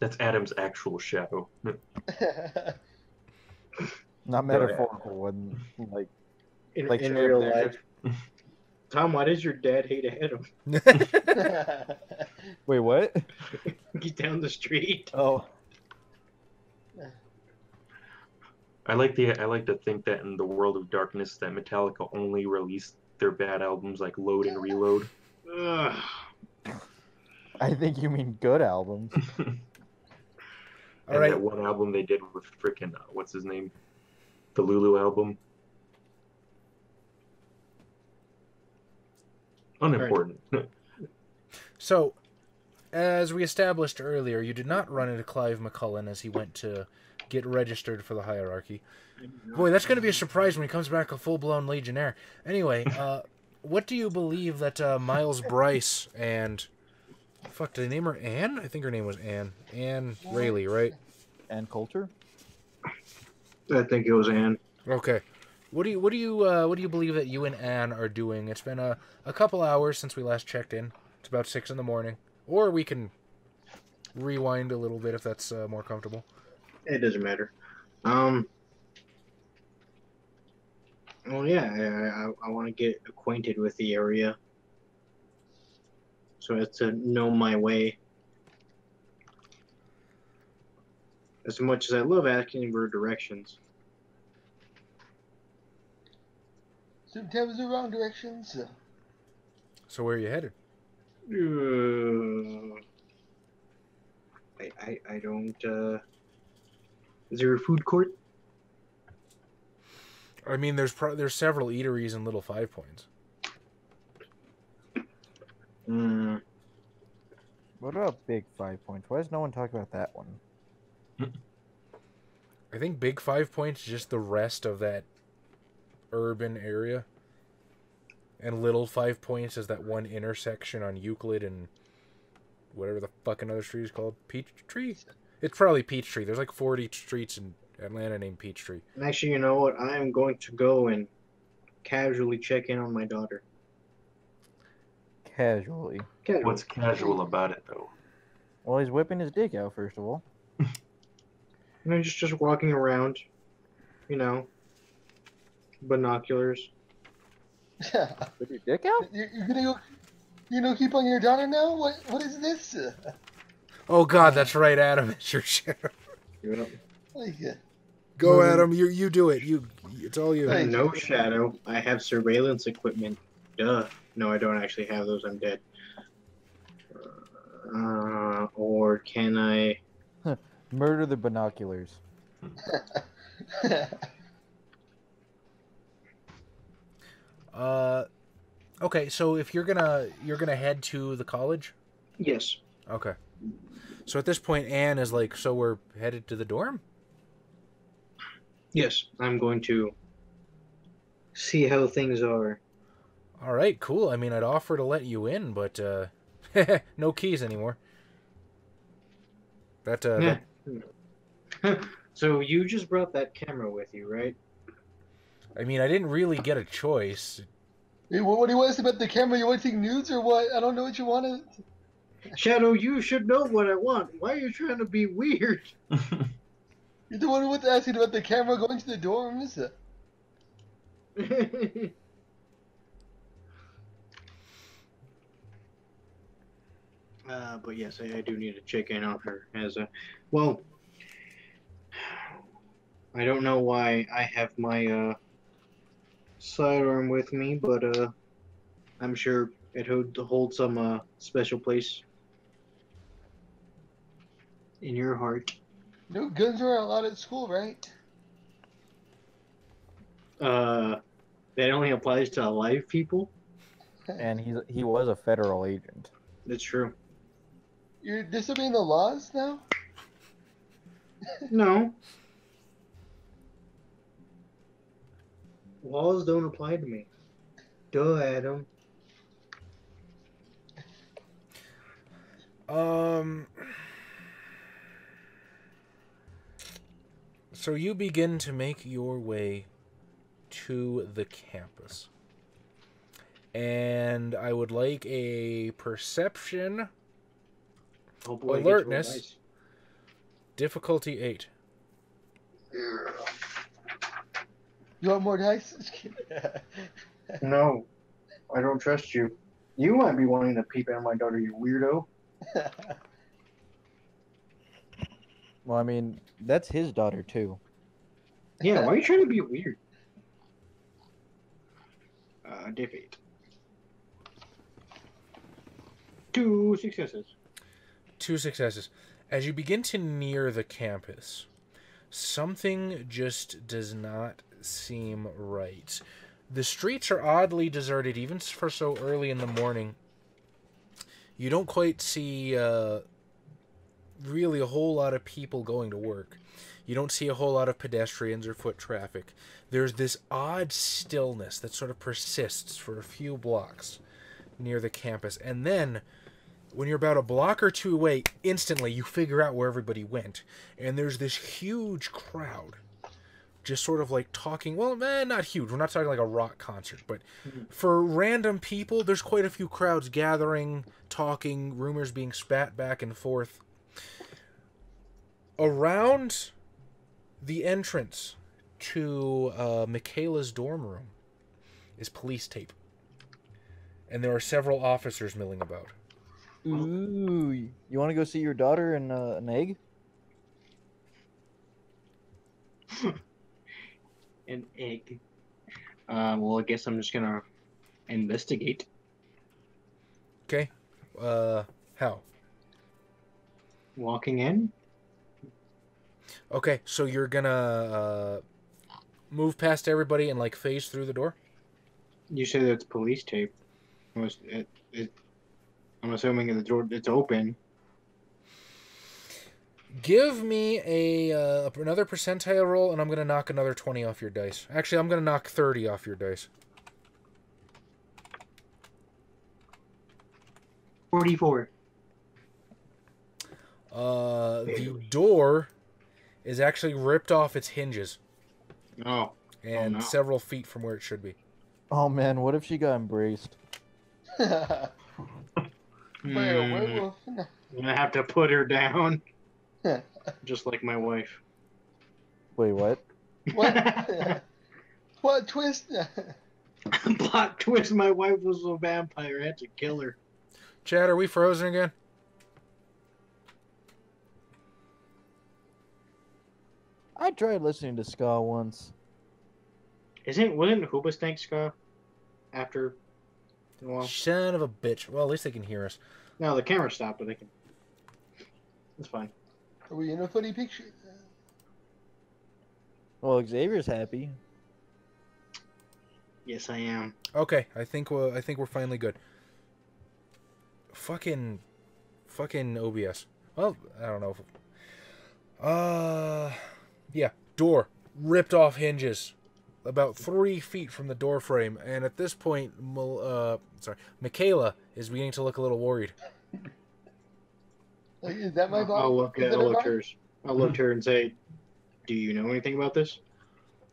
That's Adam's actual shadow. Not metaphorical one, like in real life. Tom, why does your dad hate Adam? Wait, what? Get down the street. Oh. I like to think that in the World of Darkness that Metallica only released their bad albums like Load and Reload. Ugh. I think you mean good albums. All right. That one album they did with frickin' what's his name? The Lulu album. Unimportant. Right. So, as we established earlier, you did not run into Clive McCullen as he went to get registered for the hierarchy. Boy, that's going to be a surprise when he comes back a full-blown legionnaire. Anyway, what do you believe that Miles Bryce and... Fuck, did they name her Anne? I think her name was Anne. Anne Rayleigh, right? Anne Coulter? I think it was Anne. Okay. What do you believe that you and Anne are doing? It's been a couple hours since we last checked in. It's about 6 in the morning, or we can rewind a little bit if that's more comfortable. It doesn't matter. Well, yeah, I want to get acquainted with the area, so as to know my way. As much as I love asking for directions. Sometimes the wrong directions. So where are you headed? I don't. Is there a food court? I mean, there's several eateries in Little Five Points. Mm. What about Big 5 Points? Why does no one talk about that one? I think Big 5 Points is just the rest of that urban area, and Little 5 Points is that one intersection on Euclid and whatever the fucking other street is called. Peachtree? It's probably Peachtree. There's like 40 streets in Atlanta named Peachtree. Actually, you know what? I am going to go and casually check in on my daughter. Casually? What's casual about it, though? Well, he's whipping his dick out, first of all. You know, just walking around, you know, binoculars. Yeah. With your dick out? You're gonna go, you know, keep on your daughter now? What is this? Oh God, that's right, Adam. It's your sheriff. Go, Adam. You do it. It's all you. No shadow. I have surveillance equipment. Duh. No, I don't actually have those. I'm dead. Or can I murder the binoculars? Okay. So if you're gonna head to the college. Yes. Okay. So at this point, Anne is like, so we're headed to the dorm? Yes, I'm going to see how things are. All right, cool. I mean, I'd offer to let you in, but no keys anymore. That, yeah. So you just brought that camera with you, right? I mean, I didn't really get a choice. Hey, what do you want to say about the camera? You want to take nudes or what? I don't know what you wanted. Shadow, you should know what I want. Why are you trying to be weird? You're the one who was asking about the camera going to the dorms. But yes, I do need to check in on her as a... Well, I don't know why I have my sidearm with me, but I'm sure it holds some special place in your heart. No guns are allowed at school, right? That only applies to alive people. And he was a federal agent. That's true. You're disobeying the laws now? No. Laws don't apply to me. Duh, Adam. So you begin to make your way to the campus. And I would like a perception, oh boy, alertness, nice. Difficulty 8. You want more dice? No, I don't trust you. You might be wanting to peep out my daughter, you weirdo. Well, I mean, that's his daughter too. Yeah, why are you trying to be weird? Defeat. 2 successes. 2 successes. As you begin to near the campus, something just does not seem right. The streets are oddly deserted, even for so early in the morning. You don't quite see really a whole lot of people going to work. You don't see a whole lot of pedestrians or foot traffic. There's this odd stillness that sort of persists for a few blocks near the campus. And then, when you're about a block or two away, instantly you figure out where everybody went. And there's this huge crowd just sort of like talking, well, not huge. We're not talking like a rock concert, but for random people, there's quite a few crowds gathering, talking, rumors being spat back and forth. Around the entrance to Michaela's dorm room is police tape. And there are several officers milling about. Ooh, you want to go see your daughter in an egg? An egg. Well, I guess I'm just going to investigate. Okay. How? Walking in. Okay, so you're going to move past everybody and, like, phase through the door? You said that's police tape. I'm assuming the door, it's open. Give me a another percentile roll, and I'm going to knock another 20 off your dice. Actually, I'm going to knock 30 off your dice. 44. The door is actually ripped off its hinges. Oh. And several feet from where it should be. Oh, man, what if she got embraced? I'm going to have to put her down. Just like my wife. Wait, what? What? Plot twist? Plot twist, my wife was a vampire. I had to kill her. Chad, are we frozen again? I tried listening to ska once. Wasn't Hoobastank ska? After a while. Son of a bitch. Well, at least they can hear us. No, the camera stopped, but they can. It's fine. Are we in a funny picture? Well, Xavier's happy. Yes, I am. Okay, I think we're finally good. Fucking OBS. Well, I don't know. Yeah, door ripped off hinges, about 3 feet from the door frame, and at this point, Michaela is beginning to look a little worried. Is that my boss? I'll look at her and say, "Do you know anything about this?"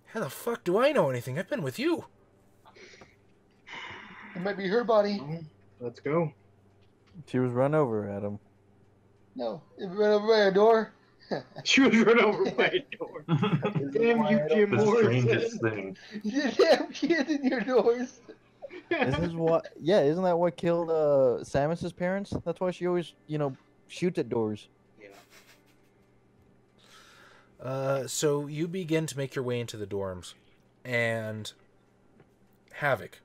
How the fuck do I know anything? I've been with you. It might be her body. Let's go. She was run over, Adam. No, it ran over by a door. She was run over by a door. Damn you, Jim Morrison. The strangest thing. You damn kids in your doors. Isn't that what killed Samus's parents? That's why she always, shoots at doors. Yeah. So you begin to make your way into the dorms, and havoc.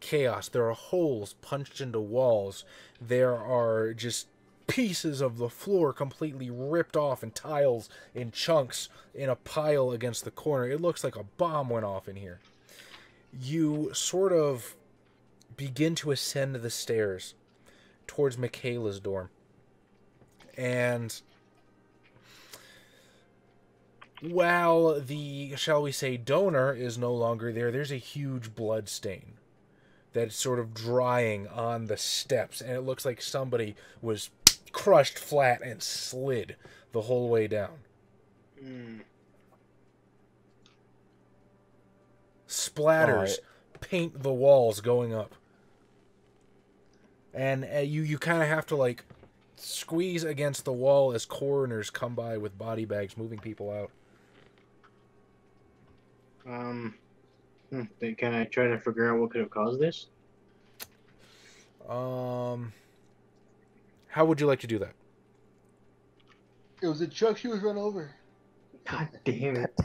Chaos. There are holes punched into walls. There are just pieces of the floor completely ripped off and tiles in chunks in a pile against the corner. It looks like a bomb went off in here. You sort of begin to ascend the stairs towards Michaela's dorm. And while the, shall we say, donor is no longer there, there's a huge blood stain that's sort of drying on the steps, and it looks like somebody was crushed flat and slid the whole way down. Mm. Splatters paint the walls going up. And you kind of have to, squeeze against the wall as coroners come by with body bags moving people out. Can I try to figure out what could have caused this? How would you like to do that? It was a truck she was run over. God damn it.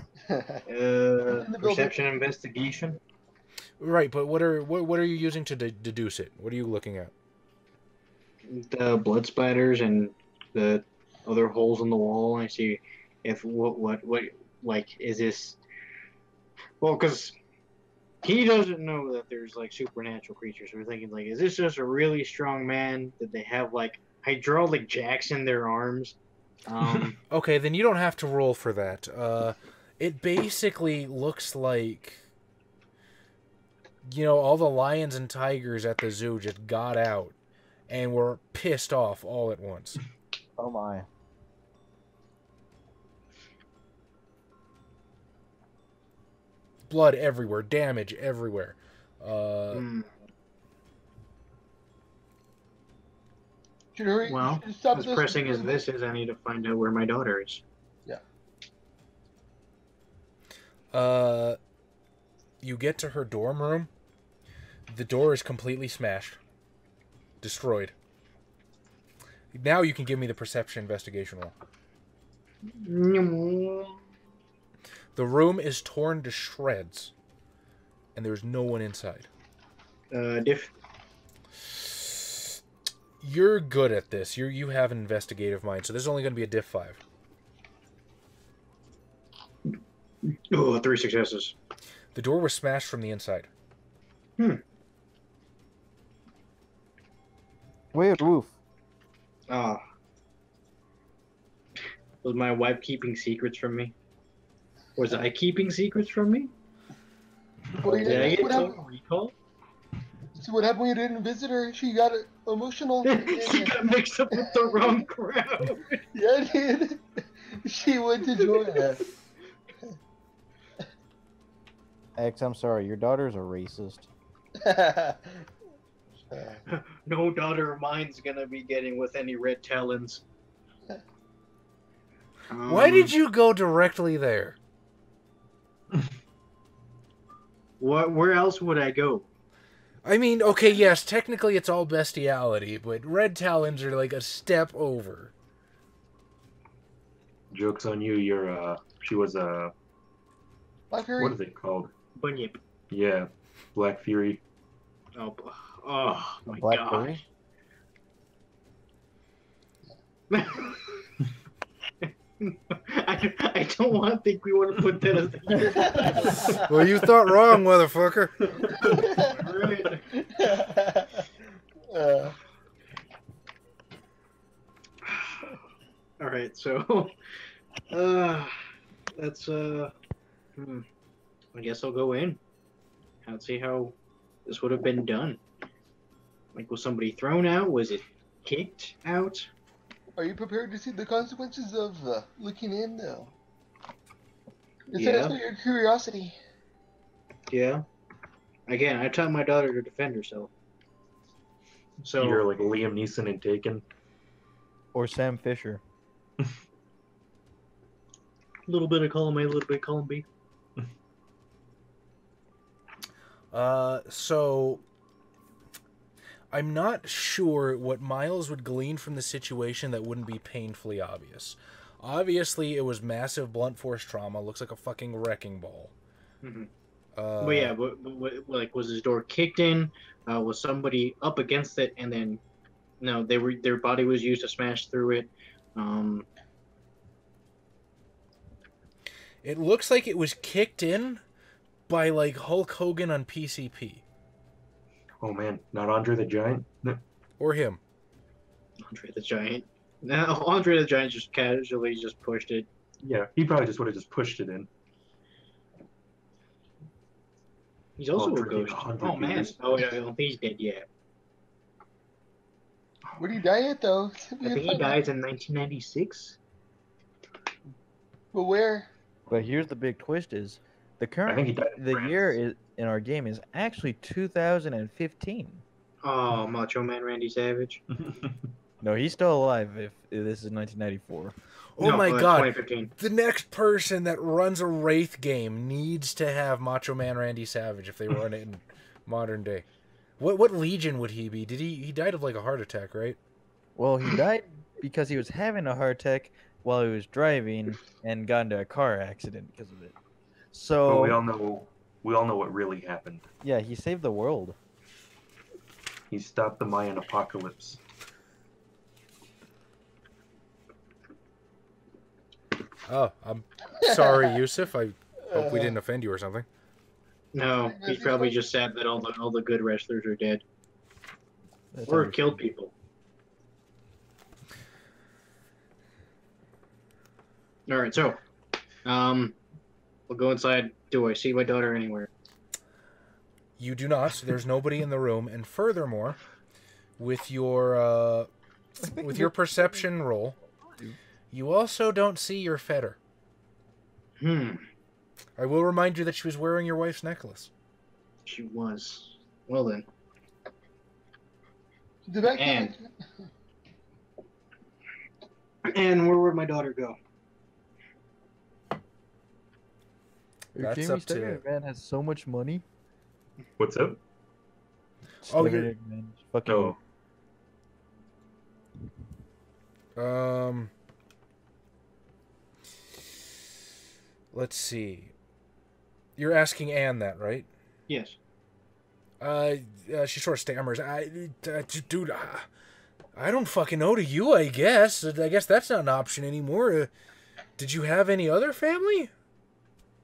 Perception investigation? Right, but what are you using to deduce it? What are you looking at? The blood splatters and the other holes in the wall. I see if is this... Well, because... He doesn't know that there's, supernatural creatures. We're thinking, is this just a really strong man? Did they have, hydraulic jacks in their arms? Okay, then you don't have to roll for that. It basically looks like, all the lions and tigers at the zoo just got out and were pissed off all at once. Oh, my. Blood everywhere, damage everywhere. Well, as pressing as this is, I need to find out where my daughter is. Yeah. You get to her dorm room. The door is completely smashed, destroyed. Now you can give me the perception investigation roll. The room is torn to shreds, and there's no one inside. Diff. You're good at this. You have an investigative mind, so there's only going to be a diff 5. Oh, 3 successes. The door was smashed from the inside. Weird roof. Ah. Was my wife keeping secrets from me? Was I keeping secrets from me? Did I get total recall? So what happened when you didn't visit her? She got emotional. She got mixed up with the wrong crowd. Yeah, dude. She went to join us. X, I'm sorry. Your daughter's a racist. No daughter of mine's going to be getting with any Red Talons. Why did you go directly there? What? Where else would I go? I mean, okay, yes, technically it's all bestiality, but Red Talons are like a step over. Joke's on you, you're, she was a... Black Fury? What is it called? Bunyip. Yeah, Black Fury. Oh, oh my Black gosh. Fury? I don't want to think we want to put that as the Well, you thought wrong, motherfucker. Right. All right, so that's I guess I'll go in and see how this would have been done. Like, was somebody thrown out? Was it kicked out? Are you prepared to see the consequences of looking in, though? It's yeah. Your curiosity. Yeah. Again, I taught my daughter to defend herself. So you're like Liam Neeson in Taken, or Sam Fisher. A little bit of column A, a little bit of column B. So. I'm not sure what Miles would glean from the situation that wouldn't be painfully obvious. Obviously, it was massive blunt force trauma. Looks like a fucking wrecking ball. Mm-hmm. But yeah, like, was his door kicked in? Was somebody up against it, and then no, they were their body was used to smash through it. It looks like it was kicked in by like Hulk Hogan on PCP. Oh man, not Andre the Giant? No. Or him. Andre the Giant. No, Andre the Giant just casually just pushed it. Yeah, he probably just would have just pushed it in. He's also a ghost. Oh man. Oh yeah, he's dead, yeah. Where did he die at though? I think he dies in 1996. But where? But here's the big twist is the current the year is in our game is actually 2015. Oh, Macho Man Randy Savage. No, he's still alive if this is 1994. Oh no, my god. The next person that runs a Wraith game needs to have Macho Man Randy Savage if they run it in modern day. What legion would he be? Did he died of like a heart attack, right? Well, he died because he was having a heart attack while he was driving and got into a car accident because of it. So but we all know what really happened. Yeah, he saved the world. He stopped the Mayan apocalypse. Oh, I'm sorry, Yusuf. I hope we didn't offend you or something. No, he's probably just sad that all the good wrestlers are dead. That's or killed people. All right, so we'll go inside. Do I see my daughter anywhere? You do not. So there's nobody in the room. And furthermore, with your perception roll, you also don't see your fetter. Hmm. I will remind you that she was wearing your wife's necklace. She was. Well then. And where would my daughter go? That's up to man has so much money. What's up? Oh, you're... Man. Fucking no. Let's see. You're asking Anne that, right? Yes. She sort of stammers. Dude, I don't fucking know. To you, I guess. I guess that's not an option anymore. Did you have any other family?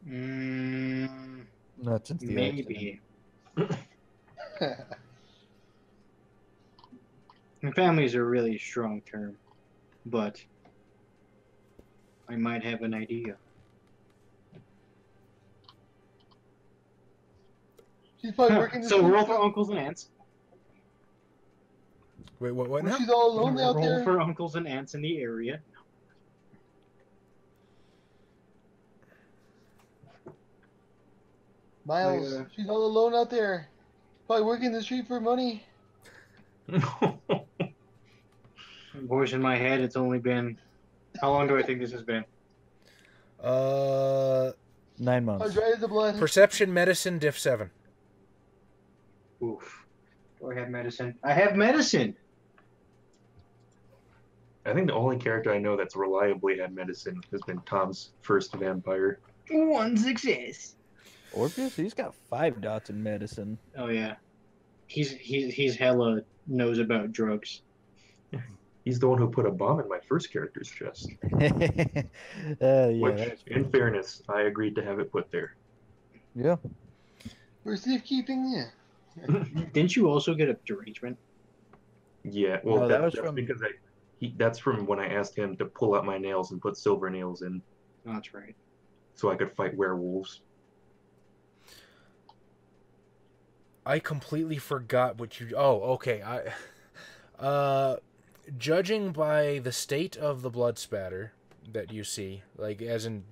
Not since the maybe. Families are really a strong term, but I might have an idea. She's probably working this so we're all for uncles and aunts. Wait, what now? She's all alone out there. Roll for uncles and aunts in the area. Miles, she's all alone out there. Probably working the street for money. Voice in my head, it's only been... How long do I think this has been? 9 months. Perception, medicine, diff 7. Oof. Do I have medicine? I have medicine! I think the only character I know that's reliably had medicine has been Tom's first vampire. One success. Orpheus, he's got 5 dots in medicine. Oh yeah, he's hella knows about drugs. He's the one who put a bomb in my first character's chest. Yeah, which, in fairness, I agreed to have it put there. Yeah. We're safekeeping it. Yeah. Didn't you also get a derangement? Yeah. Well, no, that's from when I asked him to pull out my nails and put silver nails in. Oh, that's right. So I could fight werewolves. I completely forgot what you... Oh, okay. Judging by the state of the blood spatter that you see, like, as in...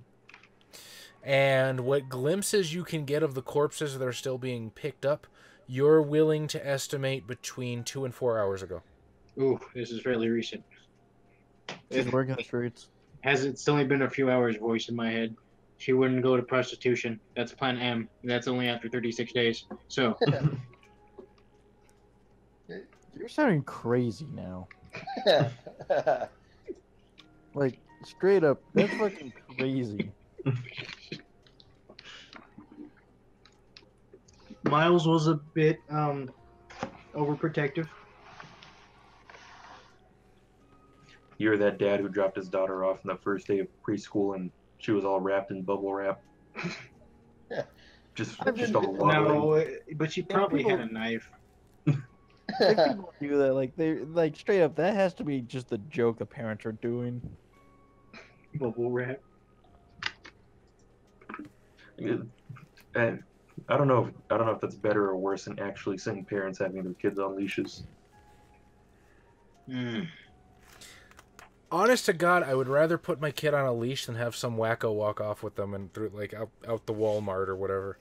and what glimpses you can get of the corpses that are still being picked up, you're willing to estimate between 2 and 4 hours ago. Ooh, this is fairly recent. It's working streets. It's only been a few hours, voice in my head. She wouldn't go to prostitution. That's Plan M. And that's only after 36 days. So. You're sounding crazy now. Like, straight up, that's fucking crazy. Miles was a bit overprotective. You're that dad who dropped his daughter off on the first day of preschool and she was all wrapped in bubble wrap. Yeah. Just a lot. No, but she probably had a knife. Like, people do that, like, they, like, straight up, that has to be just the joke the parents are doing. Bubble wrap. I don't know if that's better or worse than actually seeing parents having their kids on leashes. Mm. Honest to God, I would rather put my kid on a leash than have some wacko walk off with them and through, like, out the Walmart or whatever.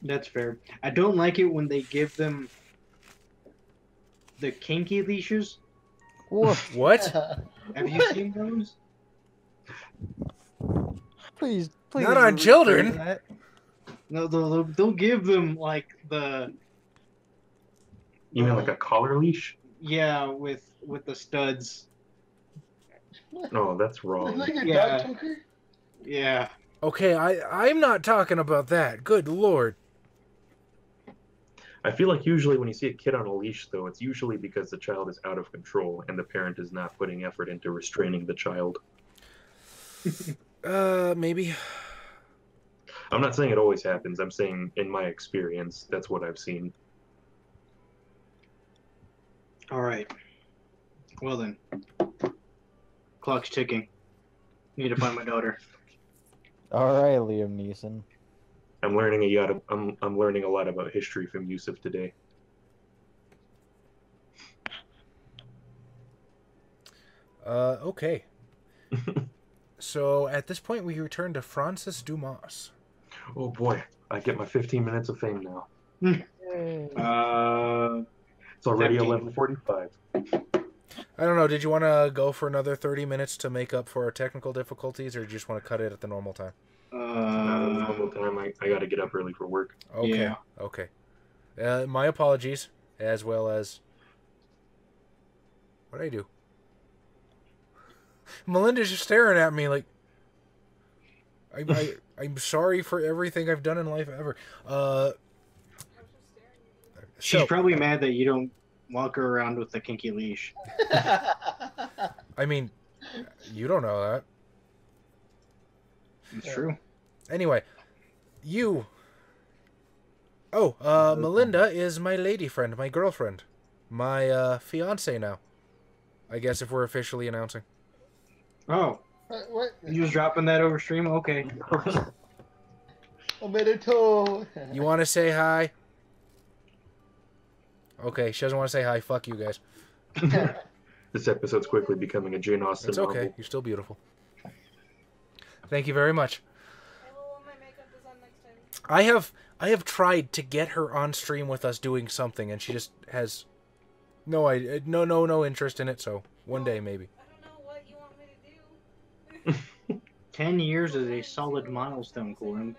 That's fair. I don't like it when they give them the kinky leashes. What? Have you seen those? Please. Not on children. No, they'll give them like the. You mean like a collar leash? Yeah, with the studs. Oh, that's wrong. Like a dog choker? Yeah. Okay, I'm not talking about that. Good lord. I feel like usually when you see a kid on a leash, though, it's usually because the child is out of control and the parent is not putting effort into restraining the child. Maybe. I'm not saying it always happens. I'm saying in my experience, that's what I've seen. All right. Well then, clock's ticking. Need to find my daughter. All right, Liam Neeson. I'm learning a lot about history from Yusuf today. Okay. So at this point, we return to Francis Dumas. Oh boy, I get my 15 minutes of fame now. It's already 11:45. I don't know. Did you want to go for another 30 minutes to make up for our technical difficulties, or do you just want to cut it at the normal time? Not the normal time. I got to get up early for work. Okay. Yeah. Okay. My apologies, as well as... What did I do? Melinda's just staring at me like... I'm sorry for everything I've done in life ever. She's probably mad that you don't walk her around with the kinky leash. I mean, you don't know that. It's true. Anyway, you... Oh, Melinda is my lady friend, my girlfriend. My fiancé now. I guess if we're officially announcing. Oh. What? You was dropping that over stream? Okay. You want to say hi? Okay, she doesn't want to say hi. Fuck you guys. This episode's quickly becoming a Jane Austen novel. It's okay. You're still beautiful. Thank you very much. I will wear my makeup design next time. I have tried to get her on stream with us doing something, and she just has no interest in it. So one day maybe. I don't know what you want me to do. 10 years is a solid milestone, Colin.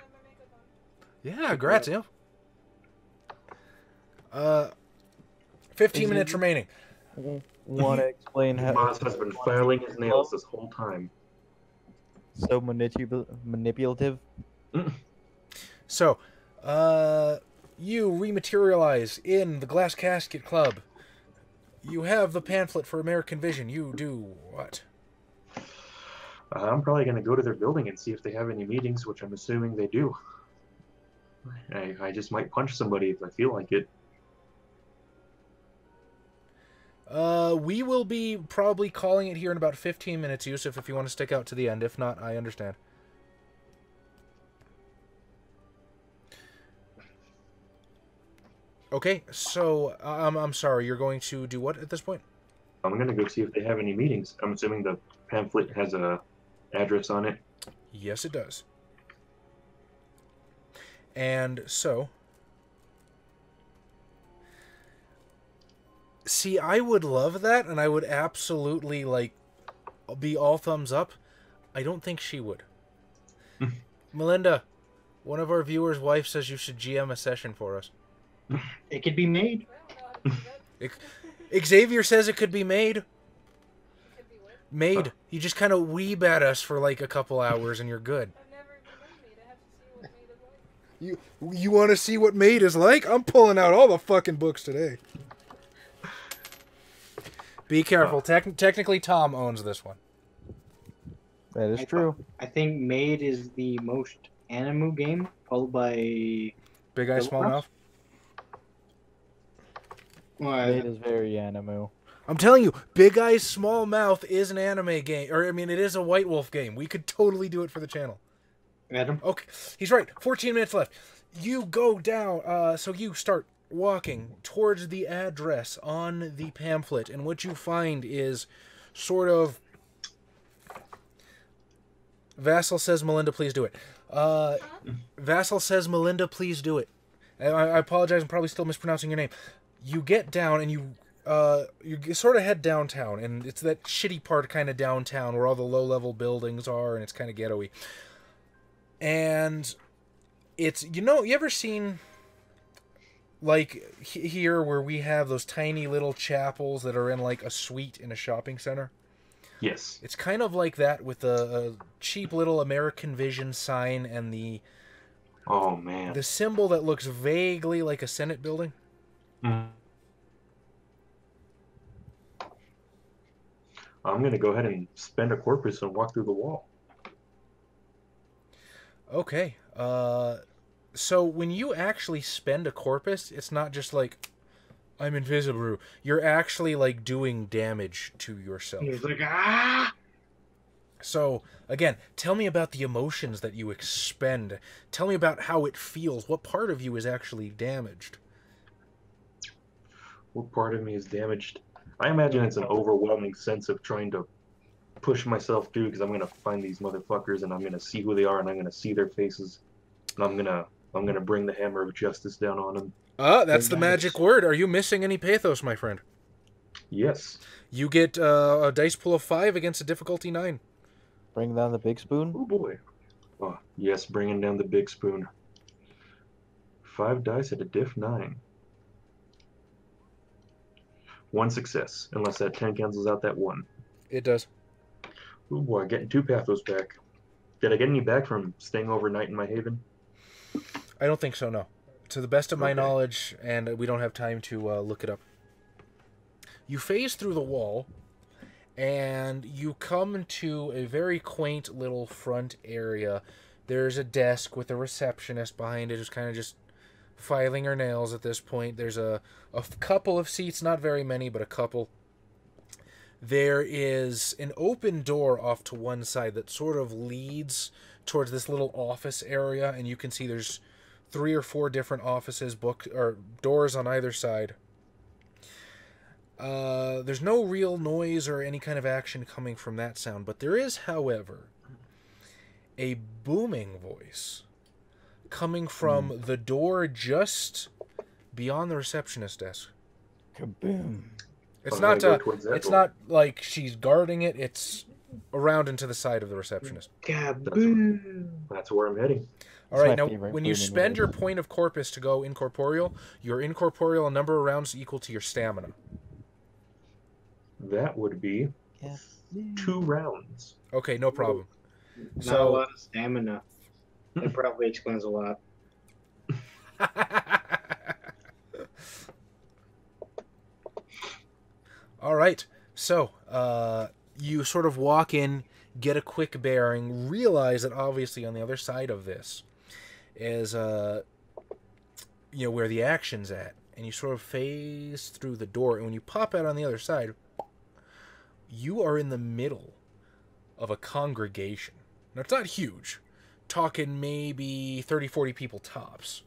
Yeah, congrats, Tim. 15 minutes remaining. I want to explain how... Miles has been filing his nails this whole time. So manipulative. So, you rematerialize in the Glass Casket Club. You have the pamphlet for American Vision. You do what? I'm probably going to go to their building and see if they have any meetings, which I'm assuming they do. I just might punch somebody if I feel like it. We will be probably calling it here in about 15 minutes, Yusuf, if you want to stick out to the end. If not, I understand. Okay, so I'm sorry. You're going to do what at this point? I'm going to go see if they have any meetings. I'm assuming the pamphlet has a address on it. Yes, it does. And so... See, I would love that, and I would absolutely, like, be all thumbs up. I don't think she would. Melinda, one of our viewers' wife says you should GM a session for us. It could be made. Xavier says it could be made. Made. You just kind of weeb at us for, like, a couple hours, and you're good. You want to see what made is like? I'm pulling out all the fucking books today. Be careful. Technically, Tom owns this one. That is true. I think Made is the most anime game, followed by... Big Eyes, Small Mouth? Made is very anime. I'm telling you, Big Eyes, Small Mouth is an anime game. Or, I mean, it is a White Wolf game. We could totally do it for the channel. Adam? Okay, he's right. 14 minutes left. You go down, so you start... walking towards the address on the pamphlet, and what you find is sort of... Vassal says, Melinda, please do it. Vassal says, Melinda, please do it. And I apologize, I'm probably still mispronouncing your name. You get down, and you sort of head downtown, and it's that shitty part kind of downtown where all the low-level buildings are, and it's kind of ghetto-y. And it's... You know, you ever seen... Like, here, where we have those tiny little chapels that are in, like, a suite in a shopping center? Yes. It's kind of like that with a cheap little American Vision sign and the... Oh, man. The symbol that looks vaguely like a Senate building. Mm. I'm going to go ahead and spend a corpus and walk through the wall. Okay. So when you actually spend a corpus, it's not just like, I'm invisible. You're actually, like, doing damage to yourself. It's like, ah! So, again, tell me about the emotions that you expend. Tell me about how it feels. What part of you is actually damaged? What part of me is damaged? I imagine it's an overwhelming sense of trying to push myself through, because I'm going to find these motherfuckers, and I'm going to see who they are, and I'm going to see their faces, and I'm gonna bring the hammer of justice down on him. Ah, that's the magic word. Are you missing any pathos, my friend? Yes. You get a dice pool of 5 against a difficulty 9. Bring down the big spoon? Oh, boy. Oh, yes, bringing down the big spoon. 5 dice at a diff 9. 1 success, unless that 10 cancels out that 1. It does. Oh, boy, getting 2 pathos back. Did I get any back from staying overnight in my haven? I don't think so, no. To the best of my knowledge, and we don't have time to look it up. You phase through the wall, and you come to a very quaint little front area. There's a desk with a receptionist behind it who's kind of just filing her nails at this point. There's a couple of seats, not very many, but a couple. There is an open door off to one side that sort of leads towards this little office area, and you can see there's 3 or 4 different offices, booked or doors on either side. There's no real noise or any kind of action coming from that sound, but there is, however, a booming voice coming from the door just beyond the receptionist desk. Kaboom. It's not like she's guarding it, it's around and to the side of the receptionist. Kaboom! That's where I'm heading. All right, now when you spend your point of corpus to go incorporeal, your incorporeal number of rounds equal to your stamina. That would be 2 rounds. Okay, no problem. Not a lot of stamina. That probably explains a lot. All right, so you sort of walk in, get a quick bearing, realize that obviously on the other side of this is, you know, where the action's at. And you sort of phase through the door. And when you pop out on the other side, you are in the middle of a congregation. Now, it's not huge. Talking maybe 30, 40 people tops.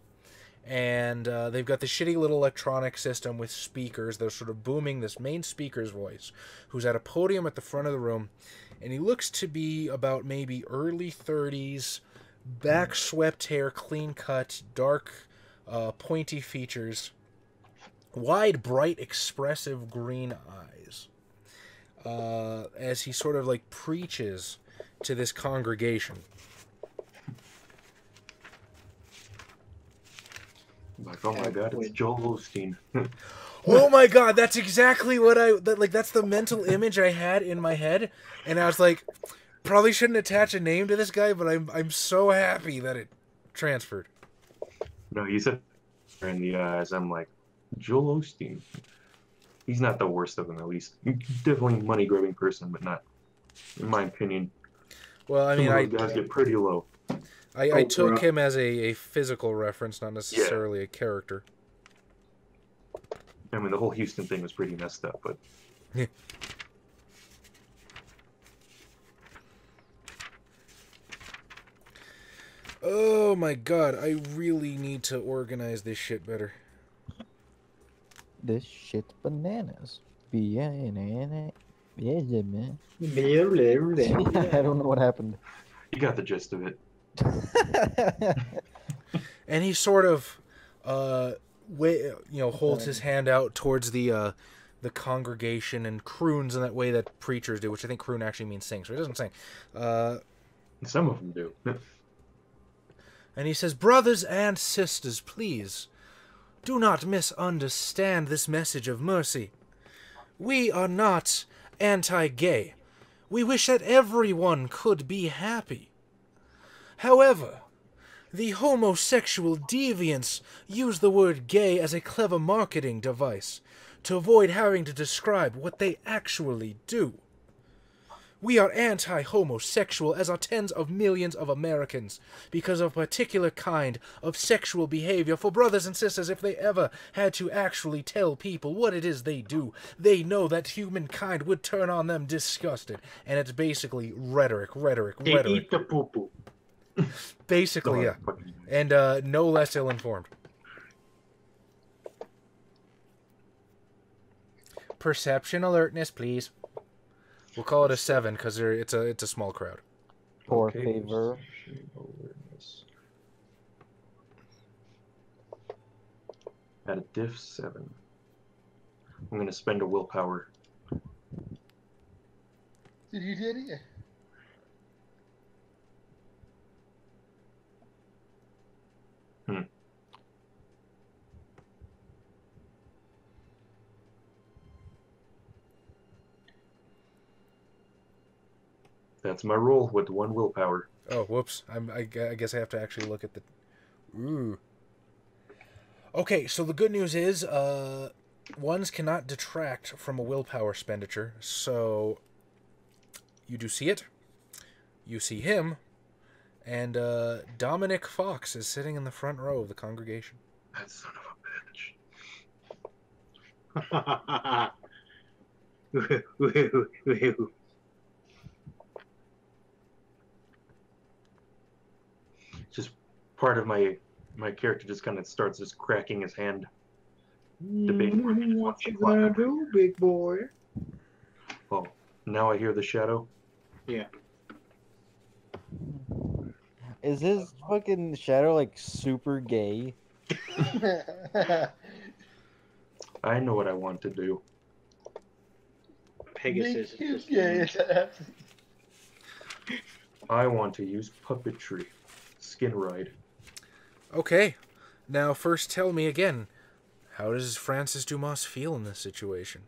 And they've got this shitty little electronic system with speakers that are sort of booming this main speaker's voice, who's at a podium at the front of the room, and he looks to be about maybe early 30s, back-swept hair, clean-cut, dark, pointy features, wide, bright, expressive green eyes, as he sort of, like, preaches to this congregation. Like, oh my God, it's Joel Osteen. Oh my God, that's exactly what that's the mental image I had in my head, and I was like, probably shouldn't attach a name to this guy, but I'm so happy that it transferred. No, he's a in the eyes. I'm like, Joel Osteen. He's not the worst of them, at least. Definitely a money-grabbing person, but not, in my opinion. Well, I mean, those guys get pretty low. I took him as a physical reference, not necessarily a character. I mean, the whole Houston thing was pretty messed up, but... Yeah. Oh my God, I really need to organize this shit better. This shit bananas. Banana. I don't know what happened. You got the gist of it. And he sort of, holds his hand out towards the congregation and croons in that way that preachers do, which I think croon actually means sing. So he doesn't sing. Some of them do. And he says, "Brothers and sisters, please do not misunderstand this message of mercy. We are not anti-gay. We wish that everyone could be happy. However, the homosexual deviants use the word gay as a clever marketing device to avoid having to describe what they actually do. We are anti-homosexual, as are tens of millions of Americans, because of a particular kind of sexual behavior. For brothers and sisters, if they ever had to actually tell people what it is they do, they know that humankind would turn on them disgusted." And it's basically rhetoric. They eat the poo-poo. Basically, yeah. And no less ill-informed. Perception alertness, please. We'll call it a 7 because it's a small crowd. For favor. At a diff 7. I'm going to spend a willpower. Did you get it? That's my roll with 1 willpower. Oh, whoops. I guess I have to actually look at the... Ooh. Okay, so the good news is, ones cannot detract from a willpower expenditure, so you do see it, you see him, and Dominic Fox is sitting in the front row of the congregation. That son of a bitch. Just part of my character just kind of starts just cracking his hand. Debating what you gonna do, big boy. Oh, now I hear the shadow. Yeah. Is his fucking shadow like super gay? I know what I want to do. Pegasus. He's gay. I want to use puppetry. Skin ride. Okay. Now, first tell me again, how does Francis Dumas feel in this situation?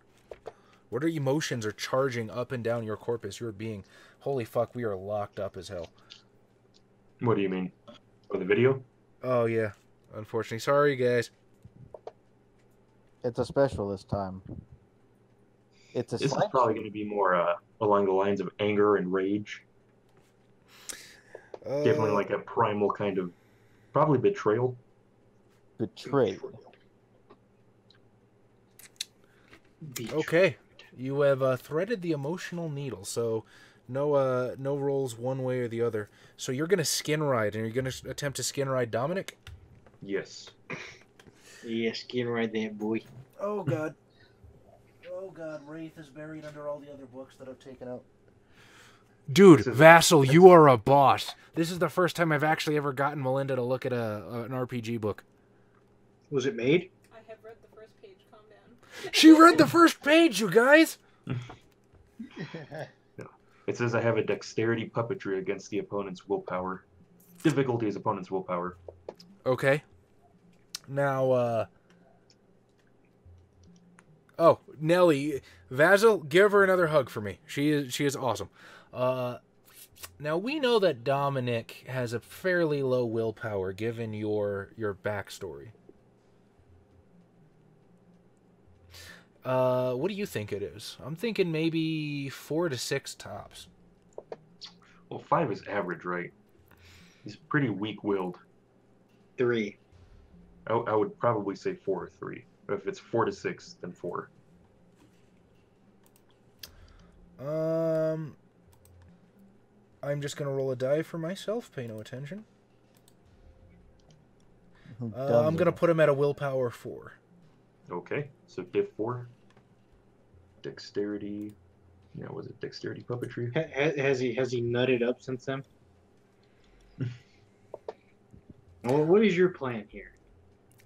What emotions are charging up and down your corpus, your being? Holy fuck, we are locked up as hell. What do you mean? For the video? Oh, yeah. Unfortunately. Sorry, guys. It's a special this time. It's a This is probably going to be more along the lines of anger and rage. Definitely like a primal kind of... Probably betrayal. Betrayal. Okay. You have threaded the emotional needle, so... No rolls one way or the other. So you're going to skin ride, and you're going to attempt to skin ride Dominic? Yes. Yeah, skin ride that boy. Oh, God. Oh, God. Wraith is buried under all the other books that I've taken out. Dude, Vassal, you are a boss. This is the first time I've actually ever gotten Melinda to look at an RPG book. Was it made? I have read the first page. Calm down. She read the first page, you guys! It says I have a dexterity puppetry against the opponent's willpower. Difficulty is opponent's willpower. Okay. Now, oh, Nelly, Vassal, give her another hug for me. She is awesome. Now, we know that Dominic has a fairly low willpower, given your backstory. What do you think it is? I'm thinking maybe 4 to 6 tops. Well, 5 is average, right? He's pretty weak-willed. 3. I would probably say 4 or 3. But if it's 4 to 6, then 4. I'm just gonna roll a die for myself. Pay no attention. I'm gonna put him at a willpower 4. Okay, so diff 4. Dexterity. Yeah, was it dexterity puppetry? Has he nutted up since then? Well, what is your plan here?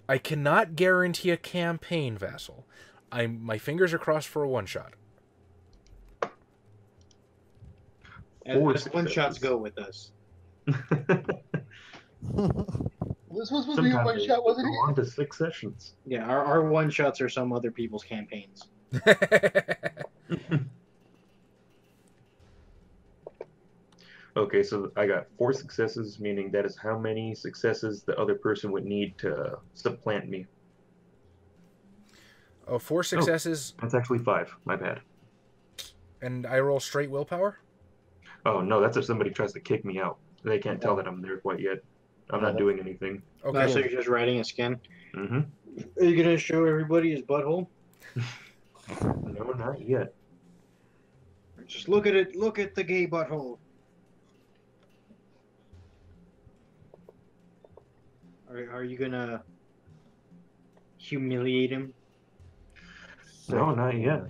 I cannot guarantee a campaign, Vassal. My fingers are crossed for a one shot. One shots go with us. This was supposed to be a one shot, wasn't it? Go on to 6 sessions. Yeah, our one shots are some other people's campaigns. Okay, so I got 4 successes, meaning that is how many successes the other person would need to supplant me. Oh, 4 successes. Oh, that's actually 5. My bad. And I roll straight willpower? Oh, no, that's if somebody tries to kick me out. They can't tell that I'm there quite yet. I'm not doing anything. Okay, so you're just riding a skin? Mm-hmm. Are you going to show everybody his butthole? No, not yet. Just look at it. Look at the gay butthole. Are you going to humiliate him? No, not yet.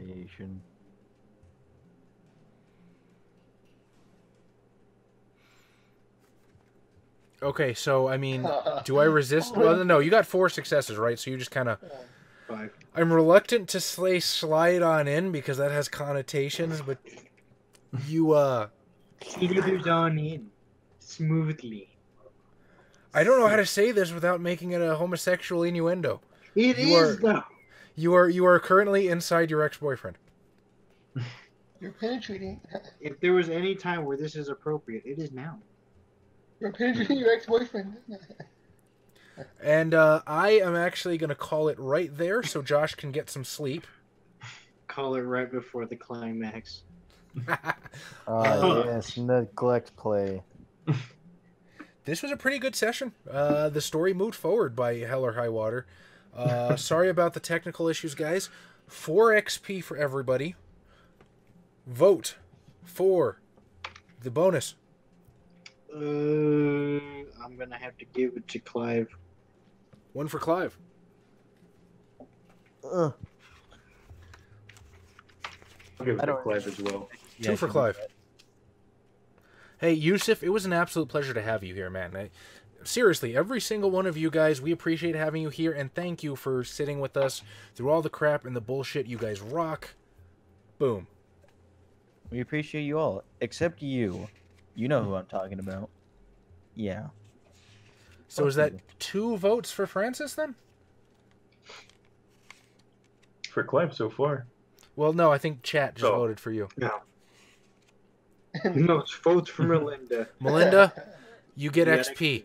Okay, so, I mean, do I resist? Well, no, you got 4 successes, right? So you just kind of... 5. I'm reluctant to slide on in because that has connotations, but you, Slithers on in. Smoothly. I don't know how to say this without making it a homosexual innuendo. It is, though. You are currently inside your ex-boyfriend. You're penetrating. If there was any time where this is appropriate, it is now. You're penetrating your ex-boyfriend. And I am actually going to call it right there so Josh can get some sleep. Call it right before the climax. Yes, neglect play. This was a pretty good session. The story moved forward by hell or high water. Sorry about the technical issues, guys. 4 XP for everybody. Vote for the bonus. I'm going to have to give it to Clive. 1 for Clive. I'll give it to Clive as well. Yeah, 2 for Clive. Hey, Yusuf, it was an absolute pleasure to have you here, man. Seriously, every single one of you guys, we appreciate having you here, and thank you for sitting with us through all the crap and the bullshit. You guys rock. Boom. We appreciate you all, except you. You know who I'm talking about. Yeah. So is that 2 votes for Francis then? For Clive so far. Well, no, I think chat just voted for you. No. No, it's votes for Melinda. Melinda, you get XP.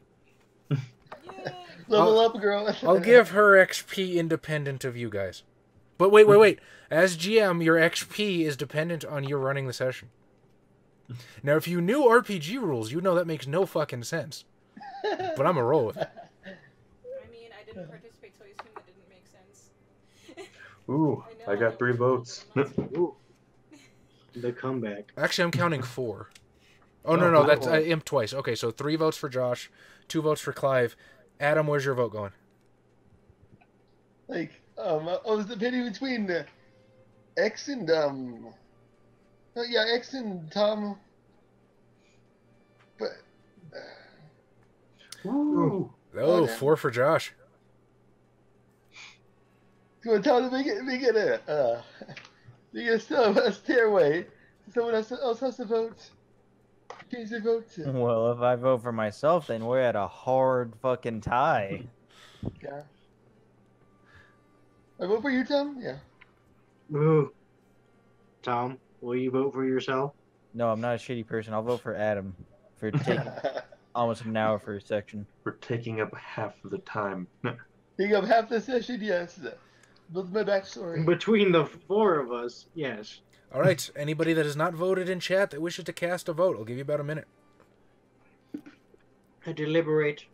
Level up, girl. I'll give her XP independent of you guys. But wait, wait, wait. As GM, your XP is dependent on you running the session. Now, if you knew RPG rules, you'd know that makes no fucking sense. But I'm a roll with it. I mean, I didn't participate, so I assume that didn't make sense. Ooh, I got 3 votes. Ooh. The comeback. Actually, I'm counting 4. Oh, no, no, that's imp twice. Okay, so 3 votes for Josh, 2 votes for Clive. Adam, where's your vote going? Like, I was debating between X and, yeah, X and Tom. But... Ooh. Oh, okay. 4 for Josh. Do you want Tom to make it a stairway? Someone else has to vote. Change their vote to. Well, if I vote for myself, then we're at a hard fucking tie. Yeah. I vote for you, Tom? Yeah. Ooh. Tom, will you vote for yourself? No, I'm not a shitty person. I'll vote for Adam for taking almost an hour for a section. For taking up half of the time. Taking up half the session, yes. With my backstory. Between the 4 of us, yes. All right. Anybody that has not voted in chat that wishes to cast a vote, I'll give you about a minute. To deliberate.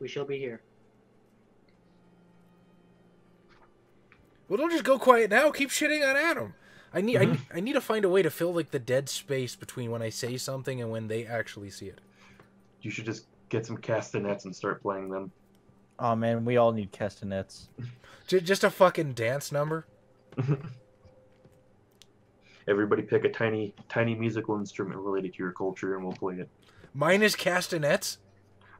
We shall be here. Well, don't just go quiet now. Keep shitting on Adam. I need to find a way to fill like the dead space between when I say something and when they actually see it. You should just get some castanets and start playing them. Oh man, we all need castanets. Just a fucking dance number. Everybody pick a tiny musical instrument related to your culture, and we'll play it. Mine is castanets.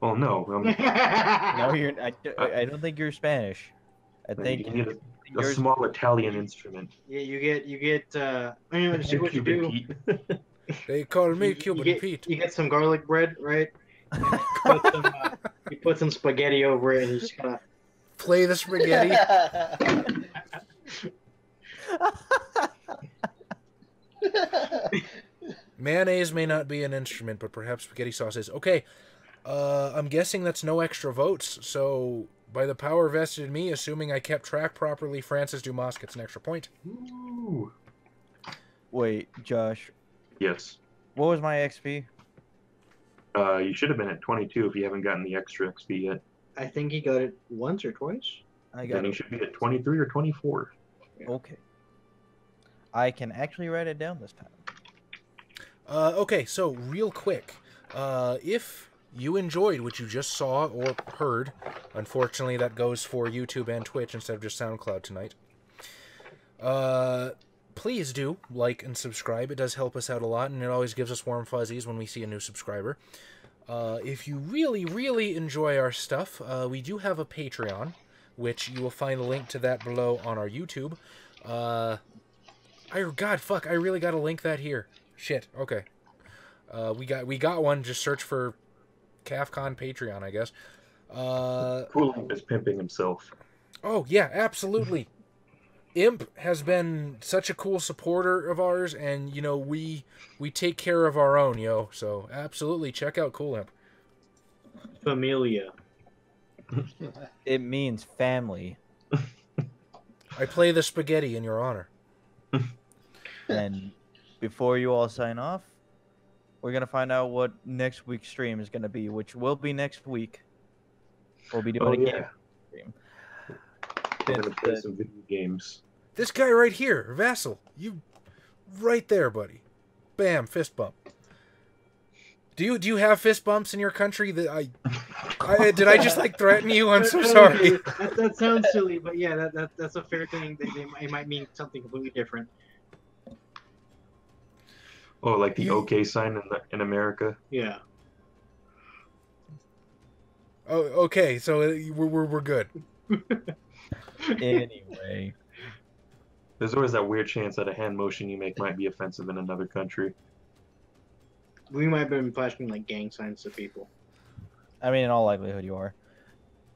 Well, no. No, you're. I don't think you're Spanish. I think a small Italian instrument. Yeah, you get. I don't even know what you do. They call me Cuban Pete. You get some garlic bread, right? You put some spaghetti over it and you just kind of play the spaghetti. Mayonnaise may not be an instrument, but perhaps spaghetti sauce is. Okay, I'm guessing that's no extra votes, so by the power vested in me, assuming I kept track properly, Francis Dumas gets an extra point. Ooh. Wait, Josh. Yes. What was my XP? You should have been at 22 if you haven't gotten the extra XP yet. I think he got it once or twice. Then you should be at 23 or 24. Yeah. Okay. I can actually write it down this time. Okay, so real quick, if you enjoyed what you just saw or heard, unfortunately that goes for YouTube and Twitch instead of just SoundCloud tonight, please do like and subscribe. It does help us out a lot, and it always gives us warm fuzzies when we see a new subscriber. If you really, really enjoy our stuff, we do have a Patreon, which you will find a link to that below on our YouTube. God, fuck, I really gotta link that here. Shit, okay. We got one, just search for CAFCON Patreon, I guess. Cool is pimping himself. Oh, yeah, absolutely. Imp has been such a cool supporter of ours, and, you know, we take care of our own, yo. So, absolutely, check out Cool Imp. Familia. It means family. I play the spaghetti in your honor. And before you all sign off, we're going to find out what next week's stream is going to be, which will be next week. We'll be doing a game stream. We're going to play some video games. This guy right here, Vassal, you right there, buddy. Bam, fist bump. Do you have fist bumps in your country? That did I just like threaten you? I'm so sorry. That sounds silly, but yeah, that's a fair thing. It might mean something completely different. Oh, like the OK sign in America? Yeah. Oh, okay. So we're good. Anyway, there's always that weird chance that a hand motion you make might be offensive in another country. We might have been flashing like gang signs to people. I mean, in all likelihood, you are.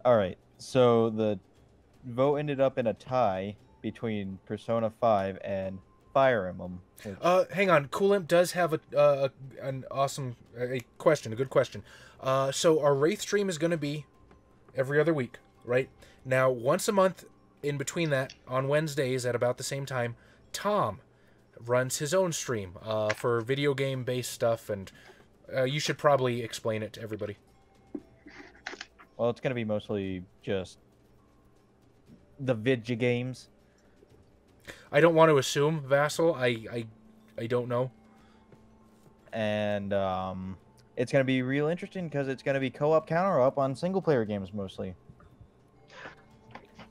All right. So the vote ended up in a tie between Persona 5 and Fire Emblem. Which... hang on. Cool Imp does have an awesome question, a good question. So our Wraith stream is going to be every other week, right? Now, once a month in between that, on Wednesdays at about the same time, Tom runs his own stream for video game-based stuff, and you should probably explain it to everybody. Well, it's going to be mostly just the video games. I don't want to assume, Vassal. I don't know. And it's going to be real interesting because it's going to be co-op, counter-up on single-player games mostly.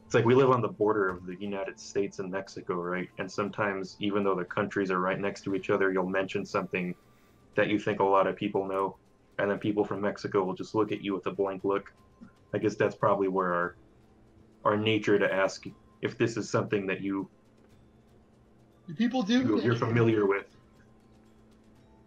It's like we live on the border of the United States and Mexico, right? And sometimes, even though the countries are right next to each other, you'll mention something that you think a lot of people know, and then people from Mexico will just look at you with a blank look. I guess that's probably where our nature to ask if this is something that you're familiar with.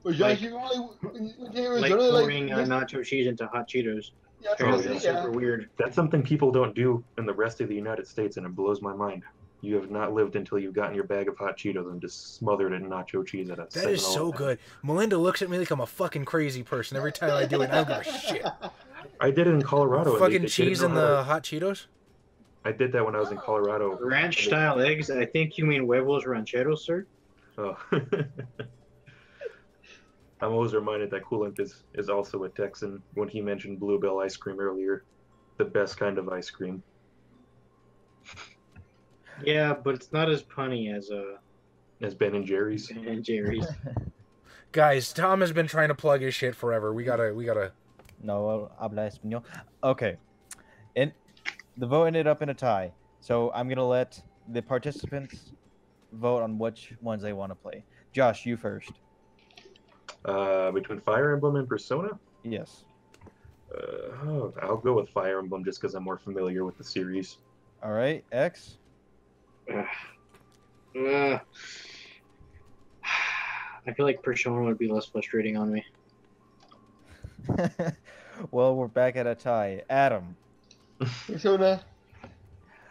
Like pouring nacho cheese into hot Cheetos. Yeah, super weird. That's something people don't do in the rest of the United States, and it blows my mind. You have not lived until you've gotten your bag of hot Cheetos and just smothered in nacho cheese at a That is so good. Melinda looks at me like I'm a fucking crazy person every time I do it. I don't give a shit. I did it in Colorado. Fucking cheese in the hot Cheetos? I did that when I was in Colorado. Ranch-style eggs? I think you mean huevos rancheros, sir? Oh. I'm always reminded that Cool Imp is also a Texan when he mentioned Bluebell ice cream earlier. The best kind of ice cream. Yeah, but it's not as punny as Ben and Jerry's. Ben and Jerry's. Guys, Tom has been trying to plug his shit forever. We gotta... No, habla español. Okay. And the vote ended up in a tie. So I'm going to let the participants vote on which ones they want to play. Josh, you first. Between Fire Emblem and Persona? Yes. I'll go with Fire Emblem just because I'm more familiar with the series. All right, X? I feel like Persona would be less frustrating on me. Well, we're back at a tie. Adam? Persona.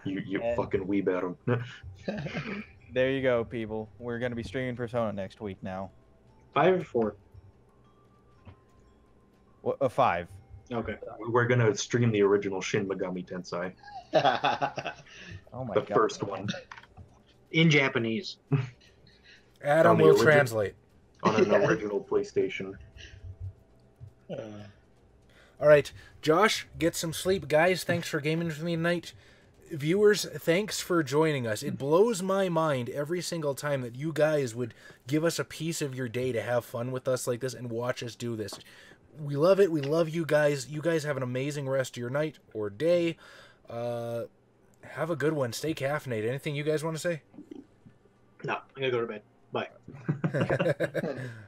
You fucking weeb, Adam. There you go, people. We're going to be streaming Persona next week now. 5 or 4? What, 5. Okay. We're going to stream the original Shin Megami Tensei. Oh my God. The first one. In Japanese. Adam will translate. On an original PlayStation. All right. Josh, get some sleep. Guys, thanks for gaming with me tonight. Viewers, thanks for joining us. It blows my mind every single time that you guys would give us a piece of your day to have fun with us like this and watch us do this. We love it. We love you guys. You guys have an amazing rest of your night or day. Have a good one. Stay caffeinated. Anything you guys want to say? No, I'm going to go to bed. Bye.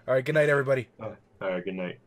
All right. Good night, everybody. All right. Good night.